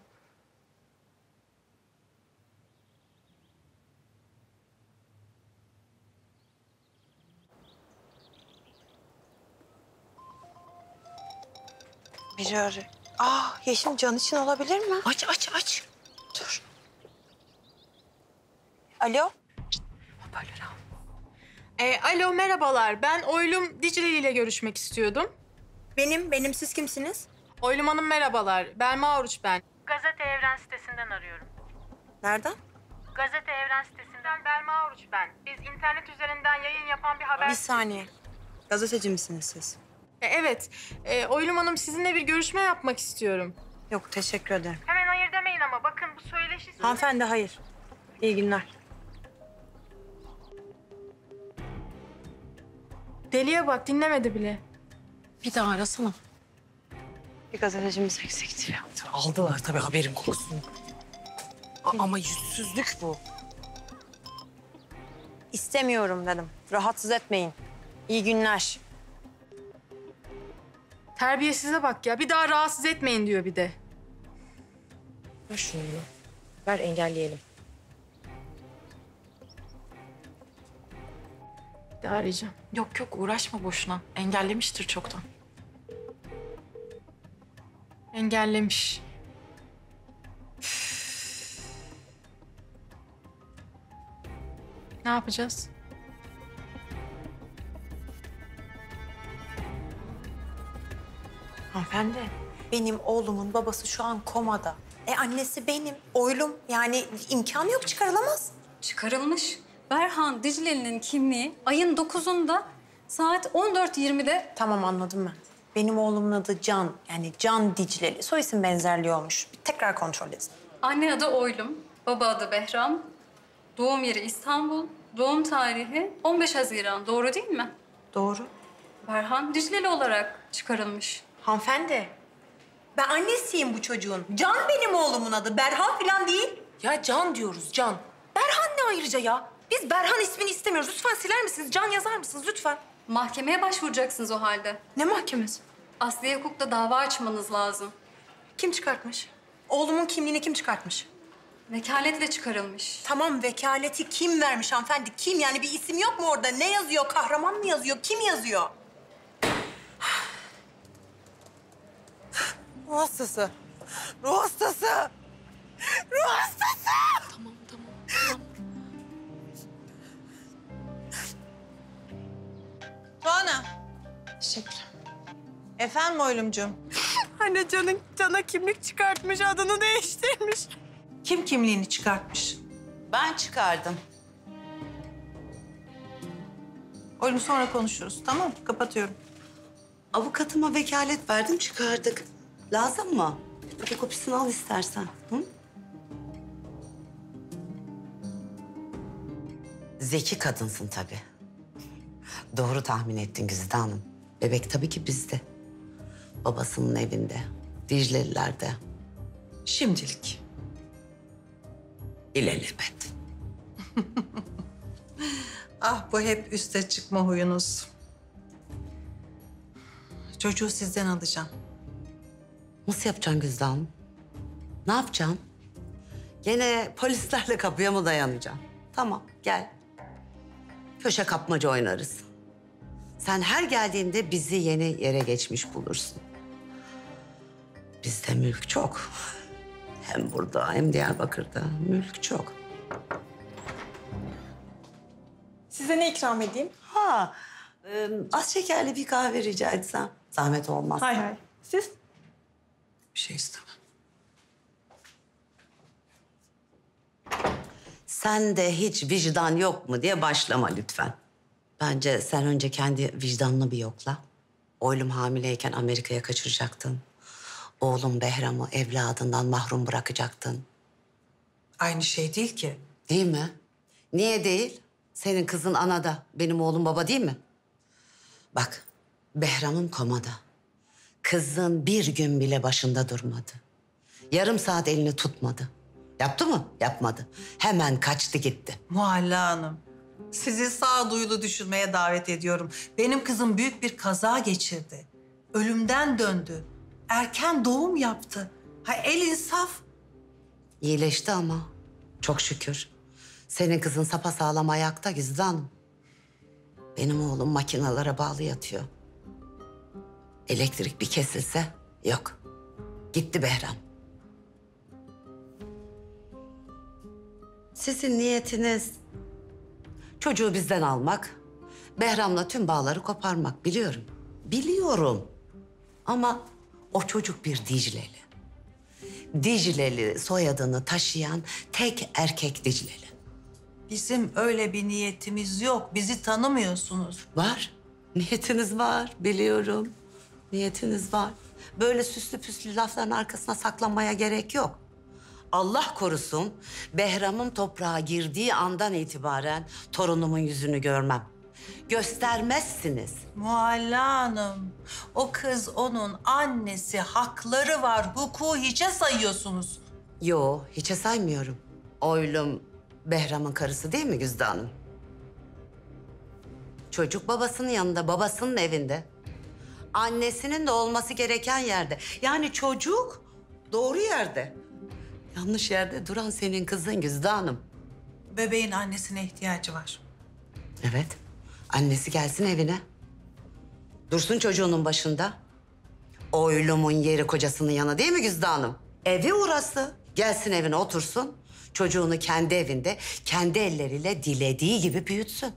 Biri arıyor. Yeşim can için olabilir mi? Aç. Dur. Alo. Hoparlör al. Alo, merhabalar. Ben Oylum Dicleli ile görüşmek istiyordum. Benim. Siz kimsiniz? Oylum Hanım merhabalar. Belma Oruç ben. Gazete Evren sitesinden arıyorum. Nereden? Gazete Evren sitesinden Belma Oruç ben. Biz internet üzerinden yayın yapan bir haber... Bir saniye. Gazeteci misiniz siz? Evet. Oylum Hanım sizinle bir görüşme yapmak istiyorum. Yok, teşekkür ederim. Hemen hayır demeyin ama bakın bu söyleşi... Hanımefendi hayır. İyi günler. Deliye bak, dinlemedi bile. Bir daha arasana. Bir gazetecimiz eksikti ya. Aldılar tabii, haberim olsun. Ama yüzsüzlük bu. İstemiyorum dedim. Rahatsız etmeyin. İyi günler. Terbiyesize bak ya. Bir daha rahatsız etmeyin diyor bir de. Ver şunu. Ver, engelleyelim. Bir daha arayacağım. Yok uğraşma boşuna. Engellemiştir çoktan. Engellemiş. Üf. Ne yapacağız? Hanımefendi, benim oğlumun babası şu an komada. Annesi benim, Oylum. Yani imkanı yok, çıkarılamaz. Çıkarılmış. Berhan Dicleli'nin kimliği ayın 9'unda saat 14.20'de... Tamam, anladım ben. Benim oğlumun adı Can. Yani Can Dicleli. Soy isim benzerliği olmuş. Bir tekrar kontrol edin. Anne adı Oylum, baba adı Behram. Doğum yeri İstanbul, doğum tarihi 15 Haziran. Doğru değil mi? Doğru. Berhan Dicleli olarak çıkarılmış. Hanımefendi, ben annesiyim bu çocuğun. Can benim oğlumun adı, Berhan falan değil. Ya Can diyoruz, Can. Berhan ne ayrıca ya? Biz Berhan ismini istemiyoruz. Lütfen siler misiniz? Can yazar mısınız? Lütfen. Mahkemeye başvuracaksınız o halde. Ne mahkemesi? Asliye hukukta dava açmanız lazım. Kim çıkartmış? Oğlumun kimliğini kim çıkartmış? Vekaletle çıkarılmış. Tamam, vekaleti kim vermiş hanımefendi? Kim? Yani bir isim yok mu orada? Ne yazıyor? Kahraman mı yazıyor? Kim yazıyor? Ruh hastası! Tamam. Tuana. Teşekkür. Efendim Oylumcuğum? Anne Can'a kimlik çıkartmış, adını değiştirmiş. Kim kimliğini çıkartmış? Ben çıkardım. Oylum sonra konuşuruz, tamam mı? Kapatıyorum. Avukatıma vekalet verdim, çıkardık. Lazım mı? Fotokopisini al istersen. Hı? Zeki kadınsın tabii. Doğru tahmin ettin Güzide Hanım. Bebek tabii ki bizde. Babasının evinde, Diclelilerde. Şimdilik. İlelebet. Bu hep üste çıkma huyunuz. Çocuğu sizden alacağım. Nasıl yapacaksın Güzide Hanım? Ne yapacaksın? Gene polislerle kapıya mı dayanacaksın? Tamam, gel. Köşe kapmaca oynarız. Sen her geldiğinde bizi yeni yere geçmiş bulursun. Bizde mülk çok. Hem burada hem Diyarbakır'da mülk çok. Size ne ikram edeyim? Az şekerli bir kahve rica etsem. Zahmet olmaz. Hayır. Siz? Bir şey istemem. Sen de hiç vicdan yok mu diye başlama lütfen. Bence sen önce kendi vicdanını bir yokla. Oylum hamileyken Amerika'ya kaçıracaktın. Oğlum Behram'ı evladından mahrum bırakacaktın. Aynı şey değil ki. Değil mi? Niye değil? Senin kızın anada, benim oğlum baba değil mi? Bak, Behram'ın komada. Kızın bir gün bile başında durmadı. Yarım saat elini tutmadı. Yaptı mı? Yapmadı. Hemen kaçtı gitti. Mualla Hanım, sizi sağduyulu düşünmeye davet ediyorum. Benim kızım büyük bir kaza geçirdi. Ölümden döndü. Erken doğum yaptı. El insaf. İyileşti ama. Çok şükür. Senin kızın sapasağlam ayakta Güzide Hanım. Benim oğlum makinalara bağlı yatıyor. Elektrik bir kesilse yok. Gitti Behram. Sizin niyetiniz çocuğu bizden almak, Behram'la tüm bağları koparmak, biliyorum. Biliyorum. Ama o çocuk bir Dicleli. Dicleli soyadını taşıyan tek erkek Dicleli. Bizim öyle bir niyetimiz yok. Bizi tanımıyorsunuz. Var. Niyetiniz var. Biliyorum. Niyetiniz var. Böyle süslü püslü lafların arkasına saklanmaya gerek yok. Allah korusun, Behram'ın toprağa girdiği andan itibaren torunumun yüzünü görmem. Göstermezsiniz. Mualla Hanım, o kız onun annesi, hakları var. Hukuku hiçe sayıyorsunuz. Yo, hiçe saymıyorum. Oylum Behram'ın karısı değil mi Güzide Hanım? Çocuk babasının yanında, babasının evinde. Annesinin de olması gereken yerde. Yani çocuk doğru yerde. Yanlış yerde duran senin kızın Güzide Hanım. Bebeğin annesine ihtiyacı var. Evet. Annesi gelsin evine. Dursun çocuğunun başında. Oylum'un yeri kocasının yanı değil mi Güzide Hanım? Evi orası. Gelsin evine otursun. Çocuğunu kendi evinde, kendi elleriyle dilediği gibi büyütsün.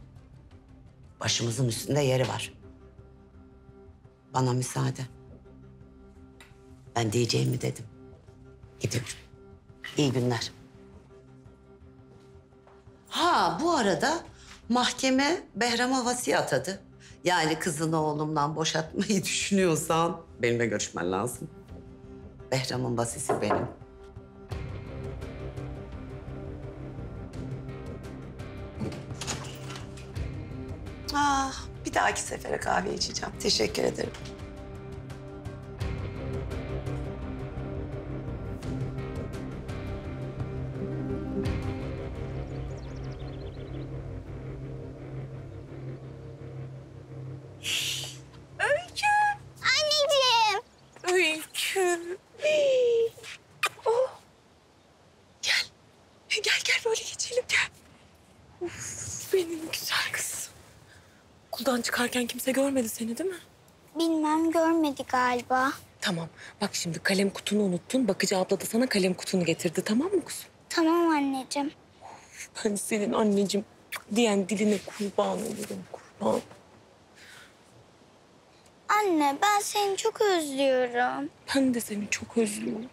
Başımızın üstünde yeri var. Bana müsaade. Ben diyeceğimi dedim. Gidiyorum. İyi günler. Ha, bu arada mahkeme Behram'a vasiyet atadı. Yani kızını oğlumdan boşatmayı düşünüyorsan benimle görüşmen lazım. Behram'ın vasisi benim. Ah, bir dahaki sefere kahve içeceğim. Teşekkür ederim. Çıkarken kimse görmedi seni değil mi? Bilmem, görmedi galiba. Tamam, bak şimdi kalem kutunu unuttun. Bakıcı abla da sana kalem kutunu getirdi, tamam mı kuzum? Tamam anneciğim. Ben senin anneciğim diyen diline kurban olurum, kurban. Anne, ben seni çok özlüyorum. Ben de seni çok özlüyorum.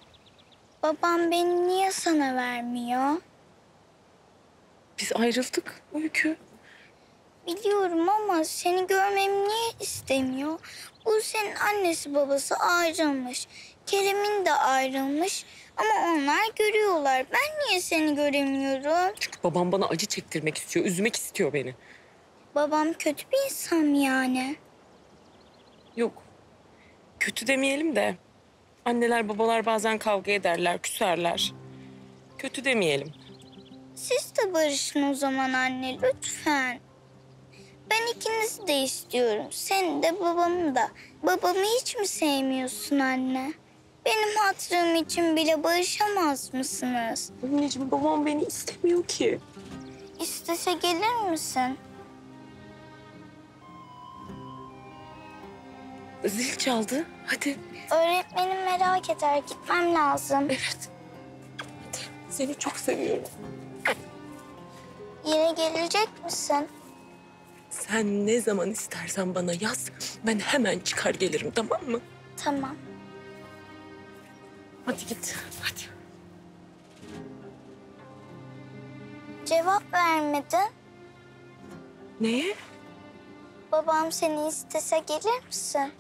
Babam beni niye sana vermiyor? Biz ayrıldık Öykü. Biliyorum ama seni görmemi niye istemiyor? Bu senin annesi babası ayrılmış. Kerem'in de ayrılmış. Ama onlar görüyorlar. Ben niye seni göremiyorum? Çünkü babam bana acı çektirmek istiyor. Üzmek istiyor beni. Babam kötü bir insan mı yani? Yok. Kötü demeyelim de. Anneler babalar bazen kavga ederler, küserler. Kötü demeyelim. Siz de barışın o zaman anne lütfen. Ben ikinizi de istiyorum. Seni de babamı da. Babamı hiç mi sevmiyorsun anne? Benim hatırım için bile barışamaz mısınız? Anneciğim babam beni istemiyor ki. İstese gelir misin? Zil çaldı. Hadi. Öğretmenim merak eder. Gitmem lazım. Evet. Hadi. Seni çok seviyorum. Yine gelecek misin? Sen ne zaman istersen bana yaz, ben hemen çıkar gelirim, tamam mı? Tamam. Hadi git, hadi. Cevap vermedin. Neye? Babam seni istese gelir misin?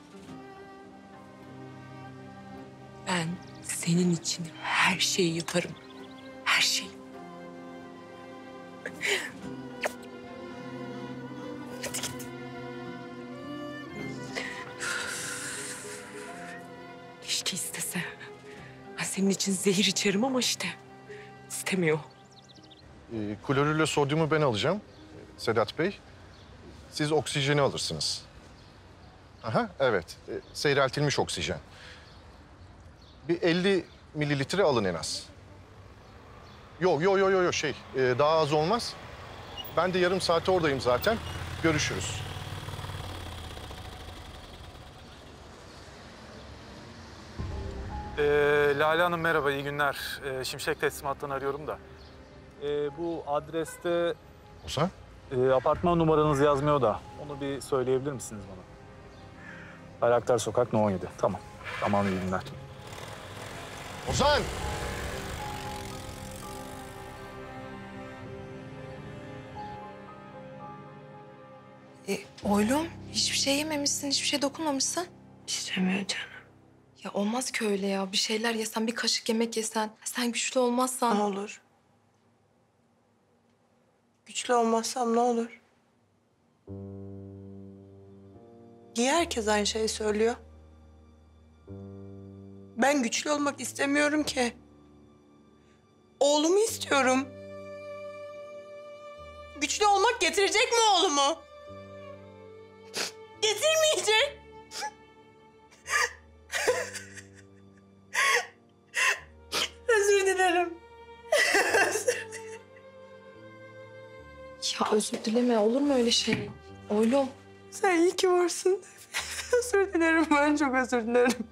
Ben senin için her şeyi yaparım, her şeyi. İstese. Ben senin için zehir içerim ama işte istemiyor. Klorürle sodyumu ben alacağım Sedat Bey. Siz oksijeni alırsınız. Aha evet. Seyreltilmiş oksijen. Bir 50 mililitre alın en az. Yok daha az olmaz. Ben de yarım saate oradayım zaten. Görüşürüz. Lale Hanım merhaba, iyi günler. Şimşek teslimattan arıyorum da. Bu adreste... Ozan? Apartman numaranız yazmıyor da. Onu bir söyleyebilir misiniz bana? Bayraktar Sokak No 17. Tamam. Tamam, iyi günler. Ozan! Oylum, hiçbir şey yememişsin, hiçbir şey dokunmamışsın. İstemiyor canım. Ya olmaz ki öyle ya. Bir şeyler yesen, bir kaşık yemek yesen. Sen güçlü olmazsan... Ne olur? Güçlü olmazsam ne olur? Niye herkes aynı şeyi söylüyor? Ben güçlü olmak istemiyorum ki. Oğlumu istiyorum. Güçlü olmak getirecek mi oğlumu? Getirmeyecek. Özür dilerim. Ya özür dileme, olur mu öyle şey? Oylum. Sen iyi ki varsın. Özür dilerim, ben çok özür dilerim.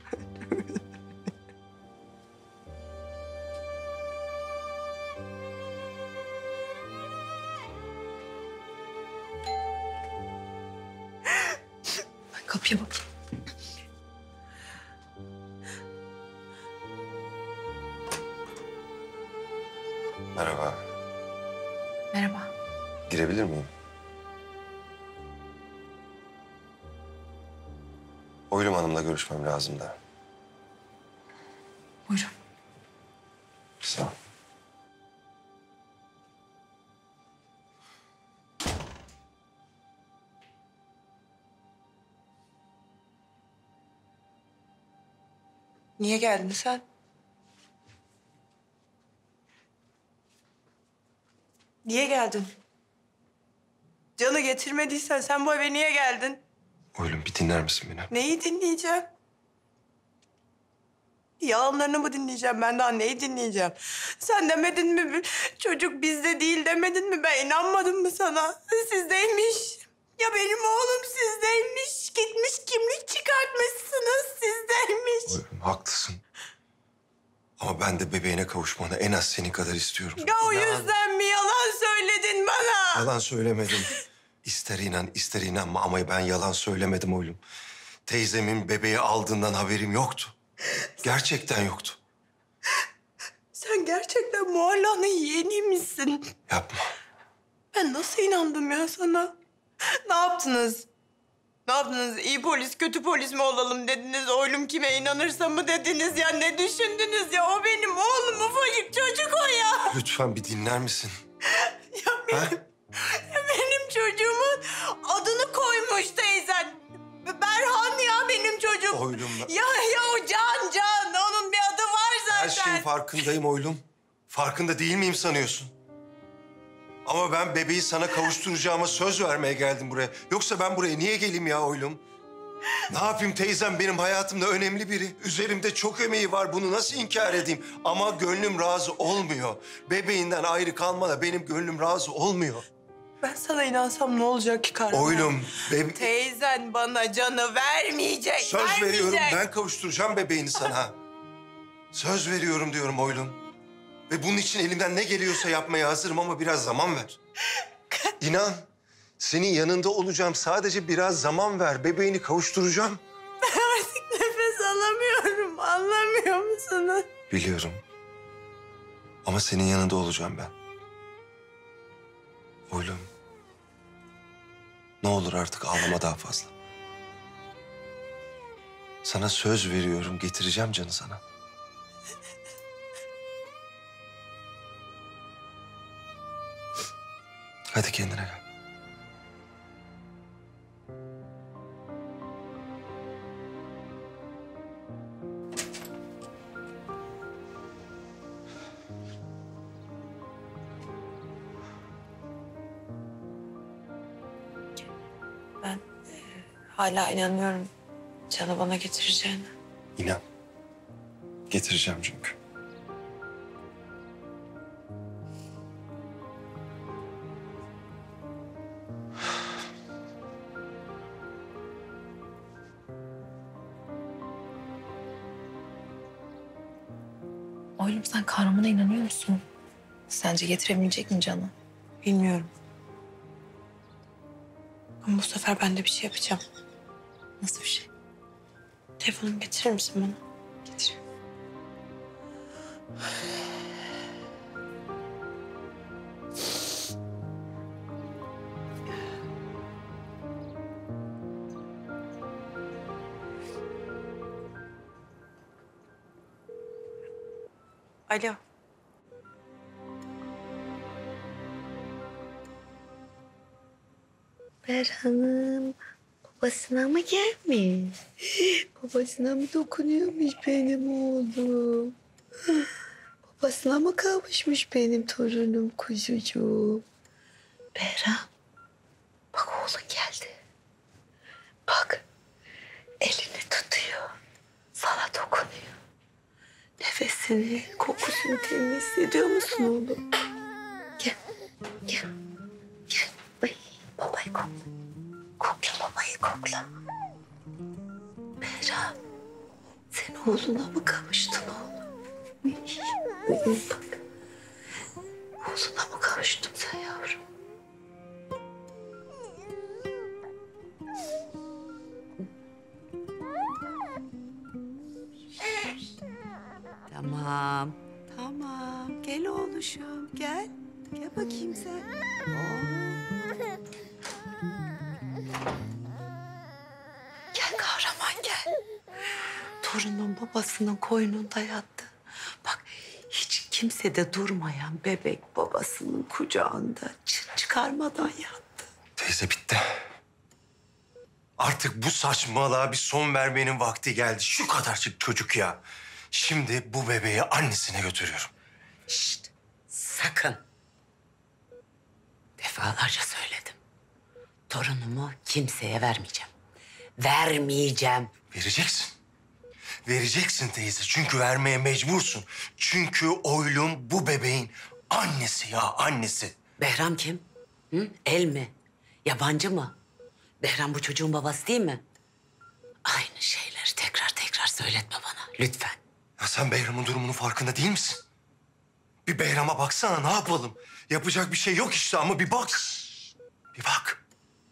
Ben kapıya bakayım. Merhaba. Merhaba. Girebilir miyim? Oylum Hanım'la görüşmem lazım da. Buyurun. Sağ ol. Niye geldin sen? Niye geldin? Canı getirmediysen sen bu eve niye geldin? Oylum bir dinler misin beni? Neyi dinleyeceğim? Yalanlarını mı dinleyeceğim? Ben daha neyi dinleyeceğim? Sen demedin mi? Çocuk bizde değil demedin mi? Ben inanmadım mı sana? Sizdeymiş. Ya benim oğlum sizdeymiş. Gitmiş kimlik çıkartmışsınız. Sizdeymiş. Oylum haklısın. Ama ben de bebeğine kavuşmanı en az senin kadar istiyorum. Ya o yüzden mi yalan söyledin bana? Yalan söylemedim. İster inan, ister inanma ama ben yalan söylemedim oğlum. Teyzemin bebeği aldığından haberim yoktu. Gerçekten yoktu. Sen gerçekten Mualla'nın yeğeniymişsin. Yapma. Ben nasıl inandım ya sana? Ne yaptınız? Ne yaptınız? İyi polis, kötü polis mi olalım dediniz? Oylum kime inanırsa mı dediniz? Ya ne düşündünüz ya? O benim oğlum, ufacık çocuk o ya. Lütfen bir dinler misin? Ya benim çocuğumun adını koymuş teyzen. Berhan ya benim çocuk. Oylum. Ya o Can. Onun bir adı var zaten. Her şeyin farkındayım oylum. Farkında değil miyim sanıyorsun? Ama ben bebeği sana kavuşturacağıma söz vermeye geldim buraya. Yoksa ben buraya niye geleyim ya oylum? Ne yapayım teyzem benim hayatımda önemli biri. Üzerimde çok emeği var, bunu nasıl inkar edeyim? Ama gönlüm razı olmuyor. Bebeğinden ayrı kalmana benim gönlüm razı olmuyor. Ben sana inansam ne olacak ki Kahraman? Oylum teyzen bana canı vermeyecek. Söz veriyorum, ben kavuşturacağım bebeğini sana. Söz veriyorum diyorum oylum. Ve bunun için elimden ne geliyorsa yapmaya hazırım ama biraz zaman ver. İnan, senin yanında olacağım. Sadece biraz zaman ver. Bebeğini kavuşturacağım. Ben artık nefes alamıyorum. Anlamıyor musunuz? Biliyorum. Ama senin yanında olacağım ben. Oğlum, ne olur artık ağlama daha fazla. Sana söz veriyorum, getireceğim canı sana. Hadi kendine gel. Ben hala inanıyorum canı bana getireceğine. İnan. Getireceğim çünkü. Oylum, sen Kahraman'a inanıyor musun? Sence getirebilecek mi canı? Bilmiyorum. Ama bu sefer ben de bir şey yapacağım. Nasıl bir şey? Telefonumu getirir misin bana? Getiririm. Alo. Berhan'ın babasına mı gelmiş? Babasına mı dokunuyormuş benim oğlum? Babasına mı kavuşmuş benim torunum kuzucuğum? Behram, bak oğlun geldi. Bak, elini tutuyor, sana dokunuyor. Nefesini, kokusunu temizliyor musun oğlum? Gel, gel, gel. Ay, babayı kokla. Kokla babayı, kokla. Behram, sen oğluna mı kavuştun oğlum? Bak, oğluna mı kavuştun sen yavrum? Tamam, tamam. Gel oğluşum, gel. Gel bakayım sen. Gel Kahraman, gel. Torunun babasının koynunda yattı. Bak, hiç kimsede durmayan bebek babasının kucağında çıt çıkarmadan yattı. Teyze bitti. Artık bu saçmalığa bir son vermenin vakti geldi. Şu kadarcık çocuk ya. Şimdi bu bebeği annesine götürüyorum. Şşt! Sakın! Defalarca söyledim. Torunumu kimseye vermeyeceğim. Vermeyeceğim. Vereceksin. Vereceksin teyze. Çünkü vermeye mecbursun. Çünkü Oylum bu bebeğin annesi ya, annesi. Behram kim? Hı? El mi? Yabancı mı? Behram bu çocuğun babası değil mi? Aynı şeyleri tekrar tekrar söyletme bana. Lütfen. Ya sen Behram'ın durumunun farkında değil misin? Bir Behram'a baksana, ne yapalım? Yapacak bir şey yok işte, ama bir bak. Bir bak.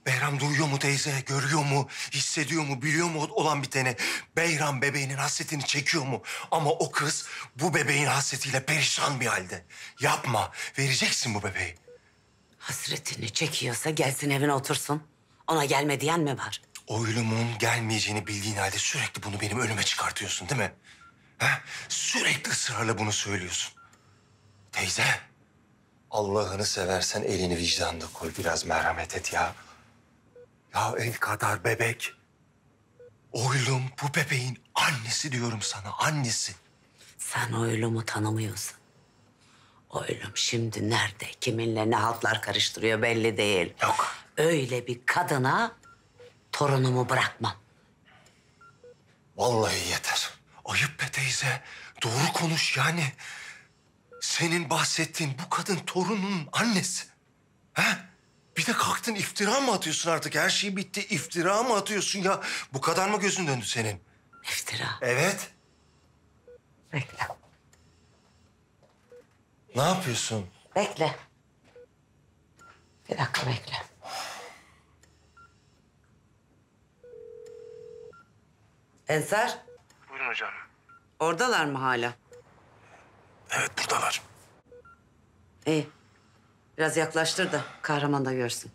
Behram duyuyor mu teyze, görüyor mu, hissediyor mu, biliyor mu olan biteni? Behram bebeğinin hasretini çekiyor mu? Ama o kız bu bebeğin hasretiyle perişan bir halde. Yapma, vereceksin bu bebeği. Hasretini çekiyorsa gelsin evine otursun. Ona gelme diyen mi var? Oylumun gelmeyeceğini bildiğin halde sürekli bunu benim önüme çıkartıyorsun değil mi? Ha? Sürekli ısrarla bunu söylüyorsun. Teyze, Allah'ını seversen elini vicdanına koy, biraz merhamet et ya. Ya el kadar bebek. Oylum bu bebeğin annesi diyorum sana, annesi. Sen Oylum'u tanımıyorsun. Oylum şimdi nerede, kiminle ne haltlar karıştırıyor belli değil. Yok. Öyle bir kadına torunumu bırakmam. Vallahi yeter. Ayıp be teyze. Doğru konuş yani. Senin bahsettiğin bu kadın torununun annesi. He? Bir de kalktın iftira mı atıyorsun artık? Her şey bitti. İftira mı atıyorsun ya? Bu kadar mı gözün döndü senin? İftira? Evet. Bekle. Ne yapıyorsun? Bekle. Bir dakika bekle. Ensar. Buyurun hocam. Oradalar mı hala? Evet, buradalar. İyi. Biraz yaklaştır da Kahraman da görsün.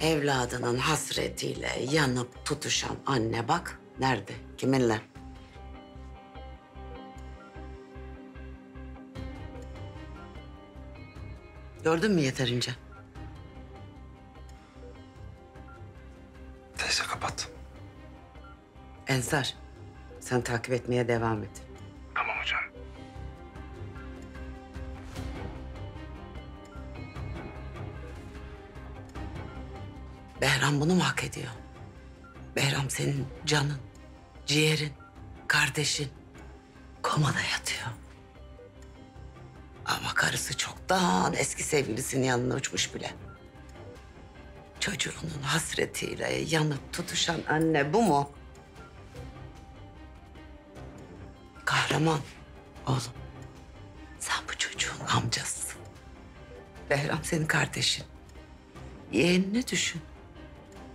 Evladının hasretiyle yanıp tutuşan anne bak nerede, kiminle? Gördün mü yeterince? Teyze kapat. Ensar, sen takip etmeye devam et. Tamam hocam. Behram bunu mu hak ediyor? Behram senin canın, ciğerin, kardeşin. Komada yatıyor. Ama karısı çoktan eski sevgilisinin yanına uçmuş bile. Çocuğunun hasretiyle yanıp tutuşan anne bu mu? Kahraman, oğlum. Sen bu çocuğun amcasısın. Behram senin kardeşin. Yeğenini düşün.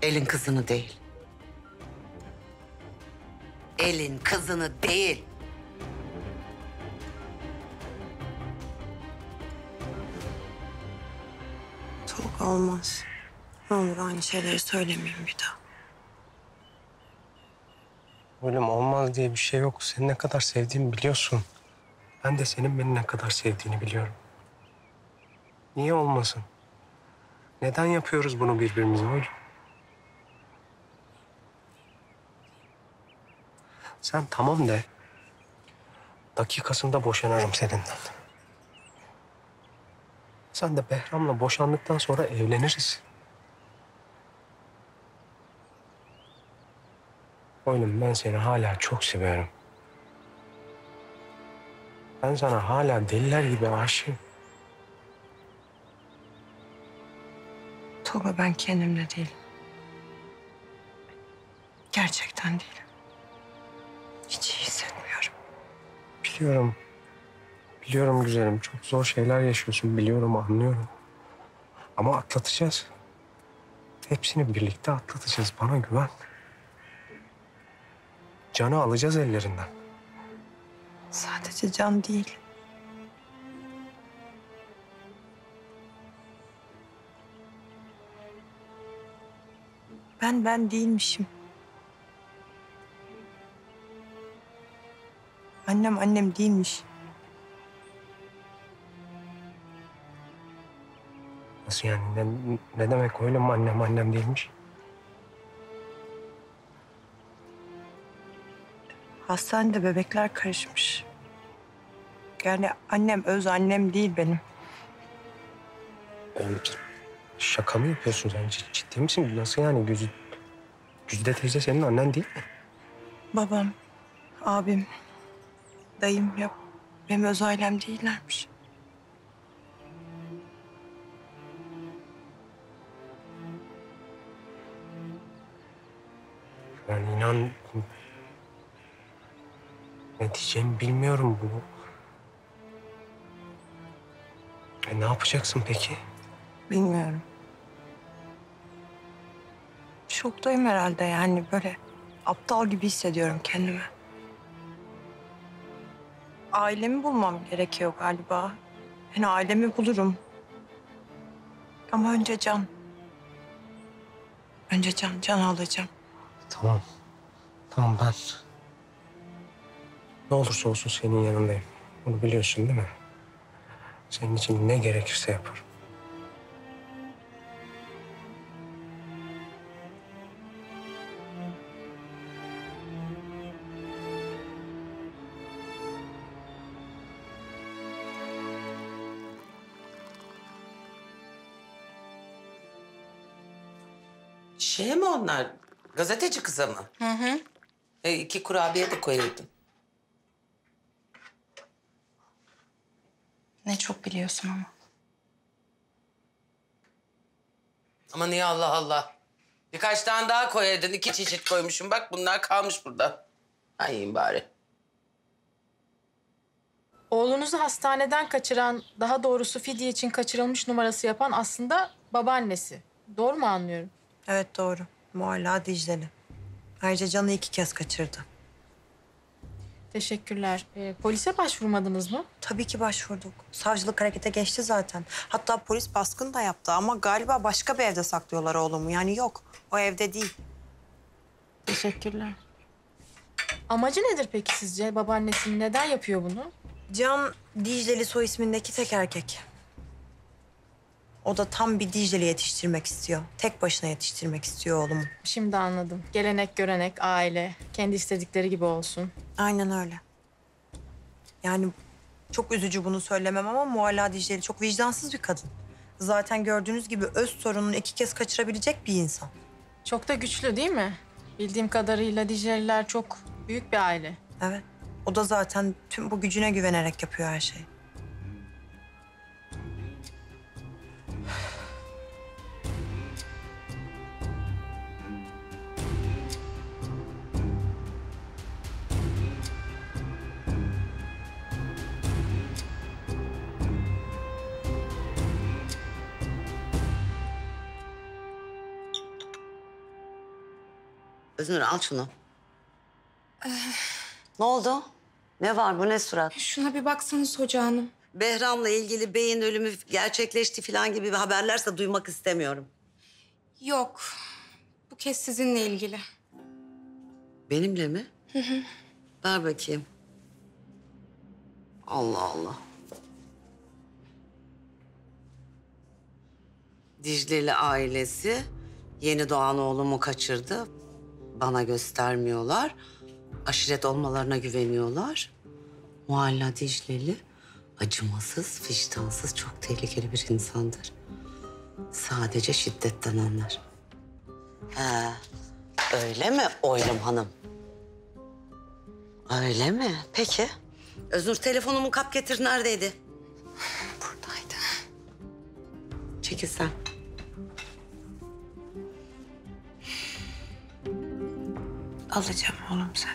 Elin kızını değil. Elin kızını değil. Çok olmaz. Ne olur aynı şeyleri söylemeyeyim bir daha. Oylum, olmaz diye bir şey yok. Seni ne kadar sevdiğimi biliyorsun. Ben de senin beni ne kadar sevdiğini biliyorum. Niye olmasın? Neden yapıyoruz bunu birbirimize oğlum? Sen tamam de. Dakikasında boşanırım seninden. Sen de Behram'la boşandıktan sonra evleniriz. Oylum, ben seni hala çok seviyorum. Ben sana hala deliler gibi aşığım. Tolga, ben kendimle değilim. Gerçekten değilim. Hiç iyi hissetmiyorum. Biliyorum. Biliyorum güzelim. Çok zor şeyler yaşıyorsun. Biliyorum, anlıyorum. Ama atlatacağız. Hepsini birlikte atlatacağız. Bana güven. Canı alacağız ellerinden. Sadece can değil. Ben değilmişim. Annem değilmiş. Nasıl yani? Ne demek öyle mi, annem değilmiş? Hastanede bebekler karışmış. Yani annem öz annem değil benim. Oğlum, şaka mı yapıyorsun sen? Ciddi misin? Nasıl yani? Güzide teyze senin annen değil mi? Babam, abim, dayım ya benim öz ailem değillermiş. Yani inan... Ne diyeceğimi bilmiyorum bu. Ne yapacaksın peki? Bilmiyorum. Şoktayım herhalde, yani böyle aptal gibi hissediyorum kendimi. Ailemi bulmam gerekiyor galiba. Yani ailemi bulurum. Ama önce can. Önce can alacağım. Tamam. Tamam ben... Ne olursa olsun senin yanındayım. Bunu biliyorsun değil mi? Senin için ne gerekirse yaparım. Şey mi onlar? Gazeteci kıza mı? Hı. 2 kurabiye de koyaydım. Ne çok biliyorsun ama. Ama niye Allah Allah? Birkaç tane daha koyaydın. 2 çeşit koymuşum. Bak bunlar kalmış burada. Ben yiyeyim bari. Oğlunuzu hastaneden kaçıran, daha doğrusu fidye için kaçırılmış numarası yapan aslında babaannesi. Doğru mu anlıyorum? Evet doğru. Mualla Dicleli. Ayrıca Can'ı 2 kez kaçırdı. Teşekkürler. Polise başvurmadınız mı? Tabii ki başvurduk. Savcılık harekete geçti zaten. Hatta polis baskın da yaptı ama galiba başka bir evde saklıyorlar oğlumu. Yani yok, o evde değil. Teşekkürler. Amacı nedir peki sizce? Babaannesi neden yapıyor bunu? Can, Dicleli soy ismindeki tek erkek. O da tam bir Dicleli yetiştirmek istiyor. Tek başına yetiştirmek istiyor oğlumu. Şimdi anladım. Gelenek, görenek, aile. Kendi istedikleri gibi olsun. Aynen öyle. Yani çok üzücü bunu söylemem ama Mualla Dicleli çok vicdansız bir kadın. Zaten gördüğünüz gibi öz sorununu 2 kez kaçırabilecek bir insan. Çok da güçlü değil mi? Bildiğim kadarıyla Dicleliler çok büyük bir aile. Evet. O da zaten tüm bu gücüne güvenerek yapıyor her şeyi. Öznur al şunu. Ne oldu? Ne var bu, ne surat? Şuna bir baksanız Hoca Hanım. Behram'la ilgili beyin ölümü gerçekleşti falan gibi bir haberlerse duymak istemiyorum. Yok. Bu kez sizinle ilgili. Benimle mi? Hı hı. Ver bakayım. Allah Allah. Dicleli ailesi yeni doğan oğlumu kaçırdı. Bana göstermiyorlar. Aşiret olmalarına güveniyorlar. Mualla Dicleli acımasız, vicdansız, çok tehlikeli bir insandır. Sadece şiddetten anlar. Ha, öyle mi Oylum Hanım? Öyle mi? Peki. Öznur, telefonumu kap getir, neredeydi? Buradaydı. Çekil sen. Alacağım oğlum sana.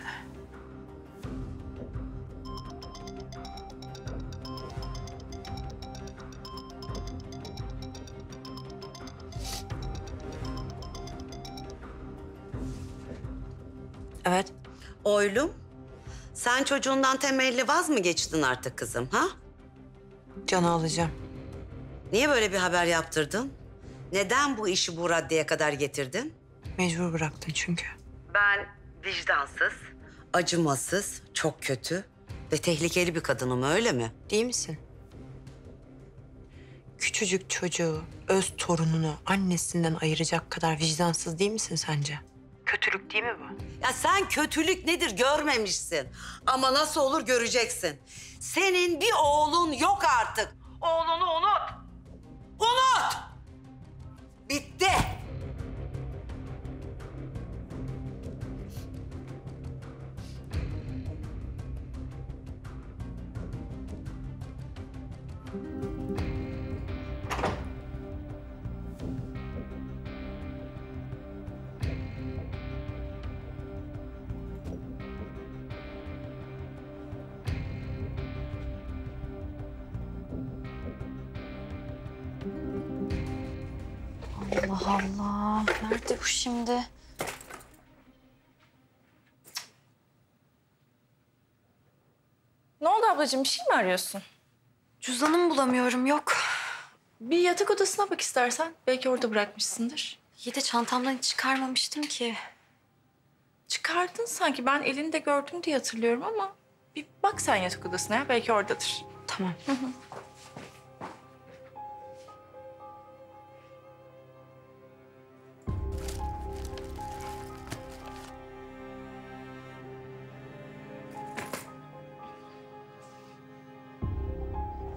Evet. Oylum, sen çocuğundan temelli vaz mı geçtin artık kızım, ha? Canı alacağım. Niye böyle bir haber yaptırdın? Neden bu işi bu raddeye kadar getirdin? Mecbur bıraktın çünkü. Ben vicdansız, acımasız, çok kötü ve tehlikeli bir kadınım, öyle mi? Değil misin? Küçücük çocuğu, öz torununu annesinden ayıracak kadar vicdansız değil misin sence? Kötülük değil mi bu? Ya sen kötülük nedir görmemişsin. Ama nasıl olur göreceksin. Senin bir oğlun yok artık. Oğlunu unut. Unut! Bitti. Allah Allah, nerede bu şimdi? Ne oldu ablacığım, bir şey mi arıyorsun? Cüzdanımı bulamıyorum, yok. Bir yatak odasına bak istersen, belki orada bırakmışsındır. İyi de çantamdan hiç çıkarmamıştım ki. Çıkardın sanki, ben elinde gördüm diye hatırlıyorum ama... bir bak sen yatak odasına ya, belki oradadır. Tamam. Hı hı.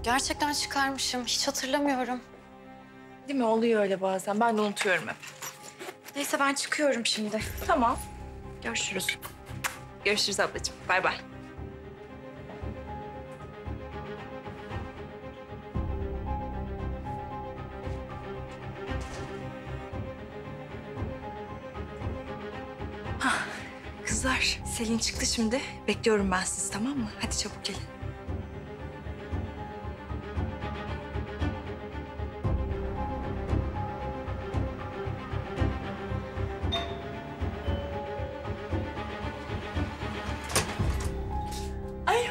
Gerçekten çıkarmışım. Hiç hatırlamıyorum. Değil mi? Oluyor öyle bazen. Ben de unutuyorum hep. Neyse ben çıkıyorum şimdi. Tamam. Görüşürüz. Görüşürüz ablacığım. Bay bay. Hah. Kızlar, Selin çıktı şimdi. Bekliyorum ben sizi, tamam mı? Hadi çabuk gelin.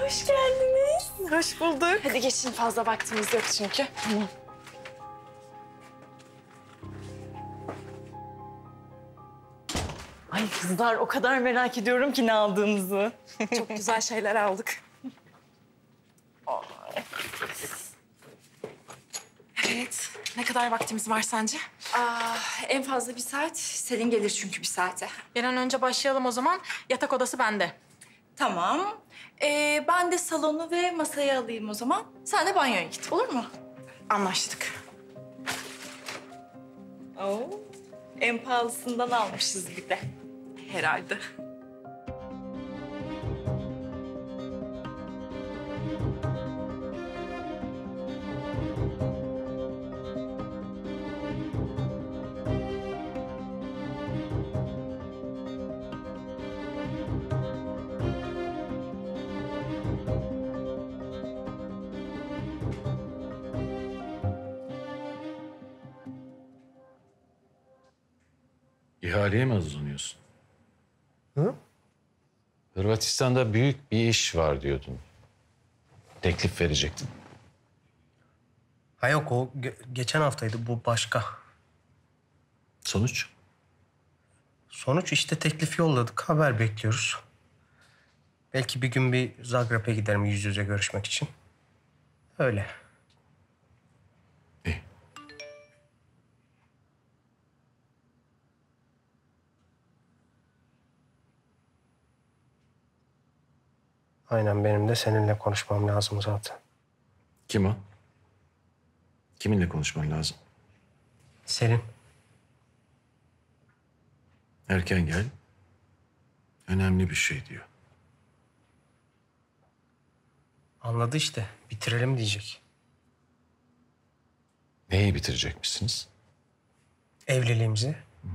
Hoş geldiniz. Hoş bulduk. Hadi geçin, fazla vaktimiz yok çünkü. Tamam. Ay kızlar, o kadar merak ediyorum ki ne aldığımızı. Çok güzel şeyler aldık. Evet, ne kadar vaktimiz var sence? En fazla bir saat. Selin gelir çünkü bir saate. Bir an önce başlayalım o zaman. Yatak odası bende. Tamam. Ben de salonu ve masayı alayım o zaman. Sen de banyoya git, olur mu? Anlaştık. Oo, en pahalısından almışız bir de. Herhalde. İhaleye mi hazırlanıyorsun? Hı? Hırvatistan'da büyük bir iş var diyordun. Teklif verecektin. Ha yok, o geçen haftaydı, bu başka. Sonuç? Sonuç işte teklif yolladık, haber bekliyoruz. Belki bir gün bir Zagreb'e giderim yüz yüze görüşmek için. Öyle. İyi. Aynen, benim de seninle konuşmam lazım zaten. Kim o? Kiminle konuşman lazım? Selin. Erken gel. Önemli bir şey diyor. Anladı işte. Bitirelim diyecek. Neyi bitirecekmişsiniz? Evliliğimizi. Hı.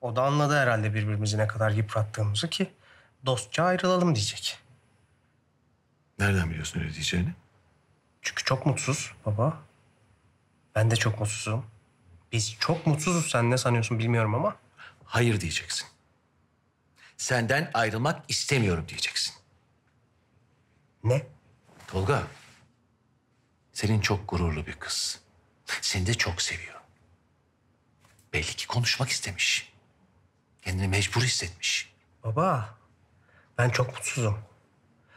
O da anladı herhalde birbirimizi ne kadar yıprattığımızı ki dostça ayrılalım diyecek. Nereden biliyorsun öyle diyeceğini? Çünkü çok mutsuz baba. Ben de çok mutsuzum. Biz çok mutsuzuz. Sen ne sanıyorsun bilmiyorum ama. Hayır diyeceksin. Senden ayrılmak istemiyorum diyeceksin. Ne? Tolga, senin çok gururlu bir kız. Seni de çok seviyor. Belli ki konuşmak istemiş. Kendini mecbur hissetmiş. Baba, ben çok mutsuzum.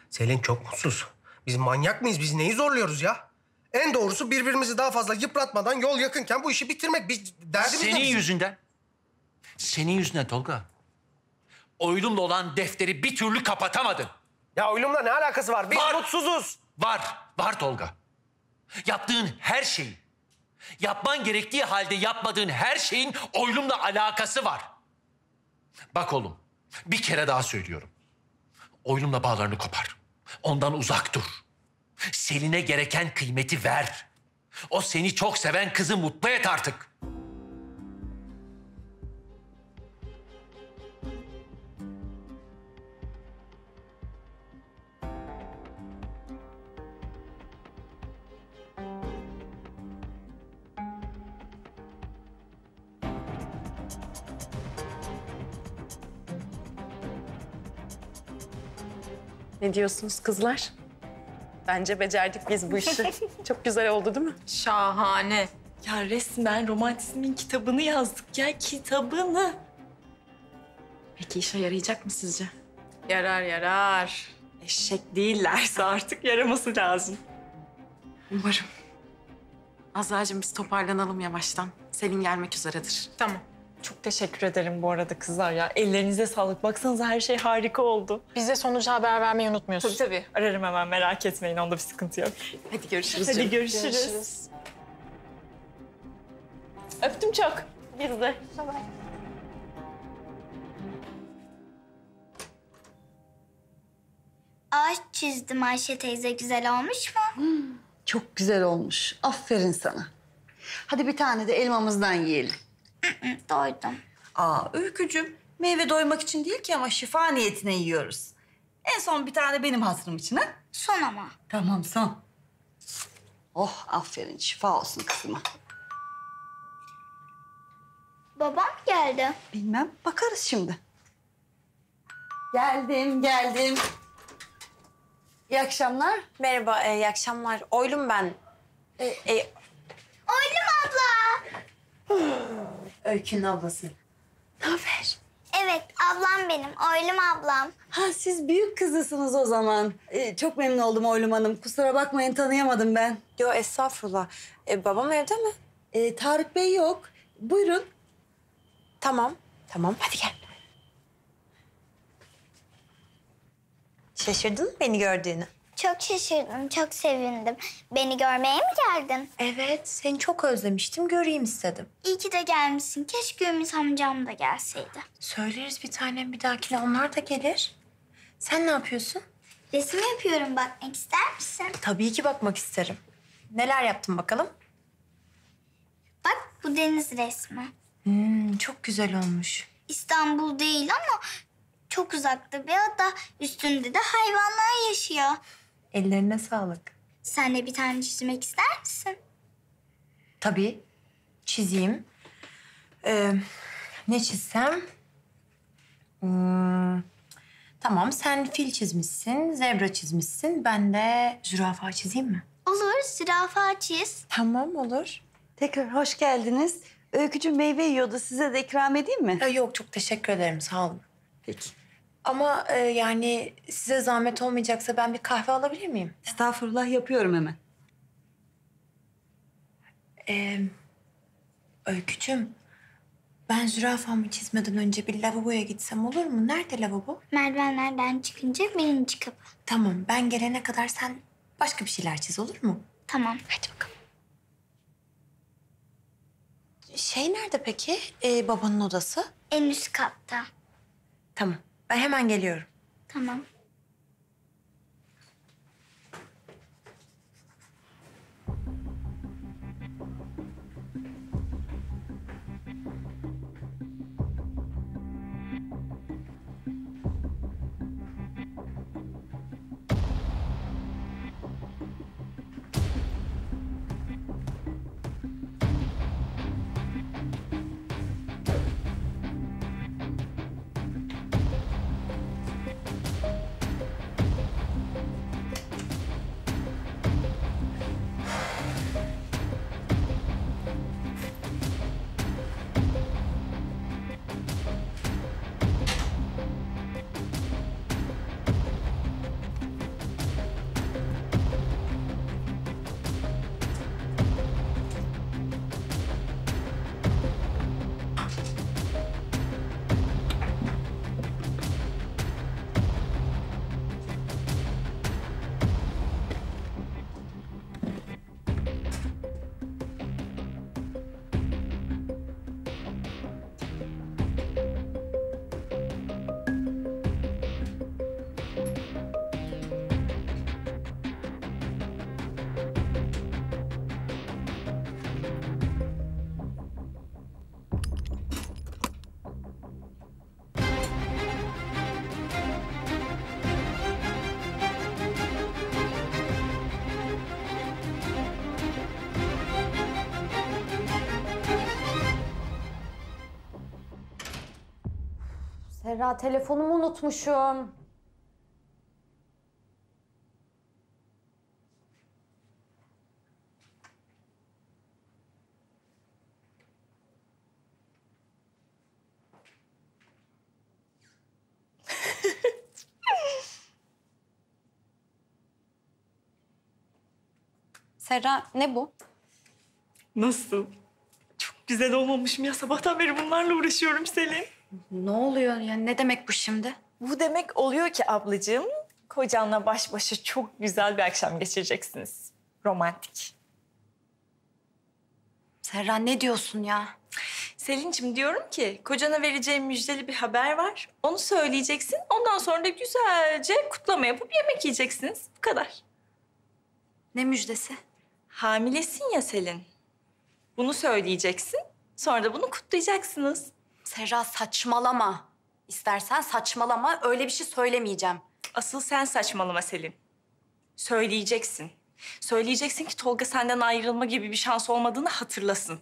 Selin çok mutsuz. Biz manyak mıyız? Biz neyi zorluyoruz ya? En doğrusu birbirimizi daha fazla yıpratmadan yol yakınken bu işi bitirmek. Biz derdimiz senin yüzünden. Senin yüzünden Tolga. Oylum'la olan defteri bir türlü kapatamadın. Ya Oylum'la ne alakası var? Biz mutsuzuz. Var Tolga. Yaptığın her şeyin, yapman gerektiği halde yapmadığın her şeyin Oylum'la alakası var. Bak oğlum, bir kere daha söylüyorum. Oylum'la bağlarını kopar. Ondan uzak dur. Selin'e gereken kıymeti ver. O seni çok seven kızı mutlu et artık. Ne diyorsunuz kızlar? Bence becerdik biz bu işi. Çok güzel oldu değil mi? Şahane. Ya resmen romantizmin kitabını yazdık ya, kitabını. Peki işe yarayacak mı sizce? Yarar. Eşek değillerse artık yaraması lazım. Umarım. Azra'cığım biz toparlanalım yavaştan. Selin gelmek üzeredir. Tamam. Çok teşekkür ederim bu arada kızlar ya. Ellerinize sağlık. Baksanıza her şey harika oldu. Bize sonucu haber vermeyi unutmuyorsun. Tabii. Ararım hemen, merak etmeyin. Onda bir sıkıntı yok. Hadi görüşürüz. Hadi görüşürüz. Öptüm çok. Biz de. Bye bye. Ağaç çizdim Ayşe teyze. Güzel olmuş mu? Çok güzel olmuş. Aferin sana. Hadi bir tane de elmamızdan yiyelim. Doydum. Öykücüğüm, meyve doymak için değil ki ama şifa niyetine yiyoruz. En son bir tane benim hatırım için ha? Son ama. Tamam son. Oh aferin, şifa olsun kızıma. Babam geldi. Bilmem, bakarız şimdi. Geldim. İyi akşamlar. Merhaba, iyi akşamlar. Oylum ben. Oylum abla. Öykü'nün ablası. Ne haber? Evet, ablam benim. Oylum ablam. Ha, siz büyük kızısınız o zaman. Çok memnun oldum Oylum Hanım. Kusura bakmayın, tanıyamadım ben. Yo, estağfurullah. Babam evde mi? Tarık Bey yok. Buyurun. Tamam. Hadi gel. Şaşırdın mı beni gördüğünü? Çok şaşırdım, çok sevindim. Beni görmeye mi geldin? Evet, seni çok özlemiştim, göreyim istedim. İyi ki de gelmişsin. Keşke Ümit amcam da gelseydi. Söyleriz bir tanem, bir dahakine onlar da gelir. Sen ne yapıyorsun? Resim yapıyorum, bakmak ister misin? Tabii ki bakmak isterim. Neler yaptın bakalım? Bak, bu deniz resmi. Çok güzel olmuş. İstanbul değil ama çok uzakta bir ada. Üstünde de hayvanlar yaşıyor. Ellerine sağlık. Sen de bir tane çizmek ister misin? Tabii. Çizeyim. Ne çizsem? Tamam, sen fil çizmişsin, zebra çizmişsin. Ben de zürafa çizeyim mi? Olur, zürafa çiz. Tamam, olur. Tekrar hoş geldiniz. Öykücüğüm meyve yiyordu. Size de ikram edeyim mi? Yok, çok teşekkür ederim. Sağ olun. Peki. Ama yani size zahmet olmayacaksa ben bir kahve alabilir miyim? Estağfurullah, yapıyorum hemen. Öykücüğüm, ben zürafamı çizmeden önce bir lavaboya gitsem olur mu? Nerede lavabo? Merdivenlerden çıkınca birinci kapı. Tamam, ben gelene kadar sen başka bir şeyler çiz, olur mu? Tamam. Hadi bakalım. Şey nerede peki? Babanın odası? En üst katta. Tamam, ben hemen geliyorum. Tamam. Serra, telefonumu unutmuşum. Serra, ne bu? Nasıl? Çok güzel olmamışım ya. Sabahtan beri bunlarla uğraşıyorum Selin. Ne oluyor yani? Ne demek bu şimdi? Bu demek oluyor ki ablacığım, kocanla baş başa çok güzel bir akşam geçireceksiniz. Romantik. Serra, ne diyorsun ya? Selin'cim, diyorum ki kocana vereceğim müjdeli bir haber var. Onu söyleyeceksin. Ondan sonra da güzelce kutlama yapıp yemek yiyeceksiniz. Bu kadar. Ne müjdesi? Hamilesin ya Selin. Bunu söyleyeceksin. Sonra da bunu kutlayacaksınız. Serra, saçmalama. İstersen saçmalama, öyle bir şey söylemeyeceğim. Asıl sen saçmalama Selin. Söyleyeceksin. Söyleyeceksin ki Tolga senden ayrılma gibi bir şans olmadığını hatırlasın.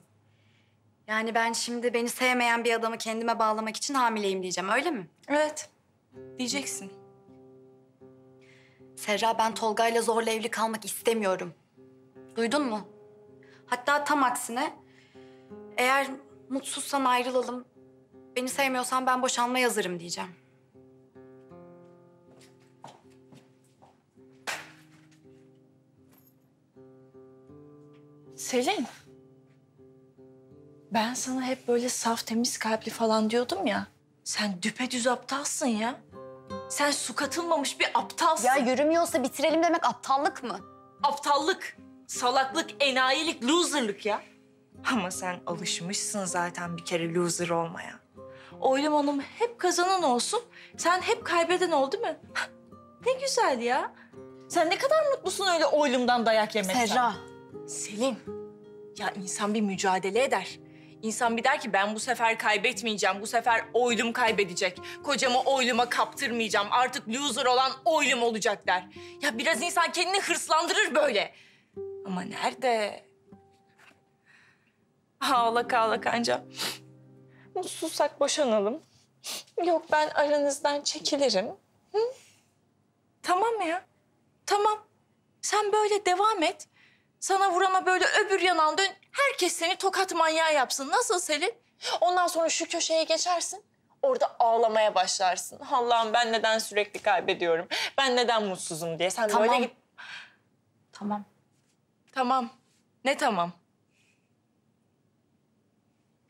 Yani ben şimdi beni sevmeyen bir adamı kendime bağlamak için hamileyim diyeceğim, öyle mi? Evet, diyeceksin. Serra, ben Tolga'yla zorla evli kalmak istemiyorum. Duydun mu? Hatta tam aksine, eğer mutsuzsan ayrılalım, beni sevmiyorsan ben boşanma yazarım diyeceğim. Selin, ben sana hep böyle saf, temiz kalpli falan diyordum ya. Sen düpedüz aptalsın ya. Sen su katılmamış bir aptalsın. Ya yürümüyorsa bitirelim demek aptallık mı? Aptallık, salaklık, enayilik, loserlık ya. Ama sen alışmışsın zaten bir kere loser olmaya. Oylum Hanım hep kazanan olsun, sen hep kaybeden ol, değil mi? Ne güzel ya. Sen ne kadar mutlusun öyle Oylum'dan dayak yemekten. Serra. Selin, ya insan bir mücadele eder. İnsan bir der ki ben bu sefer kaybetmeyeceğim, bu sefer Oylum kaybedecek. Kocamı Oylum'a kaptırmayacağım, artık loser olan Oylum olacak der. Ya biraz insan kendini hırslandırır böyle. Ama nerede? Ağlak ağlak anca. Mutsuzsak boşanalım. Yok, ben aranızdan çekilirim. Hı? Tamam ya, tamam. Sen böyle devam et. Sana vurana böyle öbür yanağın dön. Herkes seni tokat manyağı yapsın. Nasıl Selin? Ondan sonra şu köşeye geçersin. Orada ağlamaya başlarsın. Allah'ım ben neden sürekli kaybediyorum? Ben neden mutsuzum diye. Sen tamam. Böyle git. Tamam. Tamam. Ne tamam?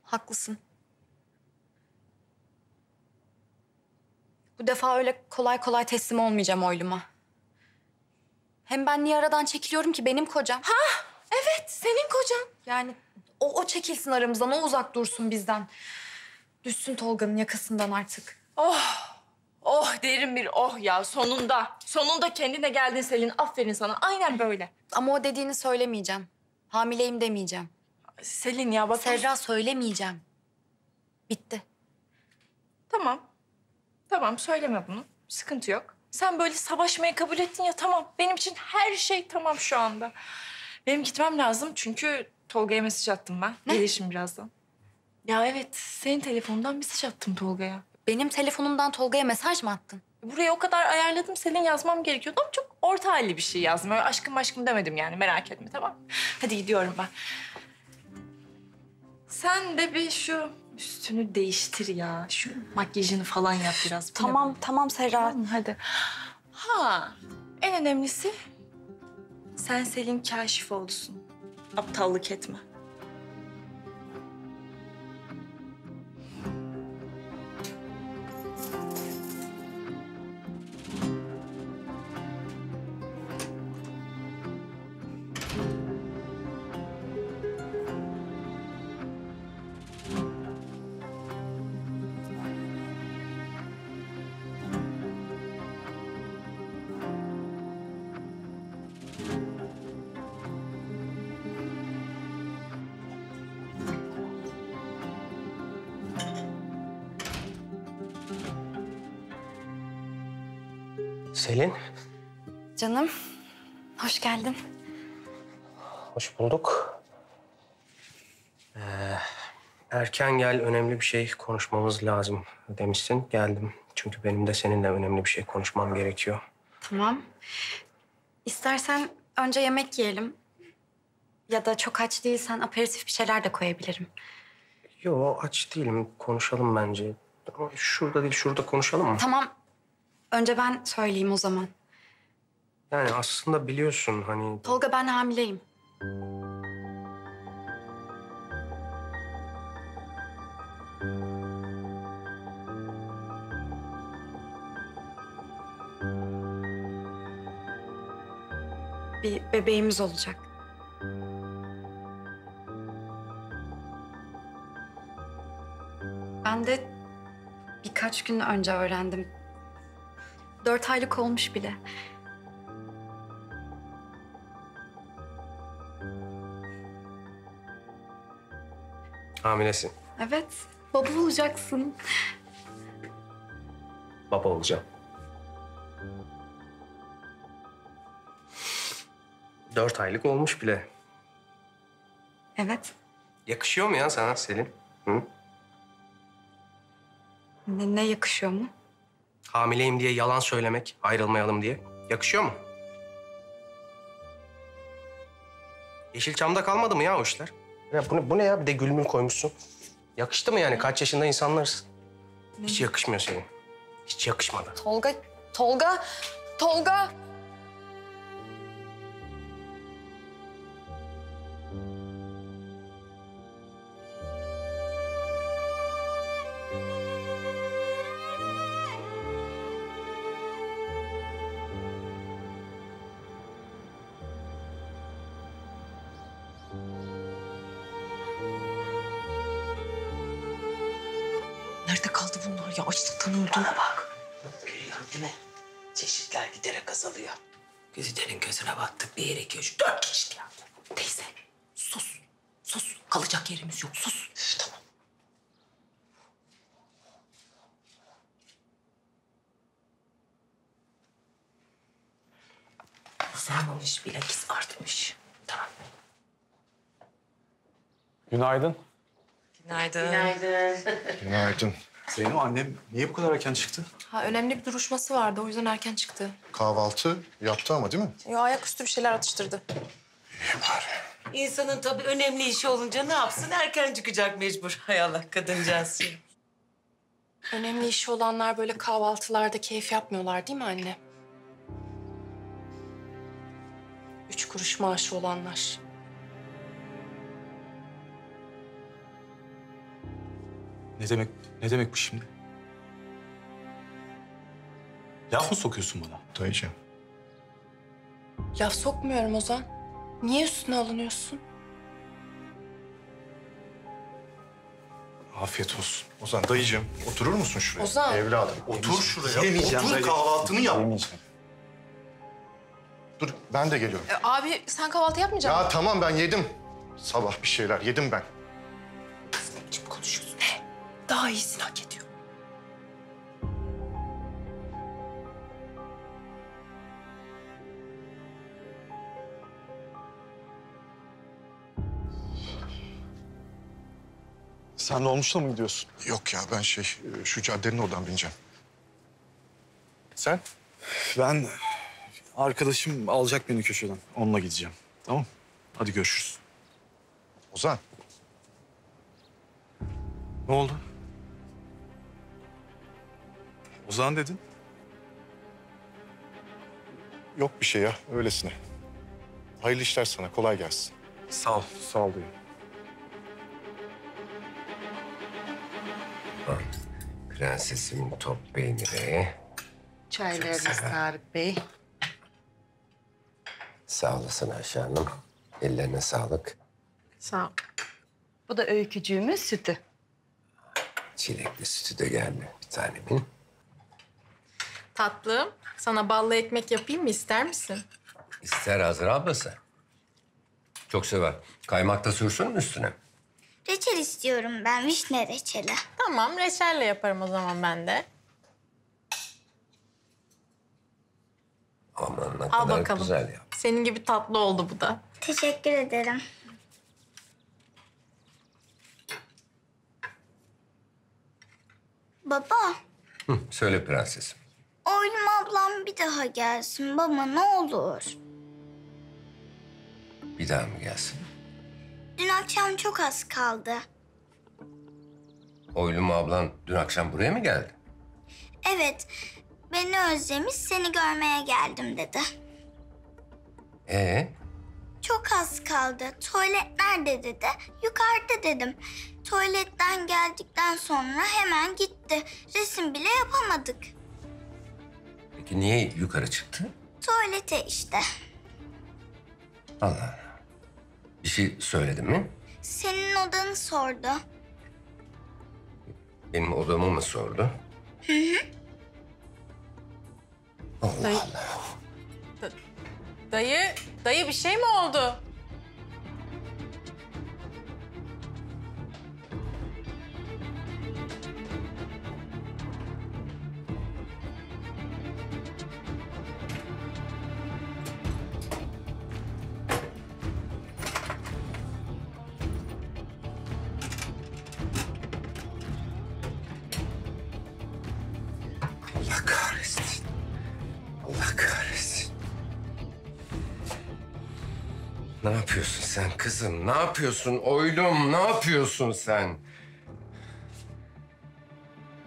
Haklısın. Bu defa öyle kolay kolay teslim olmayacağım Oylum'a. Hem ben niye aradan çekiliyorum ki? Benim kocam. Ha? Evet, senin kocan. Yani o çekilsin aramızdan, o uzak dursun bizden. Düşsün Tolga'nın yakasından artık. Oh, oh derin bir oh ya. Sonunda, sonunda kendine geldin Selin. Aferin sana, aynen böyle. Ama o dediğini söylemeyeceğim. Hamileyim demeyeceğim. Selin ya bak... Serra söylemeyeceğim. Bitti. Tamam. Tamam, söyleme bunu. Sıkıntı yok. Sen böyle savaşmayı kabul ettin ya, tamam. Benim için her şey tamam şu anda. Benim gitmem lazım çünkü Tolga'ya mesaj attım ben. Ne? Gelişim birazdan. Ya evet, senin telefonundan mesaj attım Tolga'ya. Benim telefonumdan Tolga'ya mesaj mı attın? Buraya o kadar ayarladım, senin yazmam gerekiyordu ama çok orta halli bir şey yazdım. Öyle aşkım aşkım demedim yani, merak etme tamam. Hadi gidiyorum ben. Sen de bir şu üstünü değiştir ya. Şu makyajını falan yap biraz. Tamam, bana. Tamam Serra. Tamam, hadi. Ha, en önemlisi sen Selin kaşif olsun. Aptallık etme. Selin. Canım, hoş geldin. Hoş bulduk. Erken gel, önemli bir şey konuşmamız lazım demişsin. Geldim. Çünkü benim de seninle önemli bir şey konuşmam gerekiyor. Tamam. İstersen önce yemek yiyelim. Ya da çok aç değilsen aperatif bir şeyler de koyabilirim. Yo, aç değilim. Konuşalım bence. Ama şurada değil, şurada konuşalım mı? Tamam. Önce ben söyleyeyim o zaman. Yani aslında biliyorsun hani... Tolga, ben hamileyim. Bir bebeğimiz olacak. Ben de birkaç gün önce öğrendim. 4 aylık olmuş bile. Hamilesin. Evet, baba olacaksın. Baba olacağım. 4 aylık olmuş bile. Evet. Yakışıyor mu ya sana Selin? Hı? Ne yakışıyor mu? Hamileyim diye yalan söylemek, ayrılmayalım diye. Yakışıyor mu? Yeşilçam'da kalmadı mı ya o işler? Ya bu ne ya? Bir de gülmül koymuşsun. Yakıştı mı yani? Kaç yaşında insanlarız? Ne? Hiç yakışmıyor senin. Hiç yakışmadı. Tolga! Nerede kaldı bunlar ya? Açlıktan öldü. Bana bak. Görüyorsun değil mi? Çeşitler giderek azalıyor. Güzide'nin gözüne battık. 1, 2, 3, 4 çeşit yaptı. Teyze sus. Sus. Kalacak yerimiz yok. Sus. Üf, tamam. Azalmamış bilakis artmış. Tamam. Günaydın. Günaydın. Günaydın. Zeyno, annem niye bu kadar erken çıktı? Ha, önemli bir duruşması vardı, o yüzden erken çıktı. Kahvaltı yaptı ama değil mi? Yo, ayaküstü bir şeyler atıştırdı. İyi bari. İnsanın tabii önemli işi olunca ne yapsın? Erken çıkacak mecbur. Hay Allah, kadıncağız. Önemli işi olanlar böyle kahvaltılarda keyif yapmıyorlar değil mi anne? 3 kuruş maaşı olanlar. Ne demek bu şimdi? Laf mı sokuyorsun bana? Dayıcığım. Laf sokmuyorum Ozan. Niye üstüne alınıyorsun? Afiyet olsun. Ozan, dayıcığım oturur musun şuraya? Ozan. Evladım otur şuraya. Yemeyeceğim. Otur, kahvaltını yap. Yemeyeceğim. Dur, ben de geliyorum. Abi sen kahvaltı yapmayacak mısın? Ya tamam, ben yedim. Sabah bir şeyler yedim ben. Ne biçim konuşuyorsun? Daha iyisini hak ediyor. Sen dolmuşla mı gidiyorsun? Yok ya, ben şu caddenin oradan bineceğim. Sen? Ben... Arkadaşım alacak beni köşeden. Onunla gideceğim. Tamam. Hadi görüşürüz. Ozan. Ne oldu? Ozan dedin. Yok bir şey ya. Öylesine. Hayırlı işler sana. Kolay gelsin. Sağ ol. Sağ ol diyeyim. Prensesim top beynire. Çaylarınız Tarık Bey. Sağ olasın Ayşe Hanım. Ellerine sağlık. Sağ ol. Bu da öykücüğümün sütü. Çilekli sütü de geldi bir tanemin. Tatlım, sana ballı ekmek yapayım mı? İster misin? İster Azra ablası. Çok sever. Kaymak da sürsün mü üstüne? Reçel istiyorum ben. Vişne reçeli. Tamam, reçelle yaparım o zaman ben de. Aman ne kadar güzel ya. Senin gibi tatlı oldu bu da. Teşekkür ederim. Baba. Hı, söyle prensesim. Oylum ablam bir daha gelsin baba, ne olur. Bir daha mı gelsin? Dün akşam çok az kaldı. Oylum ablan dün akşam buraya mı geldi? Evet. Beni özlemiş, seni görmeye geldim dedi. Çok az kaldı. Tuvalet nerede dedi. Yukarıda dedim. Tuvaletten geldikten sonra hemen gitti. Resim bile yapamadık. Peki niye yukarı çıktı? Tuvalete işte. Allah Allah. Bir şey söyledin mi? Senin odanı sordu. Benim odamı mı sordu? Hı hı. Dayı. Dayı bir şey mi oldu? Ne yapıyorsun sen kızım? Ne yapıyorsun oylum? Ne yapıyorsun sen?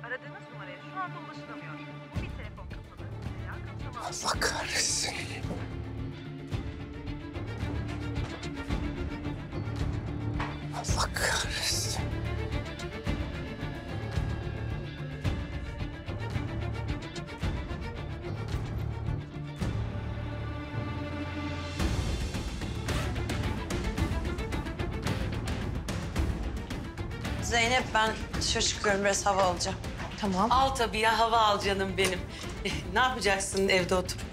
Aradığınız numaraya şu anda ulaşılamıyor. Bir telefon kapalı. Allah kahretsin. Allah kahretsin. Zeynep, ben dışarı çıkıyorum, biraz hava alacağım. Tamam. Al tabii ya, hava al canım benim. Ne yapacaksın evde oturup?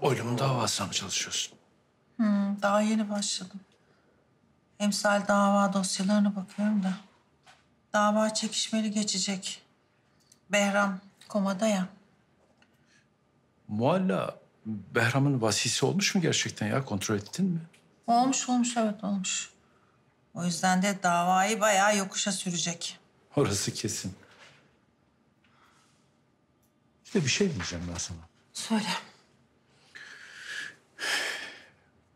Oylum'un davasına mı çalışıyorsun? Hı. Hanım, daha yeni başladım. Emsal dava dosyalarına bakıyorum da. Dava çekişmeli geçecek. Behram komada ya. Mualla, Behram'ın vasisi olmuş mu gerçekten ya? Kontrol ettin mi? Olmuş, evet olmuş. O yüzden de davayı bayağı yokuşa sürecek. Orası kesin. İşte bir şey diyeceğim ben sana. Söyle.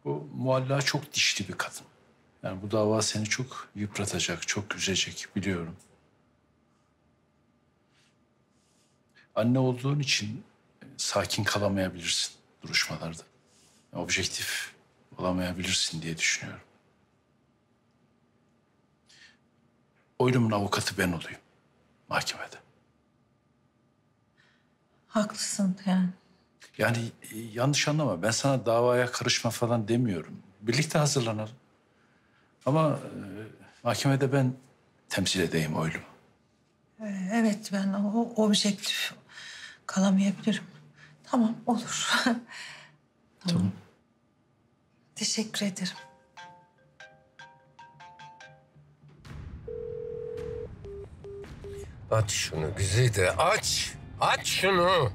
Bu Mualla çok dişli bir kadın. Yani bu dava seni çok yıpratacak, çok üzecek biliyorum. Anne olduğun için sakin kalamayabilirsin duruşmalarda. Objektif olamayabilirsin diye düşünüyorum. Oylum'un avukatı ben olayım mahkemede. Haklısın yani. Yani yanlış anlama. Ben sana davaya karışma falan demiyorum. Birlikte hazırlanalım. Ama mahkemede ben temsil edeyim Oylum'u. Evet, ben o objektif kalamayabilirim. Tamam, olur. Tamam. Teşekkür ederim. Aç şunu Güzide, aç! Aç şunu!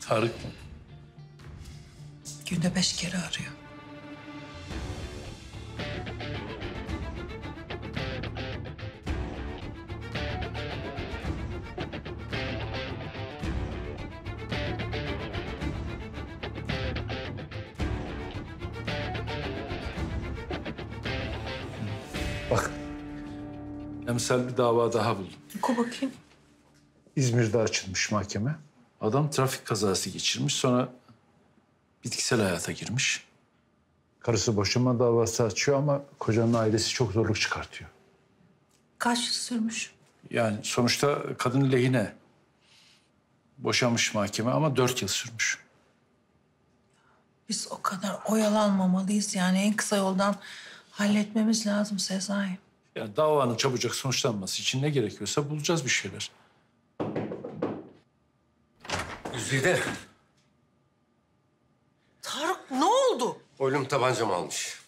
Tarık mı? Günde 5 kere arıyor. Bak, emsal bir dava daha buldum. Oku bakayım. İzmir'de açılmış mahkeme. Adam trafik kazası geçirmiş, sonra bitkisel hayata girmiş. Karısı boşanma davası açıyor ama kocanın ailesi çok zorluk çıkartıyor. Kaç yıl sürmüş? Yani sonuçta kadın lehine boşanmış mahkeme ama 4 yıl sürmüş. Biz o kadar oyalanmamalıyız yani, en kısa yoldan halletmemiz lazım Sezai. Yani davanın çabucak sonuçlanması için ne gerekiyorsa bulacağız bir şeyler. Güzide. Tarık ne oldu? Oylum tabancamı almış.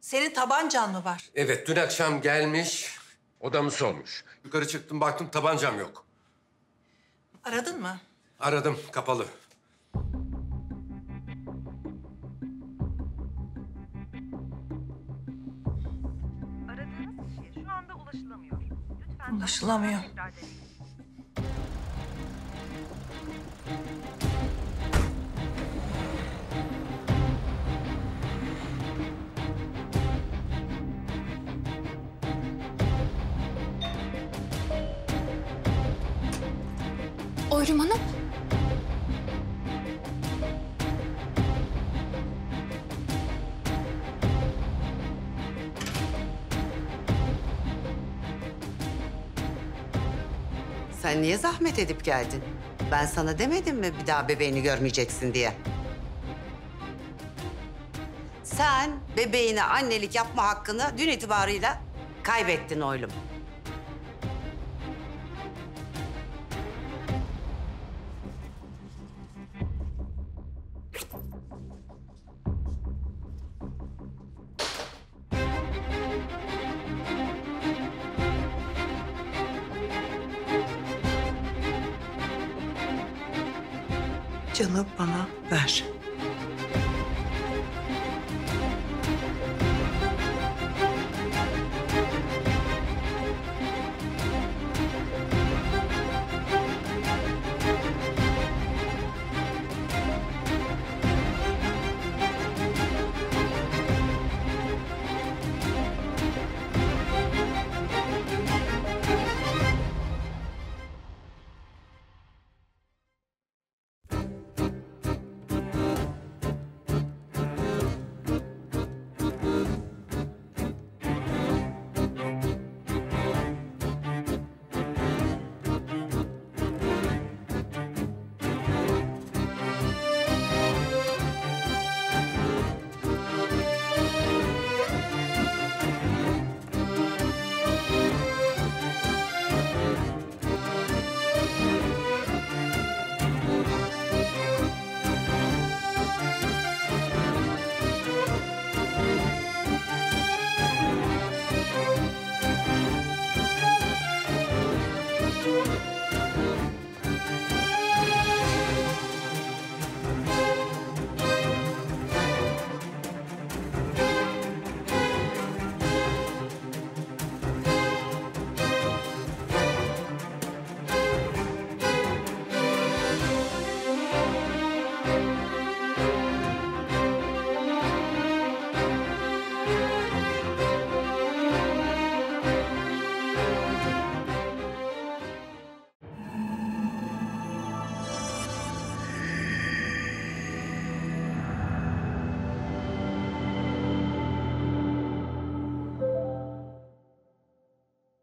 Senin tabancan mı var? Evet, dün akşam gelmiş, odamı sormuş. Yukarı çıktım, baktım tabancam yok. Aradın mı? Aradım, kapalı. Aradığınız kişiye şu anda ulaşılamıyor. Lütfen ulaşılamıyor. Oylum Hanım. Sen niye zahmet edip geldin? Ben sana demedim mi bir daha bebeğini görmeyeceksin diye? Sen bebeğine annelik yapma hakkını dün itibarıyla kaybettin Oylum. Canı bana ver.